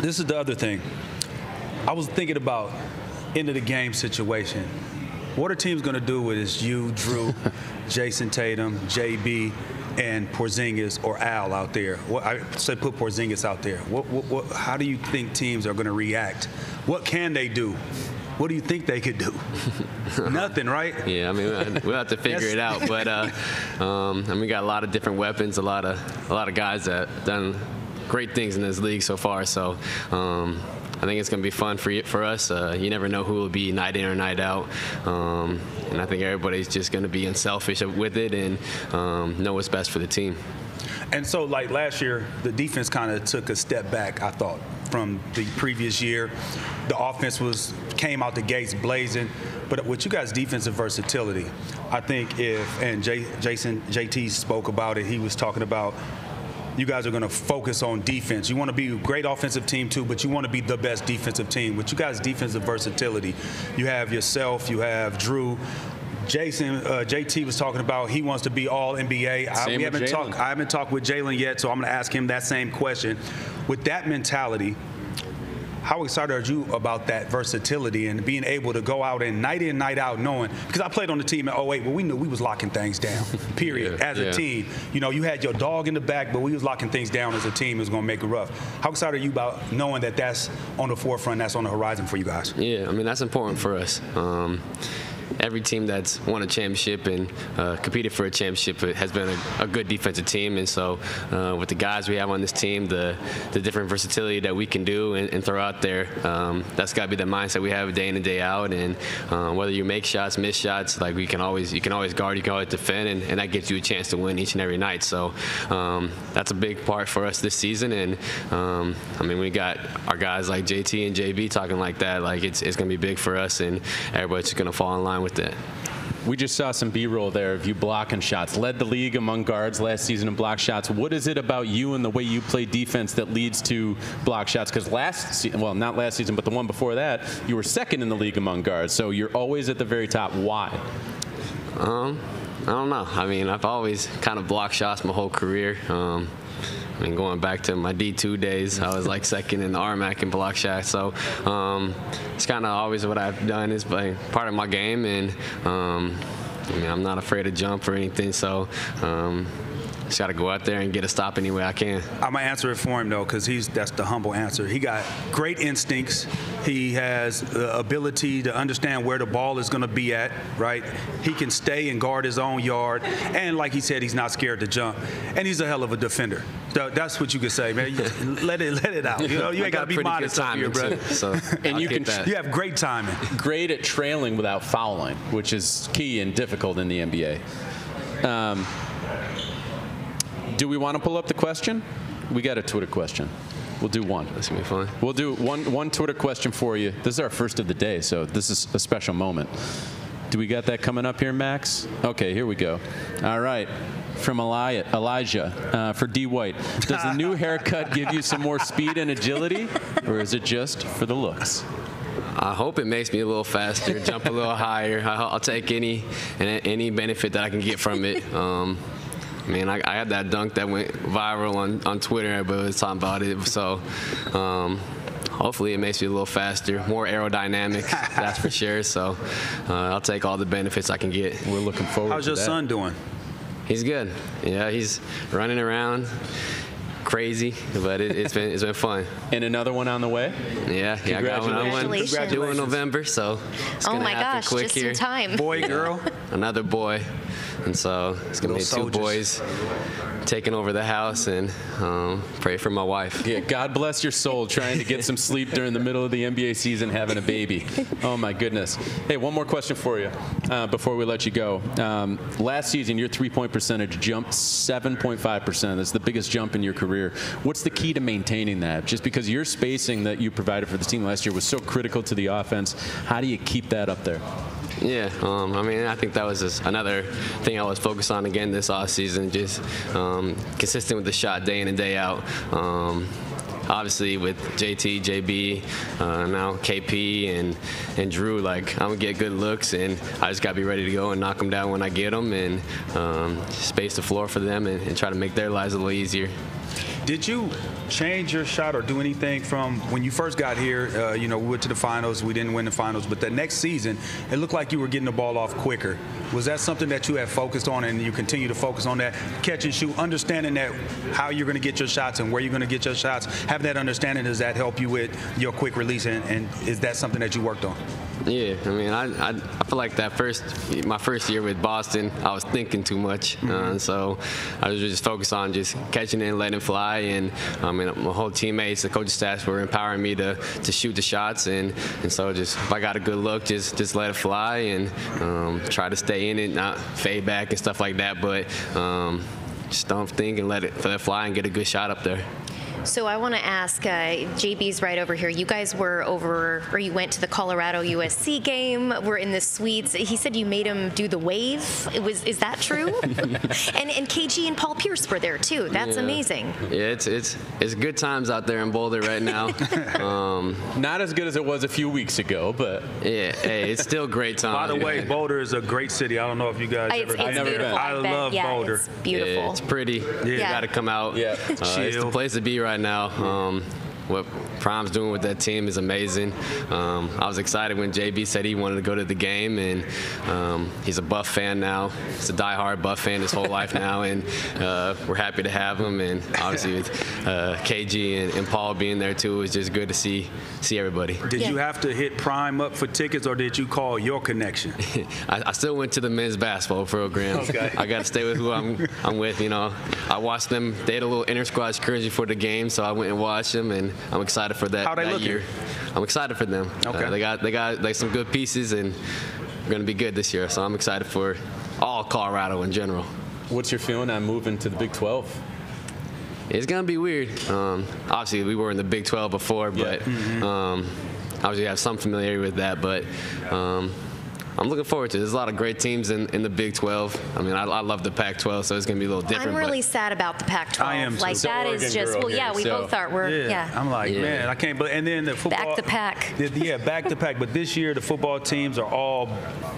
this is the other thing. I was thinking about end of the game situation. What are teams going to do with is you, Jrue, Jayson Tatum, J B, and Porzingis or Al out there? What, I say put Porzingis out there. What, what, what, how do you think teams are going to react? What can they do? What do you think they could do? Nothing, right? Yeah, I mean, we'll have to figure it out. But uh, um, I mean, we got a lot of different weapons, a lot of a lot of guys that done great things in this league so far, so um, I think it's going to be fun for for us. Uh, you never know who will be night in or night out, um, and I think everybody's just going to be unselfish with it and um, know what's best for the team. And so, like last year, the defense kind of took a step back, I thought, from the previous year. The offense was came out the gates blazing, but with you guys' defensive versatility, I think if and Jay, Jason J T spoke about it, he was talking about. You guys are going to focus on defense. You want to be a great offensive team, too, but you want to be the best defensive team. With you guys' defensive versatility, you have yourself, you have Jrue. Jason, uh, J T was talking about he wants to be all N B A. I, we haven't talked, I haven't talked with Jaylen yet, so I'm going to ask him that same question. With that mentality, how excited are you about that versatility and being able to go out and night in, night out, knowing because I played on the team in oh eight, but we knew we was locking things down, period, yeah, as yeah. a team. You know, you had your dog in the back, but we was locking things down as a team. It was going to make it rough. How excited are you about knowing that that's on the forefront, that's on the horizon for you guys? Yeah, I mean, that's important for us. Um, every team that's won a championship and uh, competed for a championship has been a, a good defensive team. And so uh, with the guys we have on this team, the, the different versatility that we can do and, and throw out there, um, that's got to be the mindset we have day in and day out. And uh, whether you make shots, miss shots, like we can always, you can always guard, you can always defend, and, and that gives you a chance to win each and every night. So um, that's a big part for us this season. And um, I mean, we got our guys like J T and J B talking like that. Like it's, it's going to be big for us, and everybody's just going to fall in line with that. We just saw some B-roll there of you blocking shots. Led the league among guards last season in block shots. What is it about you and the way you play defense that leads to block shots? Because last season, well, not last season, but the one before that, you were second in the league among guards. So you're always at the very top. Why? Um, I don't know. I mean, I've always kind of blocked shots my whole career. Um, I mean, going back to my D two days, I was like second in the R M A C and block shot. So um, it's kind of always what I've done is like part of my game. And um, I mean, I'm not afraid to jump or anything. So um, just got to go out there and get a stop any way I can. I'm going to answer it for him, though, because he's that's the humble answer. He got great instincts. He has the ability to understand where the ball is going to be at, right? He can stay and guard his own yard. And like he said, he's not scared to jump. And he's a hell of a defender. That's what you could say, man. let it let it out. You know, you ain't got to be modest up here, brother. So and you can that. You have great timing. Great at trailing without fouling, which is key and difficult in the N B A. Um, do we want to pull up the question? We got a Twitter question. We'll do one. That's gonna be fun. We'll do one one Twitter question for you. This is our first of the day, so this is a special moment. Do we got that coming up here, Max? Okay, here we go. All right. From Elijah uh, for D. White. Does the new haircut give you some more speed and agility, or is it just for the looks? I hope it makes me a little faster, jump a little higher. I'll take any any benefit that I can get from it. Um, I mean, I, I had that dunk that went viral on, on Twitter, but it was talking about it. So um, hopefully it makes me a little faster, more aerodynamic, that's for sure. So uh, I'll take all the benefits I can get. We're looking forward How's to that. How's your son doing? He's good. Yeah, he's running around crazy, but it, it's been it's been fun. And another one on the way. Yeah, yeah, I got one on one. Congratulations. Due in November, so it's oh my gosh, quick just here. In time. Boy, girl, another boy, and so it's gonna Little be two soldiers. Boys taking over the house, and um, pray for my wife. Yeah, God bless your soul, trying to get some sleep during the middle of the N B A season, having a baby. Oh my goodness. Hey, one more question for you uh, before we let you go. Um, last season, your three-point percentage jumped seven point five percent. That's the biggest jump in your career. What's the key to maintaining that? Just because your spacing that you provided for the team last year was so critical to the offense, how do you keep that up there? Yeah, um, I mean, I think that was just another thing I was focused on again this offseason, just um, consistent with the shot day in and day out. Um, Obviously, with J T, J B, uh, now K P and and Jrue, like I'm gonna get good looks, and I just gotta be ready to go and knock them down when I get them, and um, space the floor for them, and, and try to make their lives a little easier. Did you change your shot or do anything from when you first got here? Uh, you know, we went to the finals, we didn't win the finals, but the next season, it looked like you were getting the ball off quicker. Was that something that you had focused on, and you continue to focus on that catch and shoot, understanding that how you're gonna get your shots and where you're gonna get your shots? Have that understanding. Does that help you with your quick release, and, and is that something that you worked on? Yeah, I mean, I, I I feel like that first my first year with Boston, I was thinking too much, mm-hmm. uh, so I was just focused on just catching it and letting it fly. And I mean, my whole teammates, the coaching staff, were empowering me to to shoot the shots, and and so just if I got a good look, just just let it fly, and um, try to stay in it, not fade back and stuff like that. But um, just don't think and let it let it fly and get a good shot up there. So I want to ask, uh, J B's right over here. You guys were over, or you went to the Colorado U S C game. We're in the suites. He said you made him do the wave. It was, is that true? and and K G and Paul Pierce were there too. That's yeah. amazing. Yeah, it's it's it's good times out there in Boulder right now. um, Not as good as it was a few weeks ago, but yeah, hey, it's still great times. By the way, Boulder is a great city. I don't know if you guys it's, ever. It's never been. I, I love yeah, Boulder. It's beautiful. Yeah, it's pretty. Yeah. You got to come out. Yeah, uh, it's the place to be right now. now. Um, what Prime's doing with that team is amazing. Um, I was excited when J B said he wanted to go to the game, and um, he's a Buff fan now. He's a diehard Buff fan his whole life now, and uh, we're happy to have him. And obviously, with, uh, K G and, and Paul being there too, it's just good to see see everybody. Did yeah. you have to hit Prime up for tickets, or did you call your connection? I, I still went to the men's basketball program. Okay. I got to stay with who I'm I'm with. You know, I watched them. They had a little inter-squad scrimmage before the game, so I went and watched them, and I'm excited for that, How they that looking? year. I'm excited for them. Okay. Uh, they got they got like some good pieces, and we're gonna be good this year. So I'm excited for all Colorado in general. What's your feeling on moving to the Big twelve? It's gonna be weird. Um, obviously, we were in the Big twelve before, but yeah. mm-hmm. um, obviously have some familiarity with that, but. Um, I'm looking forward to it. There's a lot of great teams in, in the Big twelve. I mean, I, I love the Pac twelve, so it's going to be a little different. I'm really sad about the Pac twelve. I am, too. Like, so that Oregon is just, well, yeah, we so, both are. We're, yeah. yeah. I'm like, yeah. man, I can't believe. And then the football. Back to pack. The, yeah, back to pack. But this year, the football teams are all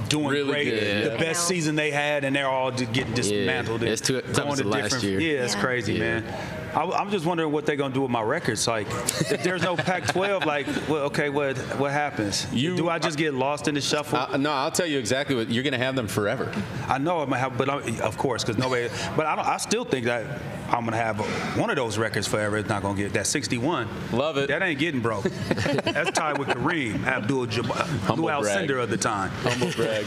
doing really great. Good, yeah. The best season they had, and they're all just getting dismantled. Yeah. It's too tough to last year. Yeah, it's yeah. crazy, yeah. man. I, I'm just wondering what they're going to do with my records. Like, if there's no Pac twelve, like, well, okay, what what happens? You, do I just get lost in the shuffle? I, no, I'll tell you exactly what. You're going to have them forever. I know I'm going to have, but I'm, of course, because nobody. But I, don't, I still think that I'm going to have one of those records forever. It's not going to get that sixty-one. Love it. That ain't getting broke. That's tied with Kareem Abdul-Jabbar, Al-Cinder of the time. Humble brag.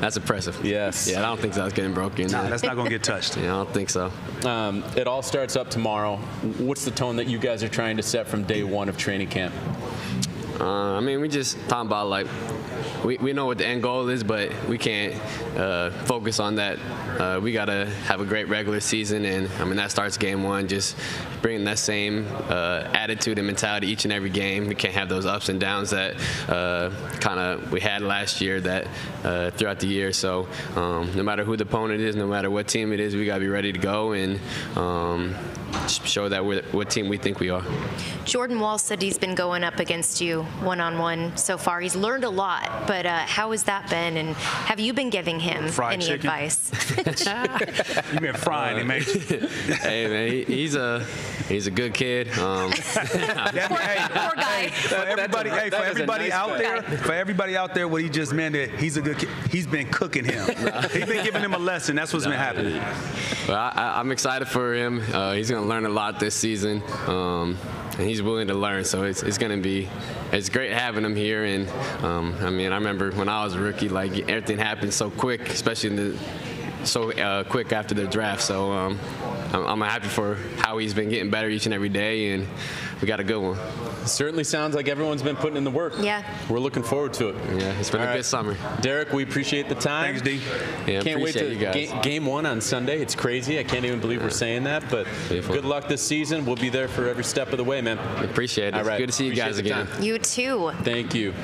That's impressive. Yes. Yeah, I don't think so. That's getting broken. No, nah, that's not going to get touched. Yeah, I don't think so. Um, it all starts up tomorrow. What's the tone that you guys are trying to set from day one of training camp? Uh, I mean, we just talking about, like, we, we know what the end goal is, but we can't uh, focus on that. Uh, we got to have a great regular season, and, I mean, that starts game one, just bringing that same uh, attitude and mentality each and every game. We can't have those ups and downs that uh, kind of we had last year that uh, throughout the year. So um, no matter who the opponent is, no matter what team it is, we got to be ready to go and um, show that we're what team we think we are. Jordan Walsh said he's been going up against you one-on-one so far. He's learned a lot, but uh, how has that been, and have you been giving him Fried any chicken. advice? You've been frying him, uh, mate. Hey, man, he, he's a he's a good kid. Um, that, poor, hey, poor guy. For everybody, hey, for everybody nice out guy. there, for everybody out there, what he just meant that he's a good kid. He's been cooking him. Nah. He's been giving him a lesson. That's what's nah, been happening. Well, I, I'm excited for him. Uh, he's gonna learn a lot this season. Um, And he's willing to learn, so it's, it's going to be it's great having him here. And um, I mean, I remember when I was a rookie, like everything happened so quick, especially in the, so uh, quick after the draft. So um, I'm, I'm happy for how he's been getting better each and every day, and we got a good one. It certainly sounds like everyone's been putting in the work. Yeah, we're looking forward to it. Yeah, it's been All a right. good summer. Derrick, we appreciate the time. Thanks, D. Yeah, can't wait to you guys. Ga game one on Sunday. It's crazy. I can't even believe yeah. we're saying that. But Beautiful. good luck this season. We'll be there for every step of the way, man. Appreciate it. All right. Good to see appreciate you guys again. Time. You too. Thank you.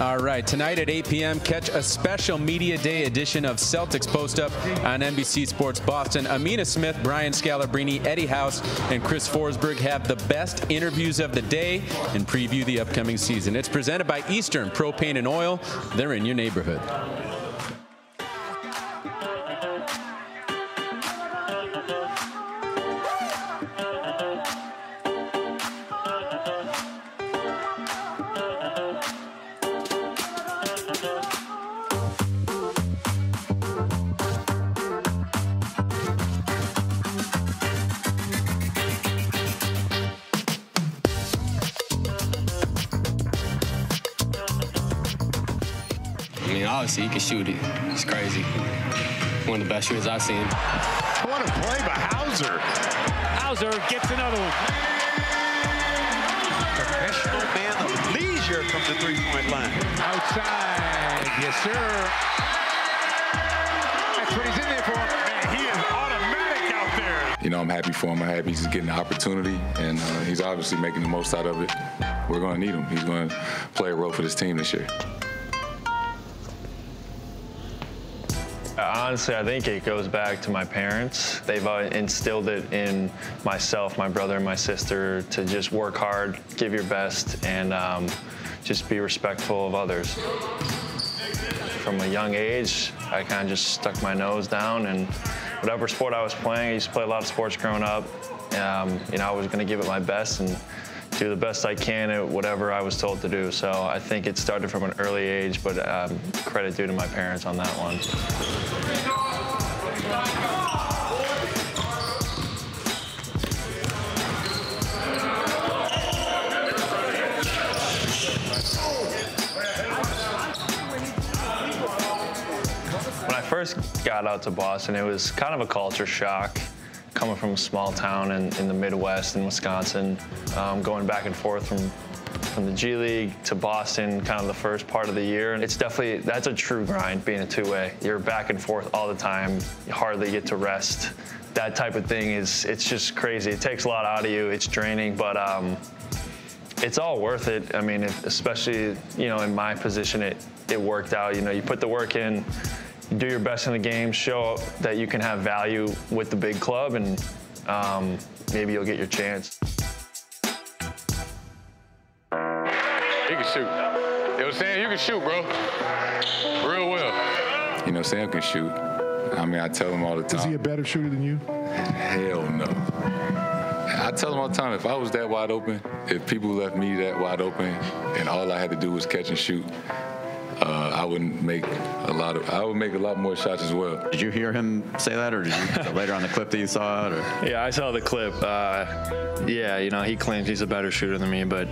All right, tonight at eight p m, catch a special Media Day edition of Celtics Post Up on N B C Sports Boston. Amina Smith, Brian Scalabrine, Eddie House, and Chris Forsberg have the best interviews of the day and preview the upcoming season. It's presented by Eastern Propane and Oil. They're in your neighborhood. He can shoot it. It's crazy. One of the best shooters I've seen. What a play by Hauser. Hauser gets another one. Professional man of leisure from the three-point line. Outside. Yes, sir. That's what he's in there for. Man, he is automatic out there. You know, I'm happy for him. I'm happy he's getting the opportunity, and uh, he's obviously making the most out of it. We're going to need him. He's going to play a role for this team this year. Honestly, I think it goes back to my parents. They've uh, instilled it in myself, my brother, and my sister to just work hard, give your best, and um, just be respectful of others. From a young age, I kind of just stuck my nose down and whatever sport I was playing. I used to play a lot of sports growing up. Um, you know, I was going to give it my best and do the best I can at whatever I was told to do. So I think it started from an early age, but um, credit due to my parents on that one. When I first got out to Boston, it was kind of a culture shock. Coming from a small town in, in the Midwest in Wisconsin, um, going back and forth from, from the G League to Boston, kind of the first part of the year. And it's definitely, that's a true grind, being a two-way. You're back and forth all the time. You hardly get to rest. That type of thing is, it's just crazy. It takes a lot out of you. It's draining, but um, it's all worth it. I mean, if, especially, you know, in my position, it, it worked out. You know, you put the work in, do your best in the game, show that you can have value with the big club, and um, maybe you'll get your chance. You can shoot. You know what I'm saying? You can shoot, bro. Real well. You know, Sam can shoot. I mean, I tell him all the time. Is he a better shooter than you? Hell no. I tell him all the time, if I was that wide open, if people left me that wide open, and all I had to do was catch and shoot, Uh, I wouldn't make a lot of. I would make a lot more shots as well. Did you hear him say that, or did you later on the clip that you saw it? Or? Yeah, I saw the clip. Uh, yeah, you know, he claims he's a better shooter than me, but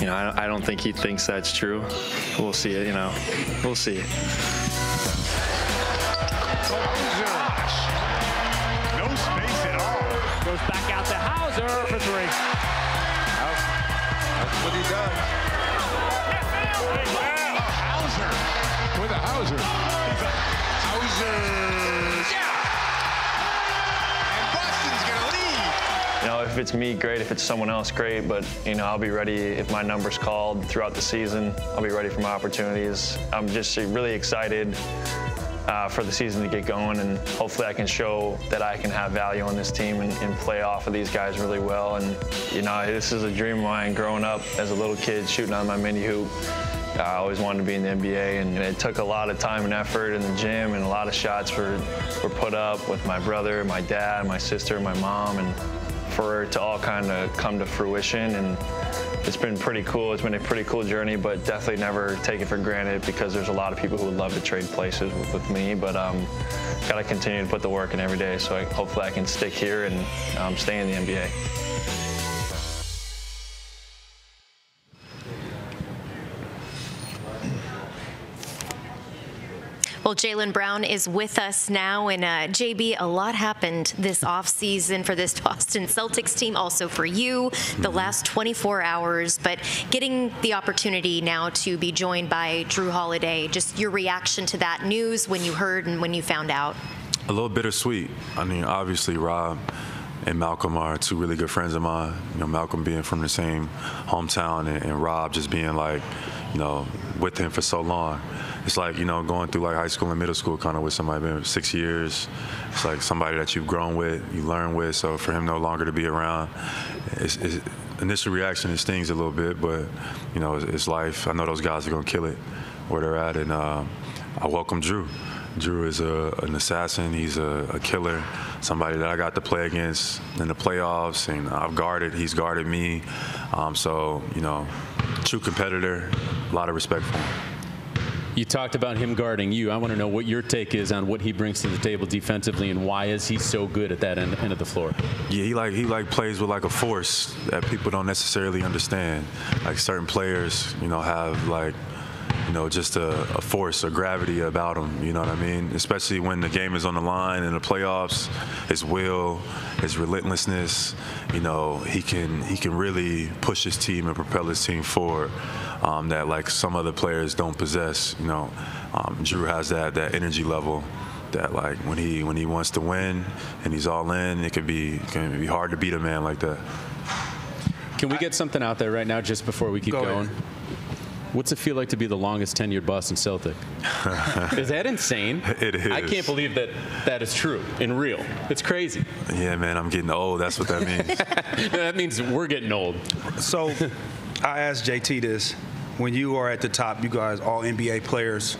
you know, I, I don't think he thinks that's true. We'll see it. You know, we'll see it. No space at all. Goes back out to Hauser for three. That's what he does. With a Hauser. Hauser. Yeah. And Boston's going to lead. You know, if it's me, great. If it's someone else, great. But, you know, I'll be ready if my number's called throughout the season. I'll be ready for my opportunities. I'm just really excited uh, for the season to get going. And hopefully I can show that I can have value on this team and, and play off of these guys really well. And, you know, this is a dream of mine growing up as a little kid shooting on my mini hoop. I always wanted to be in the N B A, and it took a lot of time and effort in the gym, and a lot of shots were, were put up with my brother, my dad, my sister, my mom, and for it to all kind of come to fruition. And it's been pretty cool. It's been a pretty cool journey, but definitely never take it for granted, because there's a lot of people who would love to trade places with, with me, but um, got to continue to put the work in every day, so I, hopefully I can stick here and um, stay in the N B A. Well, Jaylen Brown is with us now, and uh, J B, a lot happened this offseason for this Boston Celtics team, also for you, the mm-hmm. last twenty-four hours, but getting the opportunity now to be joined by Jrue Holiday, just your reaction to that news when you heard and when you found out? A little bittersweet. I mean, obviously, Rob and Malcolm are two really good friends of mine. You know, Malcolm being from the same hometown, and, and Rob just being like, you know, with him for so long. It's like, you know, going through like high school and middle school kind of with somebody been six years. It's like somebody that you've grown with, you learn with. So for him no longer to be around, it's, it's, initial reaction is stings a little bit, but you know, it's, it's life. I know those guys are gonna kill it where they're at, and uh, I welcome Jrue. Jrue is a, an assassin. He's a, a killer, somebody that I got to play against in the playoffs, and I've guarded. He's guarded me. Um, so, you know, true competitor, a lot of respect for him. You talked about him guarding you. I want to know what your take is on what he brings to the table defensively, and why is he so good at that end, end of the floor? Yeah, he like he like plays with like a force that people don't necessarily understand. Like certain players, you know, have like, you know, just a, a force, a gravity about him, you know what I mean? Especially when the game is on the line in the playoffs, his will, his relentlessness, you know, he can he can really push his team and propel his team forward um, that like some other players don't possess, you know. Um, Jrue has that, that energy level that like when he when he wants to win and he's all in, it could be, it can be hard to beat a man like that. Can we get something out there right now just before we keep Go going? Ahead. What's it feel like to be the longest tenured Boston Celtic? Is that insane? It is. I can't believe that that is true and real. It's crazy. Yeah, man, I'm getting old. That's what that means. That means we're getting old. So I asked J T this. When you are at the top, you guys, all N B A players,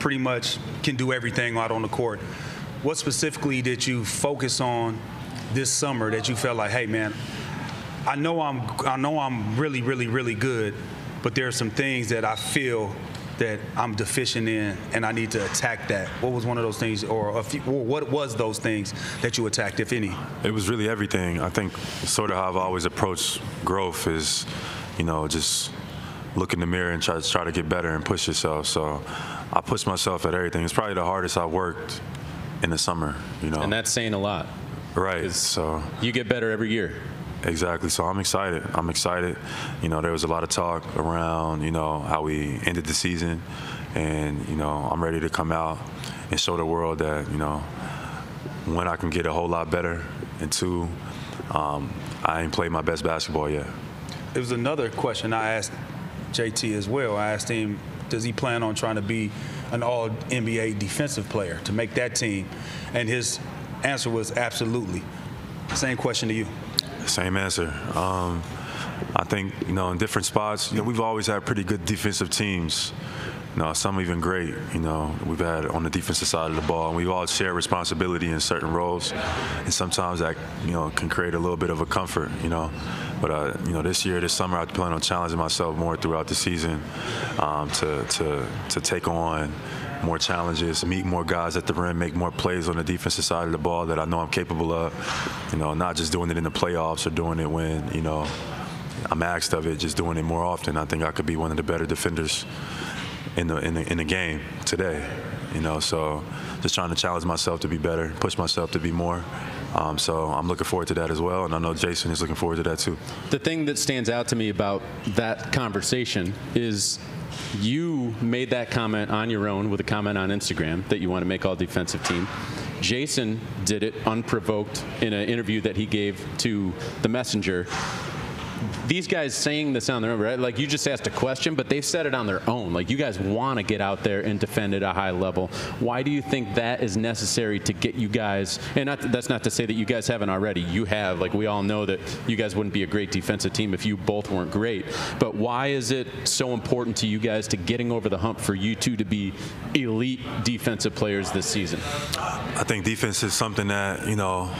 pretty much can do everything out on the court. what specifically did you focus on this summer that you felt like, hey, man, I know I'm, I know I'm really, really, really good, but there are some things that I feel that I'm deficient in, and I need to attack that. What was one of those things, or, a few, or what was those things that you attacked, if any? It was really everything. I think sort of how I've always approached growth is, you know, just look in the mirror and try to try to get better and push yourself. So I push myself at everything. It's probably the hardest I worked in the summer, you know. And that's saying a lot. Right. So you get better every year. Exactly. So I'm excited. I'm excited. You know, there was a lot of talk around, you know, how we ended the season. And, you know, I'm ready to come out and show the world that, you know, one, I can get a whole lot better. And two, um, I ain't played my best basketball yet. It was another question I asked J T as well. I asked him, does he plan on trying to be an all N B A defensive player to make that team? And his answer was absolutely. Same question to you. Same answer. Um, I think, you know, in different spots, you know, we've always had pretty good defensive teams. You know, some even great, you know, we've had on the defensive side of the ball, and we've all shared responsibility in certain roles. And sometimes that, you know, can create a little bit of a comfort, you know. But, uh, you know, this year, this summer, I plan on challenging myself more throughout the season um, to, to, to take on more challenges, meet more guys at the rim, make more plays on the defensive side of the ball that I know I'm capable of. You know, not just doing it in the playoffs or doing it when, you know, I'm asked of it, just doing it more often. I think I could be one of the better defenders in the, in the, in the game today, you know. So just trying to challenge myself to be better, push myself to be more. Um, so I'm looking forward to that as well, and I know Jayson is looking forward to that too. The thing that stands out to me about that conversation is you made that comment on your own with a comment on Instagram that you want to make all defensive team. Jayson did it unprovoked in an interview that he gave to The Messenger. These guys saying this on their own, right? Like, you just asked a question, but they've said it on their own. Like, you guys want to get out there and defend at a high level. Why do you think that is necessary to get you guys, and not, that's not to say that you guys haven't already. You have. Like, we all know that you guys wouldn't be a great defensive team if you both weren't great. But why is it so important to you guys to getting over the hump for you two to be elite defensive players this season? I think defense is something that, you know,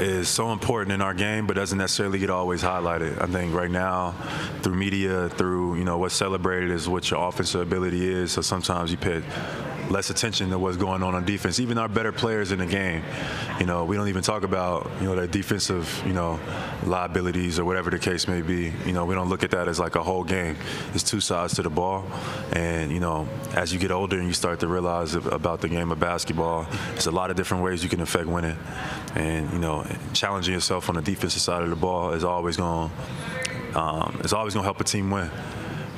is so important in our game, but doesn't necessarily get always highlighted. I think right now, through media, through, you know, what's celebrated is what your offensive ability is. So sometimes you pay less attention to what's going on on defense. Even our better players in the game, you know, we don't even talk about, you know, their defensive, you know, liabilities or whatever the case may be. You know, we don't look at that as like a whole game. It's two sides to the ball. And, you know, as you get older and you start to realize about the game of basketball, there's a lot of different ways you can affect winning. And, you know, challenging yourself on the defensive side of the ball is always going to um, it's always going to help a team win.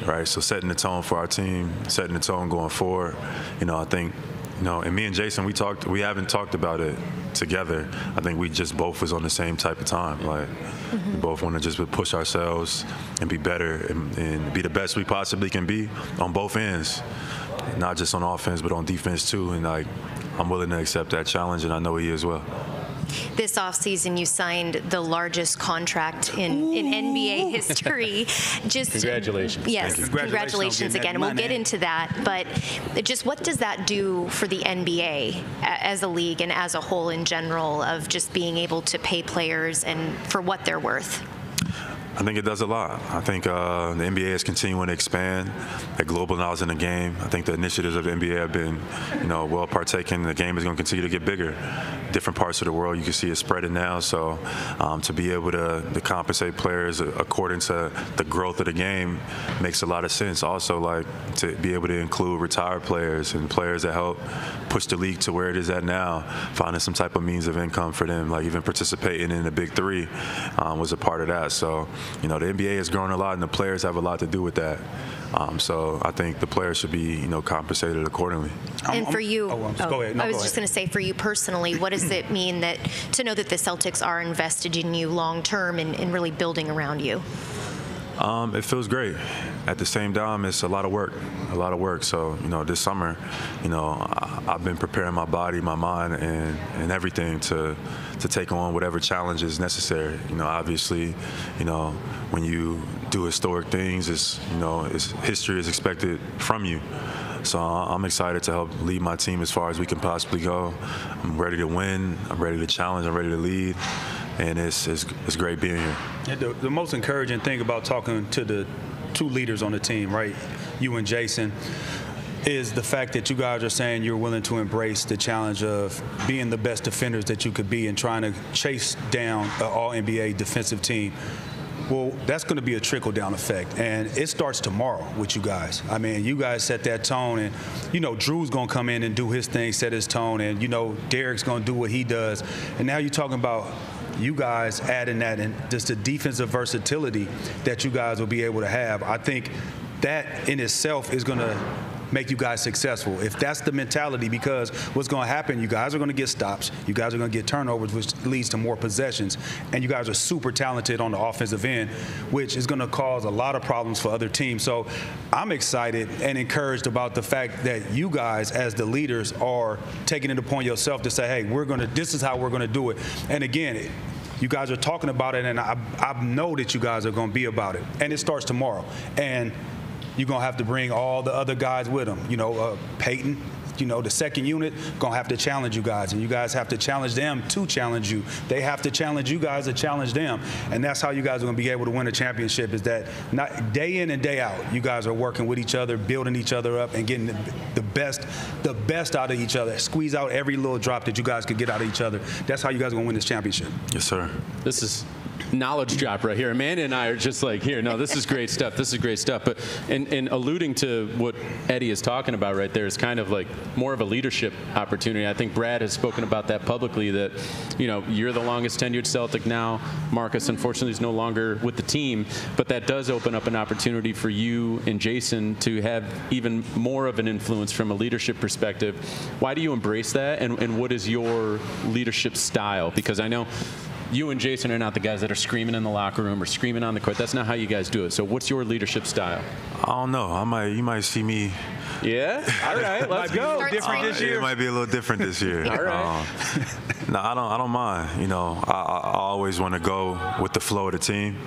Right, so setting the tone for our team, setting the tone going forward. You know, I think, you know, and me and Jayson, we talked, we haven't talked about it together. I think we just both was on the same type of time. Like, mm-hmm. we both want to just push ourselves and be better and, and be the best we possibly can be on both ends, not just on offense, but on defense too. And like, I'm willing to accept that challenge, and I know he is as well. This offseason, you signed the largest contract in, in N B A history. Just congratulations. Yes, congratulations, congratulations again. We'll get into that. But just what does that do for the N B A as a league and as a whole in general of just being able to pay players and for what they're worth? I think it does a lot. I think uh, the N B A is continuing to expand. The global knowledge in the game. I think the initiatives of the N B A have been, you know, well partaken. The game is going to continue to get bigger. Different parts of the world, you can see it spreading now. So um, to be able to, to compensate players according to the growth of the game makes a lot of sense. Also, like, to be able to include retired players and players that help push the league to where it is at now, finding some type of means of income for them, like even participating in the Big Three um, was a part of that. So, you know, the N B A has grown a lot, and the players have a lot to do with that. Um, so I think the players should be, you know, compensated accordingly. And I'm, for you, oh, oh, go ahead. No, I was go just going to say, for you personally, what does it mean that to know that the Celtics are invested in you long term and, and really building around you? Um, it feels great. At the same time, it's a lot of work, a lot of work. So, you know, this summer, you know, I, I've been preparing my body, my mind, and, and everything to to take on whatever challenge is necessary. You know, obviously, you know, when you do historic things, it's, you know, it's, history is expected from you. So I'm excited to help lead my team as far as we can possibly go. I'm ready to win. I'm ready to challenge. I'm ready to lead. And it's, it's, it's great being here. Yeah, the, the most encouraging thing about talking to the two leaders on the team, right, you and Jayson, is the fact that you guys are saying you're willing to embrace the challenge of being the best defenders that you could be and trying to chase down an all N B A defensive team. Well, that's going to be a trickle-down effect, and it starts tomorrow with you guys. I mean, you guys set that tone, and, you know, Jrue's going to come in and do his thing, set his tone, and, you know, Derrick's going to do what he does. And now you're talking about you guys adding that and just the defensive versatility that you guys will be able to have. I think that in itself is going to make you guys successful. If that's the mentality, because what's going to happen, you guys are going to get stops, you guys are going to get turnovers, which leads to more possessions, and you guys are super talented on the offensive end, which is going to cause a lot of problems for other teams. So I'm excited and encouraged about the fact that you guys, as the leaders, are taking it upon yourself to say, hey, we're going to, this is how we're going to do it. And again, it, you guys are talking about it, and I, I know that you guys are going to be about it. And it starts tomorrow. And you're going to have to bring all the other guys with them. You know, uh, Payton, you know, the second unit, going to have to challenge you guys. And you guys have to challenge them to challenge you. They have to challenge you guys to challenge them. And that's how you guys are going to be able to win a championship, is that not day in and day out, you guys are working with each other, building each other up, and getting the, the best the best out of each other. Squeeze out every little drop that you guys could get out of each other. That's how you guys are going to win this championship. Yes, sir. This is knowledge drop right here. Amanda and I are just like, here, no, this is great stuff. This is great stuff. But in, in alluding to what Eddie is talking about right there is kind of like more of a leadership opportunity. I think Brad has spoken about that publicly, that, you know, you're the longest tenured Celtic now. Marcus, unfortunately, is no longer with the team. But that does open up an opportunity for you and Jayson to have even more of an influence from a leadership perspective. Why do you embrace that? And, and what is your leadership style? Because I know you and Jayson are not the guys that are screaming in the locker room or screaming on the court. That's not how you guys do it. So what's your leadership style? I don't know. I might, you might see me. Yeah? All right, let's go. Different uh, this year. It might be a little different this year. All right. Um, no, I don't, I don't mind. You know, I, I always want to go with the flow of the team.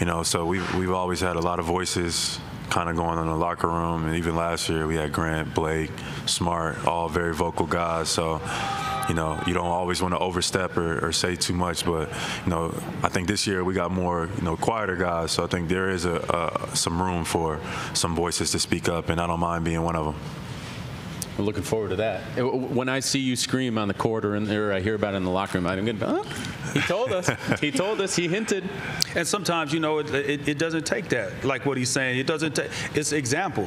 You know, so we've, we've always had a lot of voices kind of going on in the locker room. And even last year we had Grant, Blake, Smart, all very vocal guys. So, you know, you don't always want to overstep or, or say too much, but, you know, I think this year we got more, you know, quieter guys. So I think there is a, a some room for some voices to speak up, and I don't mind being one of them. I'm looking forward to that. When I see you scream on the court or, in there, or I hear about it in the locker room, I'm going, oh, he told us. He told us. He hinted. And sometimes, you know, it, it, it doesn't take that, like what he's saying. It doesn't take – it's example.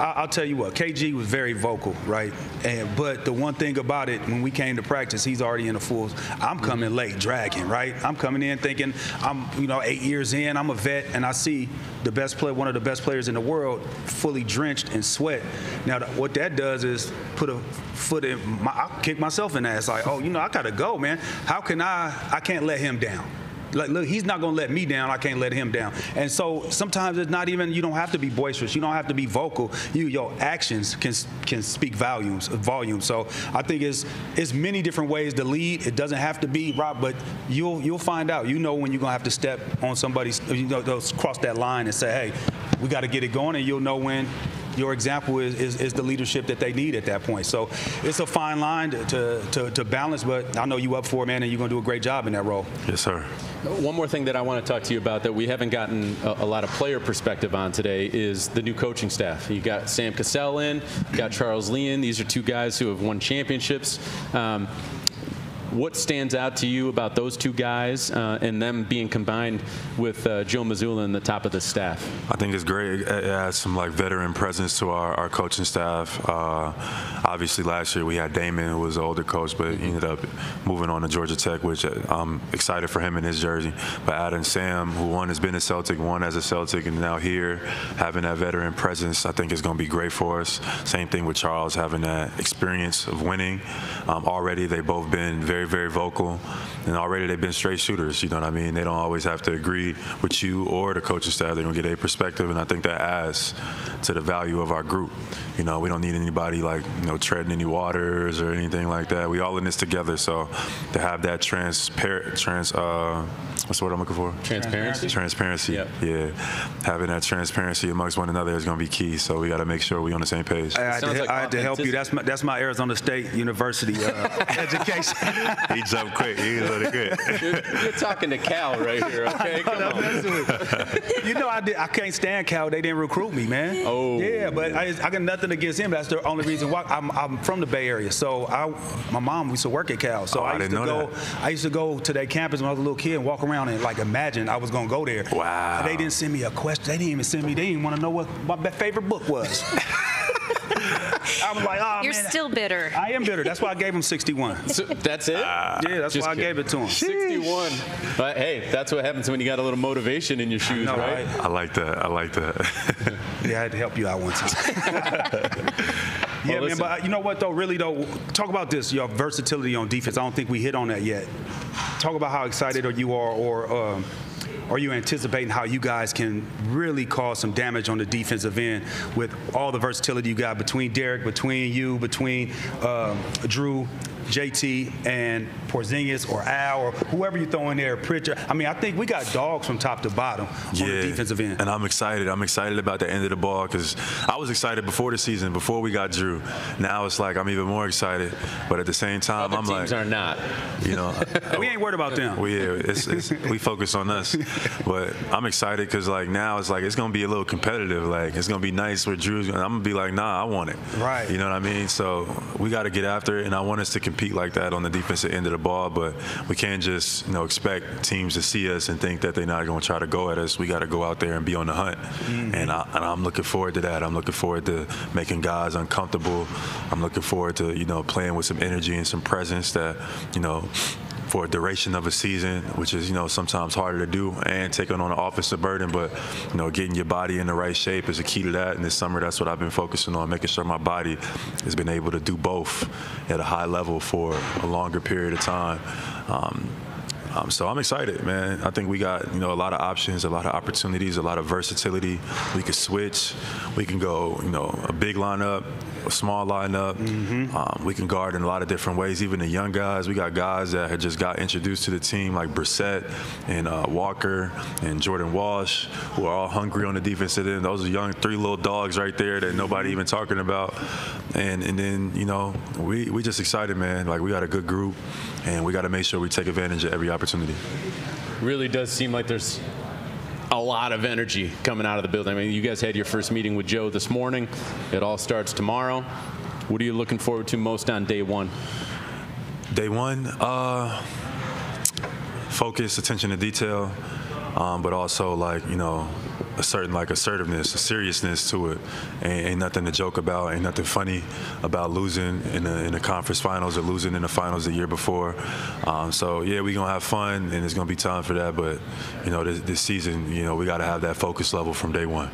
I, I'll tell you what, K G was very vocal, right? And, but the one thing about it, when we came to practice, he's already in the full – I'm coming late, dragging, right? I'm coming in thinking I'm, you know, eight years in, I'm a vet, and I see the best player, one of the best players in the world, fully drenched in sweat. Now, th what that does is – put a foot in my, I'll kick myself in the ass. Like, oh, you know, I gotta go, man. How can I, I can't let him down. Like, look, he's not going to let me down. I can't let him down. And so sometimes it's not even, you don't have to be boisterous. You don't have to be vocal. You, your actions can can speak volumes, volume. So I think it's, it's many different ways to lead. It doesn't have to be, Rob, but you'll, you'll find out. You know when you're going to have to step on somebody's, you know, cross that line and say, hey, we got to get it going. And you'll know when your example is, is, is the leadership that they need at that point. So it's a fine line to, to, to, to balance, but I know you up for it, man, and you're going to do a great job in that role. Yes, sir. One more thing that I want to talk to you about that we haven't gotten a, a lot of player perspective on today is the new coaching staff. You got Sam Cassell in, you got Charles Lee in. These are two guys who have won championships. Um, What stands out to you about those two guys uh, and them being combined with uh, Joe Mazzulla in the top of the staff? I think it's great. It adds some like veteran presence to our, our coaching staff. Uh, obviously, last year we had Damon, who was an older coach, but he ended up moving on to Georgia Tech, which I'm excited for him in his jersey. But adding Sam, who one has been a Celtic, one as a Celtic, and now here, having that veteran presence, I think is going to be great for us. Same thing with Charles, having that experience of winning. Um, already, they've both been very very vocal, and already they've been straight shooters. You know what I mean? They don't always have to agree with you or the coaching staff. They're going to get a perspective, and I think that adds to the value of our group. You know, we don't need anybody like, you know, treading any waters or anything like that. We all in this together, so to have that transparent, trans, uh, That's what I'm looking for. Transparency. Transparency. Yep. Yeah, having that transparency amongst one another is going to be key. So we got to make sure we're on the same page. I, I, had, to, like I had to help you. That's my that's my Arizona State University uh, education. He jumped quick. He was really good. You're, you're talking to Cal right here. Okay, come on. You know I did, I can't stand Cal. They didn't recruit me, man. Oh. Yeah, but I, I got nothing against him. That's the only reason why I'm I'm from the Bay Area. So I my mom used to work at Cal. So oh, I used I didn't to know go that. I used to go to their campus when I was a little kid and walk around and like imagine I was gonna go there. Wow. They didn't send me a question. They didn't even send me. They didn't want to know what my favorite book was. I'm like, oh, You're man. still bitter. I am bitter. That's why I gave him sixty-one. So, that's it? Uh, yeah, that's why kidding. I gave it to him. sixty-one. Sheesh. But hey, that's what happens when you got a little motivation in your shoes, I know, right? right? I like that. I like that. Yeah, I had to help you out one time. Yeah, well, man, but you know what, though, really, though, talk about this, your versatility on defense. I don't think we hit on that yet. Talk about how excited you are or um, are you anticipating how you guys can really cause some damage on the defensive end with all the versatility you got between Derrick, between you, between uh, Jrue, J T, and Porzingis or Al or whoever you throw in there, Pritchard. I mean, I think we got dogs from top to bottom yeah, on the defensive end. And I'm excited. I'm excited about the end of the ball because I was excited before the season, before we got Jrue. Now it's like I'm even more excited. But at the same time, Other I'm teams like, are not. You know, we ain't worried about them. We yeah, it's, it's, we focus on us. But I'm excited because like now it's like it's gonna be a little competitive. Like it's gonna be nice with Jrue. I'm gonna be like, nah, I want it. Right. You know what I mean? So we got to get after it, and I want us to compete like that on the defensive end of the ball, but we can't just you know expect teams to see us and think that they're not going to try to go at us. We got to go out there and be on the hunt, mm-hmm. and, I, and I'm looking forward to that. I'm looking forward to making guys uncomfortable. I'm looking forward to you know playing with some energy and some presence that you know. for a duration of a season, which is, you know, sometimes harder to do and taking on an offensive burden, but, you know, getting your body in the right shape is a key to that. And this summer, that's what I've been focusing on, making sure my body has been able to do both at a high level for a longer period of time. Um, Um, so I'm excited, man. I think we got, you know, a lot of options, a lot of opportunities, a lot of versatility. We can switch. We can go, you know, a big lineup, a small lineup. Mm-hmm. um, we can guard in a lot of different ways, even the young guys. We got guys that had just got introduced to the team, like Brissett and uh, Walker and Jordan Walsh, who are all hungry on the defensive end. Those are young three little dogs right there that nobody even talking about. And and then, you know, we, we just excited, man. Like, we got a good group, and we got to make sure we take advantage of every opportunity. Opportunity. Really does seem like there's a lot of energy coming out of the building. I mean, you guys had your first meeting with Joe this morning. It all starts tomorrow. What are you looking forward to most on day one? Day one, uh, focus, attention to detail, um, but also like, you know, a certain like assertiveness, a seriousness to it. Ain't, ain't nothing to joke about, ain't nothing funny about losing in the, in the conference finals or losing in the finals the year before. Um, so yeah, we gonna have fun and it's gonna be time for that, but you know, this, this season, you know, we gotta have that focus level from day one.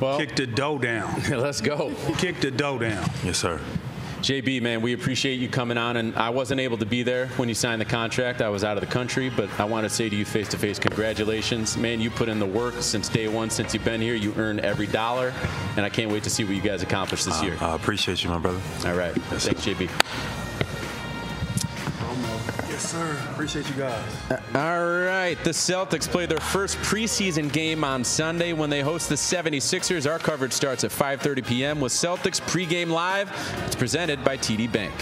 Well, kick the dough down. Let's go. Kick the dough down. Yes, sir. J B, man, we appreciate you coming on, and I wasn't able to be there when you signed the contract. I was out of the country, but I want to say to you face-to-face, congratulations. Man, you put in the work since day one, since you've been here. You earn every dollar, and I can't wait to see what you guys accomplish this uh, year. I appreciate you, my brother. All right. Yes, Thanks, sir. J B. Yes, sir. Appreciate you guys. All right. The Celtics play their first preseason game on Sunday when they host the seventy-sixers. Our coverage starts at five thirty p m with Celtics pregame live. It's presented by T D Bank.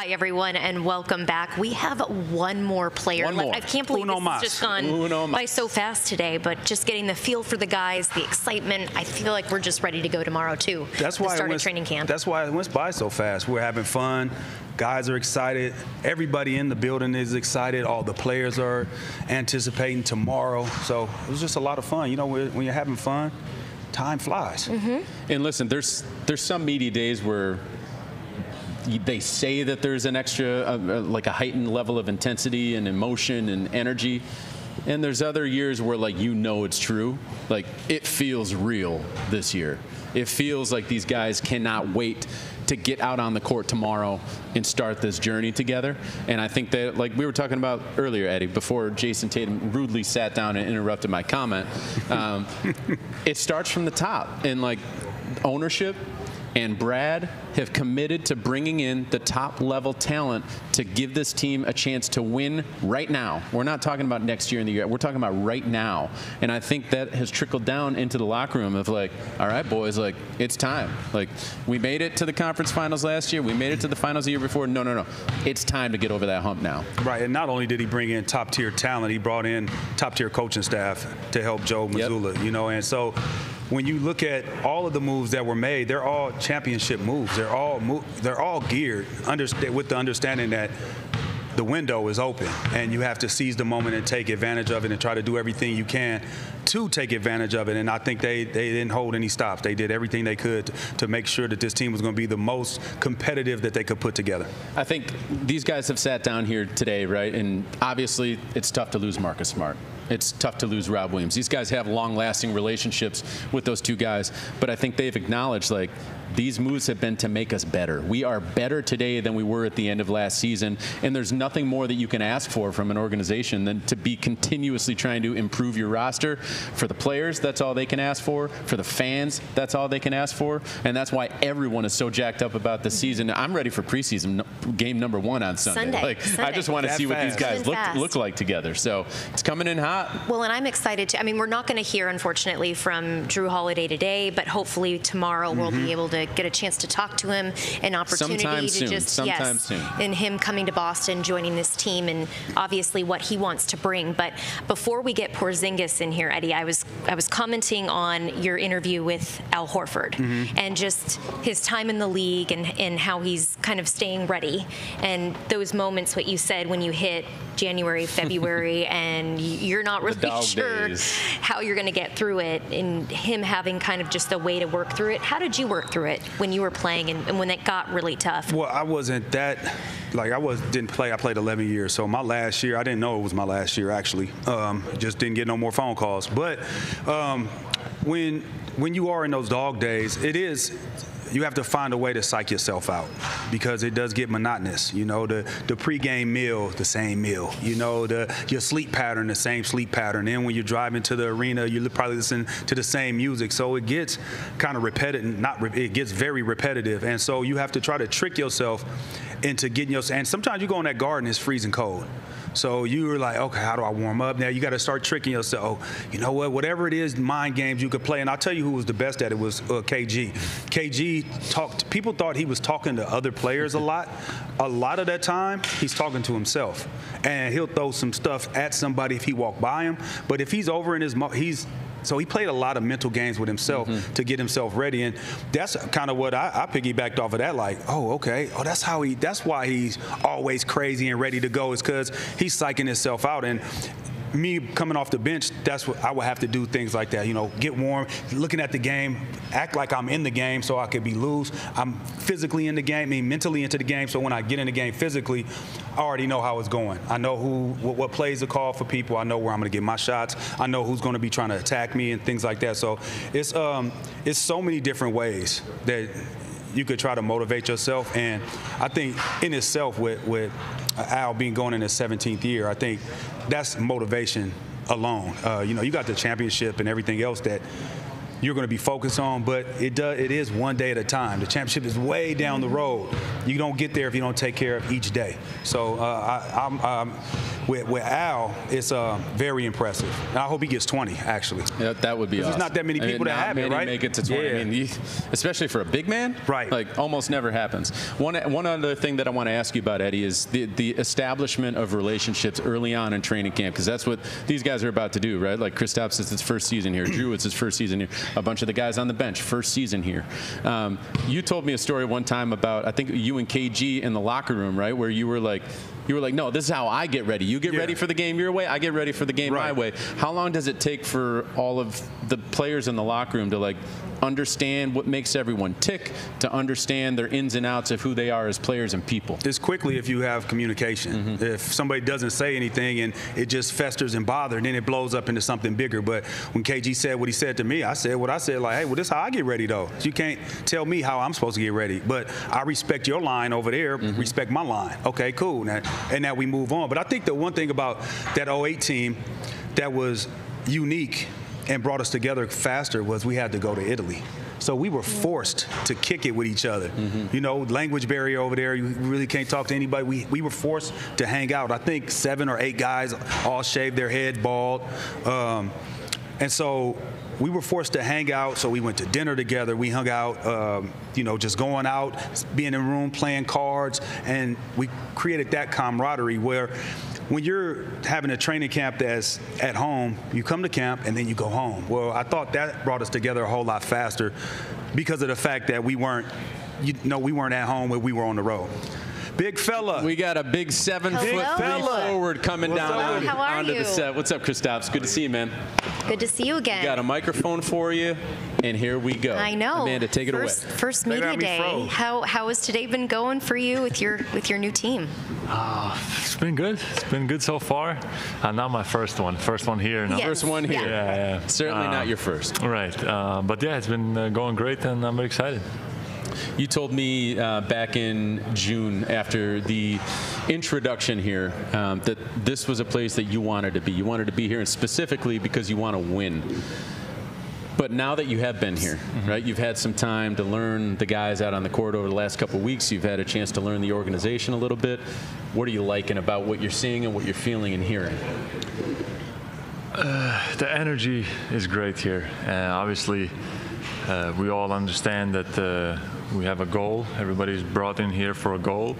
Hi, everyone, and welcome back. We have one more player one left. More. I can't believe Uno this mas. Has just gone Uno by mas. So fast today, but just getting the feel for the guys, the excitement. I feel like we're just ready to go tomorrow, too. That's why started training camp. That's why it went by so fast. We're having fun. Guys are excited. Everybody in the building is excited. All the players are anticipating tomorrow. So it was just a lot of fun. You know, when you're having fun, time flies. Mm-hmm. And listen, there's there's some media days where they say that there's an extra, uh, like a heightened level of intensity and emotion and energy. And there's other years where, like, you know it's true. Like, it feels real this year. It feels like these guys cannot wait to get out on the court tomorrow and start this journey together. And I think that, like we were talking about earlier, Eddie, before Jayson Tatum rudely sat down and interrupted my comment, um, it starts from the top. And, like, ownership and Brad have committed to bringing in the top-level talent to give this team a chance to win right now. We're not talking about next year in the year. We're talking about right now. And I think that has trickled down into the locker room of, like, all right, boys, like, it's time. Like, we made it to the conference finals last year. We made it to the finals the year before. No, no, no. It's time to get over that hump now. Right, and not only did he bring in top-tier talent, he brought in top-tier coaching staff to help Joe Mazzulla, yep. you know, and so when you look at all of the moves that were made, they're all championship moves. They're all move, they're all geared under, with the understanding that the window is open and you have to seize the moment and take advantage of it and try to do everything you can to take advantage of it. And I think they, they didn't hold any stops. They did everything they could to, to make sure that this team was going to be the most competitive that they could put together. I think these guys have sat down here today, right? And obviously it's tough to lose Marcus Smart. It's tough to lose Rob Williams. These guys have long-lasting relationships with those two guys, but I think they've acknowledged, like, these moves have been to make us better. We are better today than we were at the end of last season, and there's nothing more that you can ask for from an organization than to be continuously trying to improve your roster. For the players, that's all they can ask for. For the fans, that's all they can ask for, and that's why everyone is so jacked up about the season. I'm ready for preseason game number one on Sunday. Sunday. Like, Sunday. I just want to see fast. what these guys look, look like together. So it's coming in hot. Well, and I'm excited to. I mean, we're not going to hear, unfortunately, from Jrue Holiday today, but hopefully tomorrow mm-hmm. we'll be able to get a chance to talk to him, an opportunity Sometime to soon. just, Sometime yes, soon. and him coming to Boston, joining this team, and obviously what he wants to bring. But before we get Porzingis in here, Eddie, I was I was commenting on your interview with Al Horford mm-hmm. and just his time in the league and, and how he's kind of staying ready. And those moments, what you said when you hit January, February, and you're not really sure days. how you're going to get through it, and him having kind of just a way to work through it. How did you work through it? It when you were playing and, and when it got really tough? Well, I wasn't that, like, I was didn't play. I played eleven years. So my last year, I didn't know it was my last year, actually. Um, just didn't get no more phone calls. But um, when, when you are in those dog days, it is, you have to find a way to psych yourself out because it does get monotonous. You know, the, the pregame meal, the same meal. You know, the your sleep pattern, the same sleep pattern. And when you're driving to the arena, you probably listen to the same music. So it gets kind of repetitive. Not re it gets very repetitive. And so you have to try to trick yourself into getting your. And sometimes you go in that garden, it's freezing cold. So you were like, okay, how do I warm up? Now you got to start tricking yourself. Oh, you know what? Whatever it is, mind games you could play. And I'll tell you who was the best at it was uh, K G. K G talked. People thought he was talking to other players a lot. A lot of that time, he's talking to himself, and he'll throw some stuff at somebody if he walked by him. But if he's over in his, mo he's. So he played a lot of mental games with himself mm-hmm. to get himself ready, and that's kind of what I, I piggybacked off of that. Like, oh, okay, oh, that's how he. That's why he's always crazy and ready to go is because he's psyching himself out. And me coming off the bench, that's what I would have to do things like that. You know, get warm, looking at the game, act like I'm in the game so I could be loose. I'm physically in the game, I mean mentally into the game. So when I get in the game physically, I already know how it's going. I know who, what, what plays are called for people. I know where I'm going to get my shots. I know who's going to be trying to attack me and things like that. So it's um, it's so many different ways that you could try to motivate yourself. And I think in itself with, with Al being going in his seventeenth year, I think that's motivation alone. Uh, you know, you got the championship and everything else that you're going to be focused on, but it does, it is one day at a time. The championship is way down the road. You don't get there if you don't take care of each day. So uh, I, I'm, I'm, with, with Al, it's uh, very impressive. And I hope he gets twenty, actually. Yeah, that would be awesome. There's not that many people I mean, that have it, right? Make it to twenty. Yeah. I mean, you, especially for a big man, right? Like almost never happens. One, one other thing that I want to ask you about, Eddie, is the, the establishment of relationships early on in training camp, because that's what these guys are about to do, right? Like Kristaps, it's his first season here. Jrue, it's his first season here. A bunch of the guys on the bench, first season here. Um, you told me a story one time about, I think you and K G in the locker room, right, where you were like, you were like, no, this is how I get ready. You get yeah. ready for the game your way, I get ready for the game right. my way. How long does it take for all of the players in the locker room to like understand what makes everyone tick, to understand their ins and outs of who they are as players and people? It's quickly if you have communication. Mm-hmm. If somebody doesn't say anything and it just festers and bothers, then it blows up into something bigger. But when K G said what he said to me, I said what I said, like, hey, well, this is how I get ready, though. You can't tell me how I'm supposed to get ready. But I respect your line over there, mm-hmm. respect my line. Okay, cool. Now, and now we move on. But I think the one thing about that oh eight team that was unique and brought us together faster was we had to go to Italy. So we were forced to kick it with each other. Mm-hmm. You know, language barrier over there, you really can't talk to anybody. We, we were forced to hang out. I think seven or eight guys all shaved their head bald. Um, and so we were forced to hang out, so we went to dinner together. We hung out, um, you know, just going out, being in a room, playing cards, and we created that camaraderie where when you're having a training camp that's at home, you come to camp and then you go home. Well, I thought that brought us together a whole lot faster because of the fact that we weren't, you know, we weren't at home when we were on the road. Big fella. We got a big seven-foot-three forward coming What's down on, How are onto you? the set. What's up, Kristaps? Good to see you, man. Good to see you again. We got a microphone for you, and here we go. I know. Amanda, take first, it away. First media day. Froze. How how has today been going for you with your with your new team? Uh, it's been good. It's been good so far. Uh, not my first one. First one here. Yes. First one here. Yeah, yeah. yeah. Certainly uh, not your first. Right. Uh, but yeah, it's been uh, going great, and I'm very excited. You told me uh, back in June after the introduction here um, that this was a place that you wanted to be. You wanted to be here and specifically because you want to win. But now that you have been here, mm-hmm. right, you've had some time to learn the guys out on the court over the last couple of weeks. You've had a chance to learn the organization a little bit. What are you liking about what you're seeing and what you're feeling and hearing? Uh, the energy is great here. Uh, obviously, uh, we all understand that uh, we have a goal. Everybody's brought in here for a goal,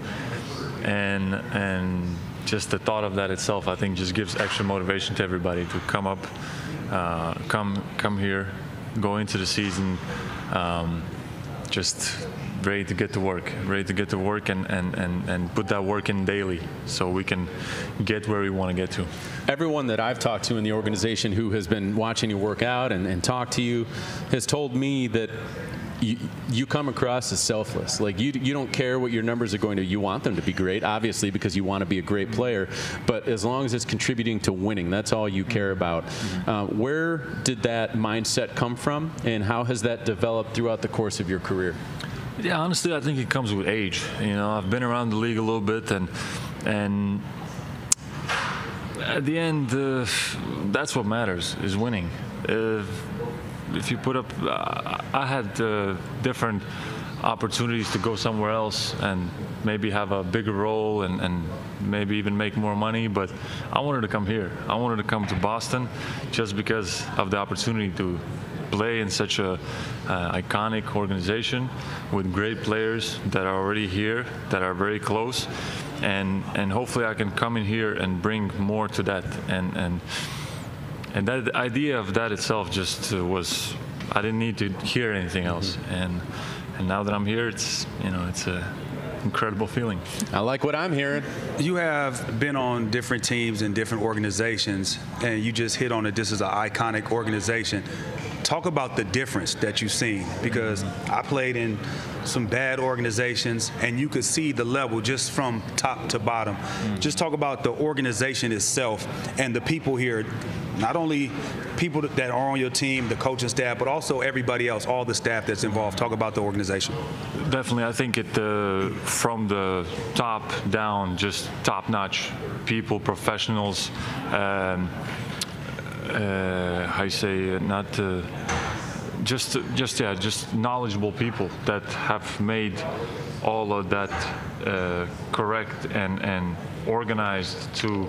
and and just the thought of that itself, I think, just gives extra motivation to everybody to come up, uh, come come here, go into the season, um, just ready to get to work, ready to get to work, and and and and put that work in daily, so we can get where we want to get to. Everyone that I've talked to in the organization who has been watching you work out and and talk to you has told me that You, you come across as selfless. Like you, you don't care what your numbers are going to. You want them to be great, obviously, because you want to be a great player. But as long as it's contributing to winning, that's all you care about. Uh, where did that mindset come from, and how has that developed throughout the course of your career? Yeah, honestly, I think it comes with age. You know, I've been around the league a little bit, and and at the end, uh, that's what matters is winning. Uh, If you put up, uh, I had uh, different opportunities to go somewhere else and maybe have a bigger role and, and maybe even make more money, but I wanted to come here. I wanted to come to Boston just because of the opportunity to play in such a uh, iconic organization with great players that are already here, that are very close, and and hopefully I can come in here and bring more to that. and and. And that idea of that itself just uh, was, I didn't need to hear anything else. Mm-hmm. And and now that I'm here, it's, you know, it's a incredible feeling. I like what I'm hearing. You have been on different teams and different organizations, and you just hit on it. This is an iconic organization. Talk about the difference that you've seen, because mm-hmm. I played in some bad organizations, and you could see the level just from top to bottom. Mm-hmm. Just talk about the organization itself and the people here. Not only people that are on your team, the coaching staff, but also everybody else, all the staff that's involved. Talk about the organization. Definitely. I think it uh, from the top down, just top-notch people, professionals. Um, uh, I say not uh, just just yeah, just knowledgeable people that have made all of that uh, correct and and organized to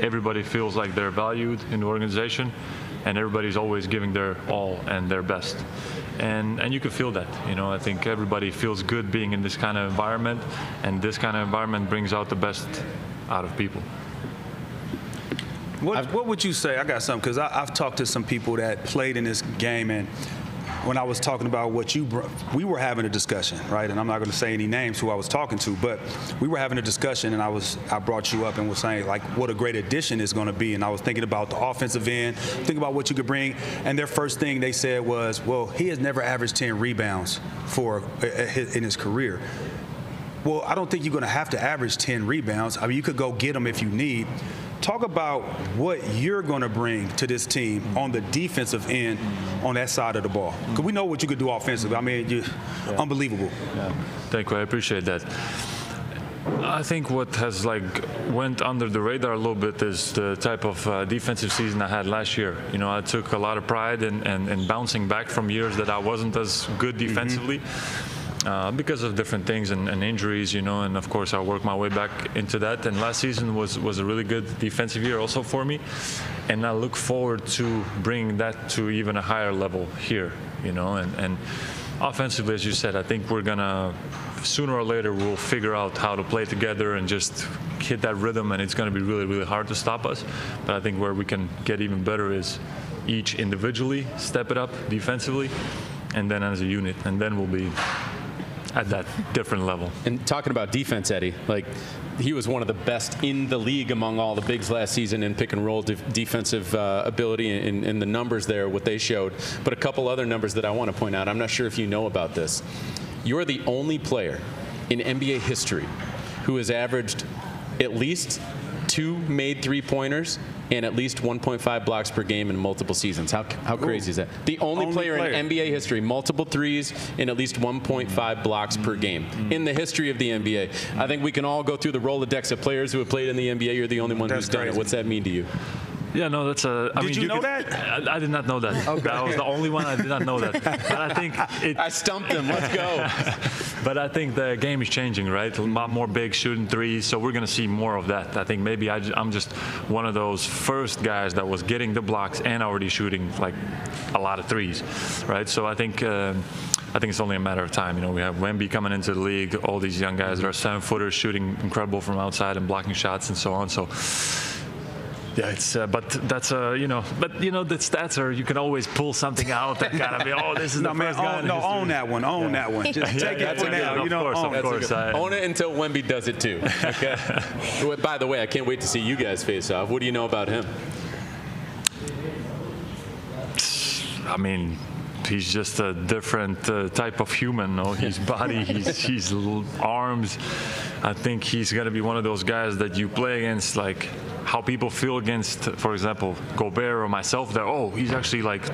everybody feels like they're valued in the organization, and everybody's always giving their all and their best. And and you can feel that, you know. I think everybody feels good being in this kind of environment, and this kind of environment brings out the best out of people. What, what would you say? I got something, because I've talked to some people that played in this game, and when I was talking about what you brought, we were having a discussion, right? And I'm not going to say any names who I was talking to, but we were having a discussion, and I was I brought you up and was saying, like, what a great addition it's going to be. And I was thinking about the offensive end, thinking about what you could bring. And their first thing they said was, well, he has never averaged ten rebounds for in his career. Well, I don't think you're going to have to average ten rebounds. I mean, you could go get them if you need. Talk about what you're going to bring to this team on the defensive end on that side of the ball. Because we know what you could do offensively. I mean, you're yeah. unbelievable. Yeah. Thank you. I appreciate that. I think what has like went under the radar a little bit is the type of uh, defensive season I had last year. You know, I took a lot of pride in, in, in bouncing back from years that I wasn't as good defensively. Mm-hmm. Uh, because of different things and, and injuries, you know, and of course I worked my way back into that. And last season was was a really good defensive year also for me, and I look forward to bringing that to even a higher level here, you know. And, and offensively, as you said, I think we're gonna sooner or later we'll figure out how to play together and just hit that rhythm, and it's gonna be really really hard to stop us. But I think where we can get even better is each individually step it up defensively, and then as a unit, and then we'll be at that different level. And talking about defense, Eddie, like he was one of the best in the league among all the bigs last season in pick and roll de defensive uh, ability and, and the numbers there, what they showed. But a couple other numbers that I want to point out. I'm not sure if you know about this. You're the only player in N B A history who has averaged at least two made three-pointers and at least one point five blocks per game in multiple seasons. How, how crazy Ooh. Is that? The only, only player, player in N B A history, multiple threes and at least one point five blocks mm-hmm. per game mm-hmm. in the history of the N B A. Mm-hmm. I think we can all go through the Rolodex of players who have played in the N B A. You're the only one That's who's crazy. Done it. What's that mean to you? Yeah, no, that's a. I did mean, you, you know could, that? I, I did not know that. Okay. That was the only one I did not know that. But I think it. I stumped him. Let's go. But I think the game is changing, right? A lot more big shooting threes, so we're going to see more of that. I think maybe I, I'm just one of those first guys that was getting the blocks and already shooting like a lot of threes, right? So I think. Uh, I think it's only a matter of time. You know, we have Wemby coming into the league, all these young guys that are seven footers shooting incredible from outside and blocking shots and so on. So. Yeah, it's uh, but that's uh, you know, but you know the stats are you can always pull something out that kind of be oh this is no the man first own, guy no history. Own that one own yeah. that one just yeah, take yeah, it for now you know own. Of course, I, own it until Wemby does it too. Okay. By the way, I can't wait to see you guys face off. What do you know about him? I mean. He's just a different uh, type of human. No, his body, his, his arms. I think he's gonna be one of those guys that you play against, like how people feel against, for example, Gobert or myself. That oh, he's actually like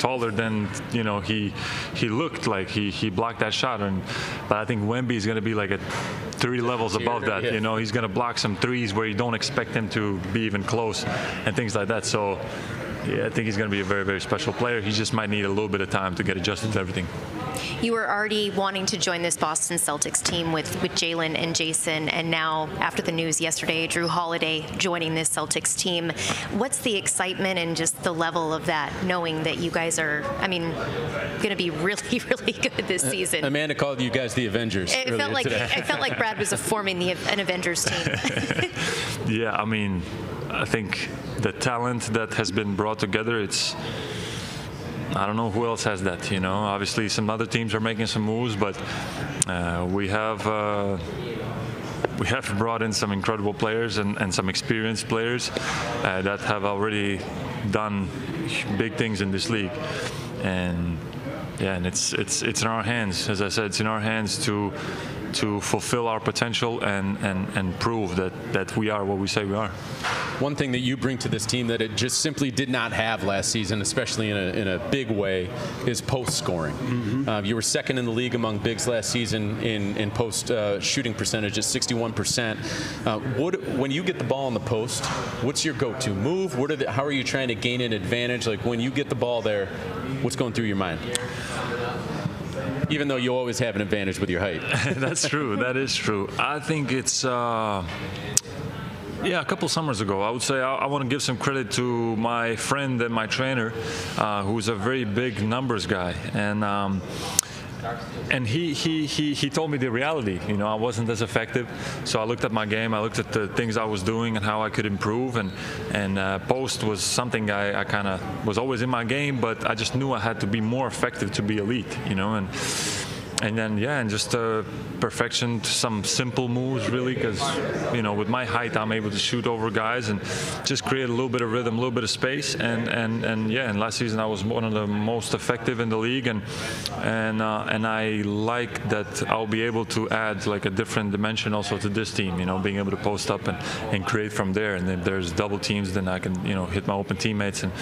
taller than you know he he looked like he he blocked that shot. And but I think Wemby is gonna be like at three levels above that. You know, he's gonna block some threes where you don't expect him to be even close and things like that. So. Yeah, I think he's going to be a very, very special player. He just might need a little bit of time to get adjusted to everything. You were already wanting to join this Boston Celtics team with, with Jaylen and Jason, and now after the news yesterday, Jrue Holiday joining this Celtics team. What's the excitement and just the level of that, knowing that you guys are, I mean, going to be really, really good this season? Uh, Amanda called you guys the Avengers. It felt like today. It felt like Brad was forming the, an Avengers team. Yeah, I mean, I think the talent that has been brought together, it's I don't know who else has that, you know. Obviously some other teams are making some moves, but uh, we have uh, we have brought in some incredible players and, and some experienced players uh, that have already done big things in this league. And yeah, and it's it's it's in our hands. As I said, it's in our hands to to fulfill our potential and, and, and prove that, that we are what we say we are. One thing that you bring to this team that it just simply did not have last season, especially in a, in a big way, is post scoring. Mm-hmm. uh, you were second in the league among bigs last season in, in post uh, shooting percentage at sixty-one percent. Uh, what, when you get the ball in the post, what's your go-to move? What are the, how are you trying to gain an advantage? Like when you get the ball there, what's going through your mind? Even though you always have an advantage with your height. That's true. That is true. I think it's, uh, yeah, a couple summers ago, I would say I, I want to give some credit to my friend and my trainer, uh, who's a very big numbers guy. And um, and he, he, he, he told me the reality. You know, I wasn't as effective. So I looked at my game. I looked at the things I was doing and how I could improve. And, and uh, post was something I, I kind of was always in my game, but I just knew I had to be more effective to be elite, you know. And and then, yeah, and just uh, perfection to some simple moves, really, because, you know, with my height, I'm able to shoot over guys and just create a little bit of rhythm, a little bit of space. And, and, and yeah, and last season I was one of the most effective in the league. And and uh, and I like that I'll be able to add, like, a different dimension also to this team, you know, being able to post up and, and create from there. And if there's double teams, then I can, you know, hit my open teammates. And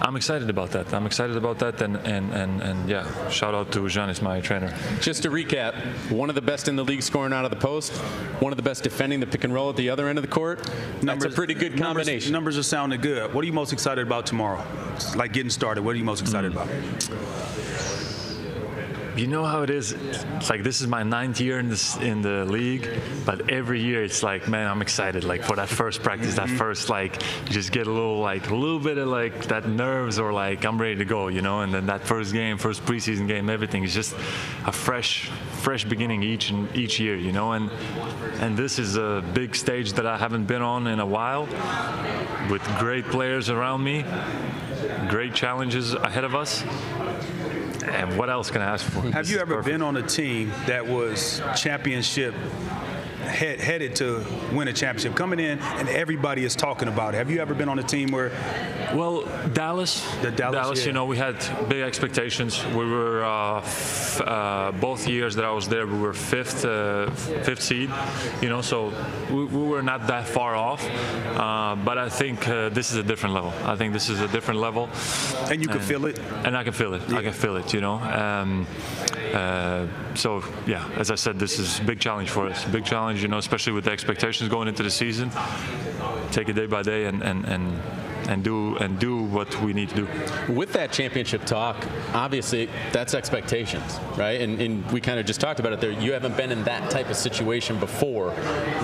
I'm excited about that. I'm excited about that. And, and, and, and yeah, shout out to Giannis, my trainer. Just to recap, one of the best in the league scoring out of the post, one of the best defending the pick and roll at the other end of the court. Numbers, that's a pretty good combination. Numbers, numbers are sounding good. What are you most excited about tomorrow? Just like getting started, what are you most excited mm. about? You know how it is. It's like, this is my ninth year in this in the league, but every year it's like, man, I'm excited. Like, for that first practice, that first, like, you just get a little like a little bit of like that nerves, or like, I'm ready to go, you know. And then that first game, first preseason game, everything is just a fresh, fresh beginning each and each year, you know. And and this is a big stage that I haven't been on in a while, with great players around me, great challenges ahead of us. And what else can I ask for? Have you ever been on a team that was championship head, headed to win a championship, coming in and everybody is talking about it? Have you ever been on a team where? Well, Dallas. The Dallas, Dallas yeah. You know, we had big expectations. We were uh, f uh, both years that I was there, we were fifth, uh, fifth seed. You know, so we, we were not that far off. Uh, but I think uh, this is a different level. I think this is a different level. And you can and, feel it. And I can feel it. Yeah. I can feel it. You know. Um, uh, so yeah, as I said, this is a big challenge for us. Big challenge. You know, especially with the expectations going into the season, take it day by day and and and and do and do what we need to do. With that championship talk, obviously that's expectations, right? And, and we kind of just talked about it there. You haven't been in that type of situation before.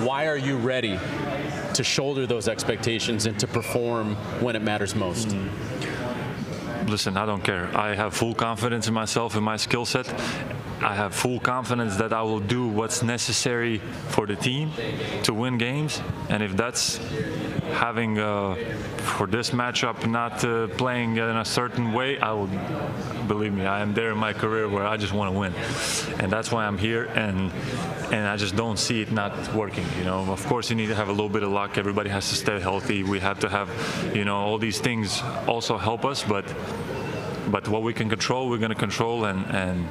Why are you ready to shoulder those expectations and to perform when it matters most? Mm-hmm. Listen, I don't care. I have full confidence in myself and my skill set. I have full confidence that I will do what's necessary for the team to win games. And if that's having, uh, for this matchup, not uh, playing in a certain way, I will, believe me, I am there in my career where I just want to win. And that's why I'm here. And and I just don't see it not working. You know, of course, you need to have a little bit of luck. Everybody has to stay healthy. We have to have, you know, all these things also help us. But, but what we can control, we're going to control. And, and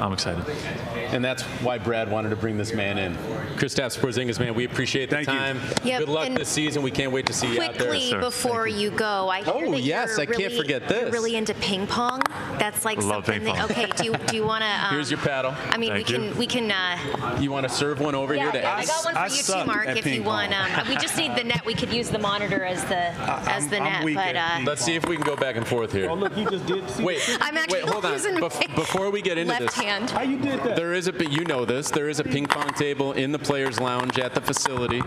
I'm excited. And that's why Brad wanted to bring this man in. Kristaps Porzingis, man, we appreciate the Thank time. You. Yep. Good luck and this season. We can't wait to see you out there. Quickly, before you go, I hear oh, that yes, you're I really, can't forget this. You're really into ping pong. That's like Love something ping pong. That, okay, do you, do you want to? Um, Here's your paddle. I mean, Thank we can, you. we can. Uh, you want to serve one over yeah, here to yeah, ask? I got one for I you too, Mark, if you want. Um, we just need the net. We could use the monitor as the uh, as I'm, the net. But uh, let's see if we can go back and forth here. Oh, look, you just did. Wait, I'm actually hold on. Before we get into this, left hand. How you did that? There is a, but you know this. There is a ping pong table in the players' lounge at the facility.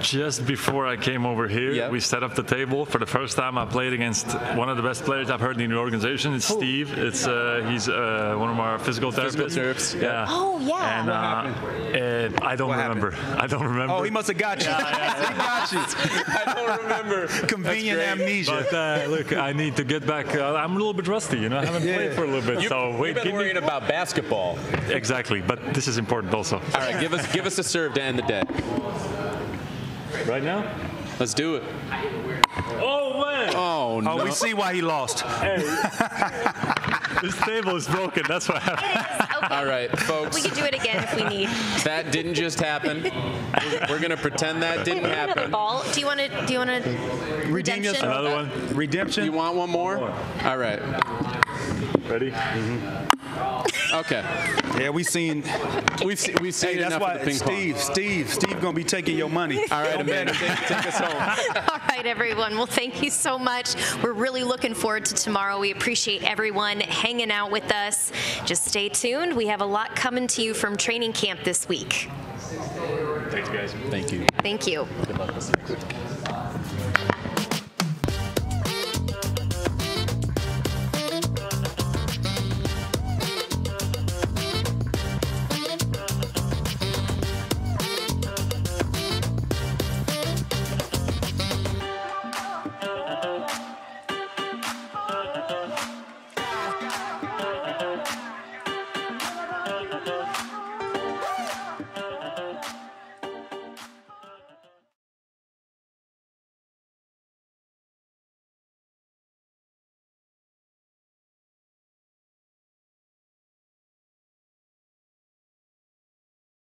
Just before I came over here, yep. we set up the table for the first time. I played against one of the best players I've heard in the organization. It's oh. Steve. It's uh, he's uh, one of our physical therapists. Physical yeah. Oh yeah. And, uh, and I don't what remember. Happened? I don't remember. Oh, he must have got you. Yeah, yeah. He got you. I don't remember. Convenient amnesia. But uh, look, I need to get back. Uh, I'm a little bit rusty. You know, I haven't yeah. played for a little bit. You, so wait, you've been worrying you? about basketball. Exactly, but this is important also. All right, give us give us a serve to end the day. Right now? Let's do it. Oh, man. Oh, no. Oh, we see why he lost. Hey. This table is broken. That's why. Okay. All right, folks. We can do it again if we need. That didn't just happen. We're, we're going to pretend that didn't Wait, happen. Ball. Do you want to? Do you want to? Redemption. Another one. Redemption. You want one more? One more. All right. Ready? Mm-hmm. Okay. Yeah, we seen. We've seen, we've seen hey, that's enough why, of the ping Steve, pong. Steve, Steve, Steve going to be taking your money. All right, Amanda, take, take us home. All right, everyone. Well, thank you so much. We're really looking forward to tomorrow. We appreciate everyone hanging out with us. Just stay tuned. We have a lot coming to you from training camp this week. Thanks, guys. Thank you. Thank you. Good luck this week.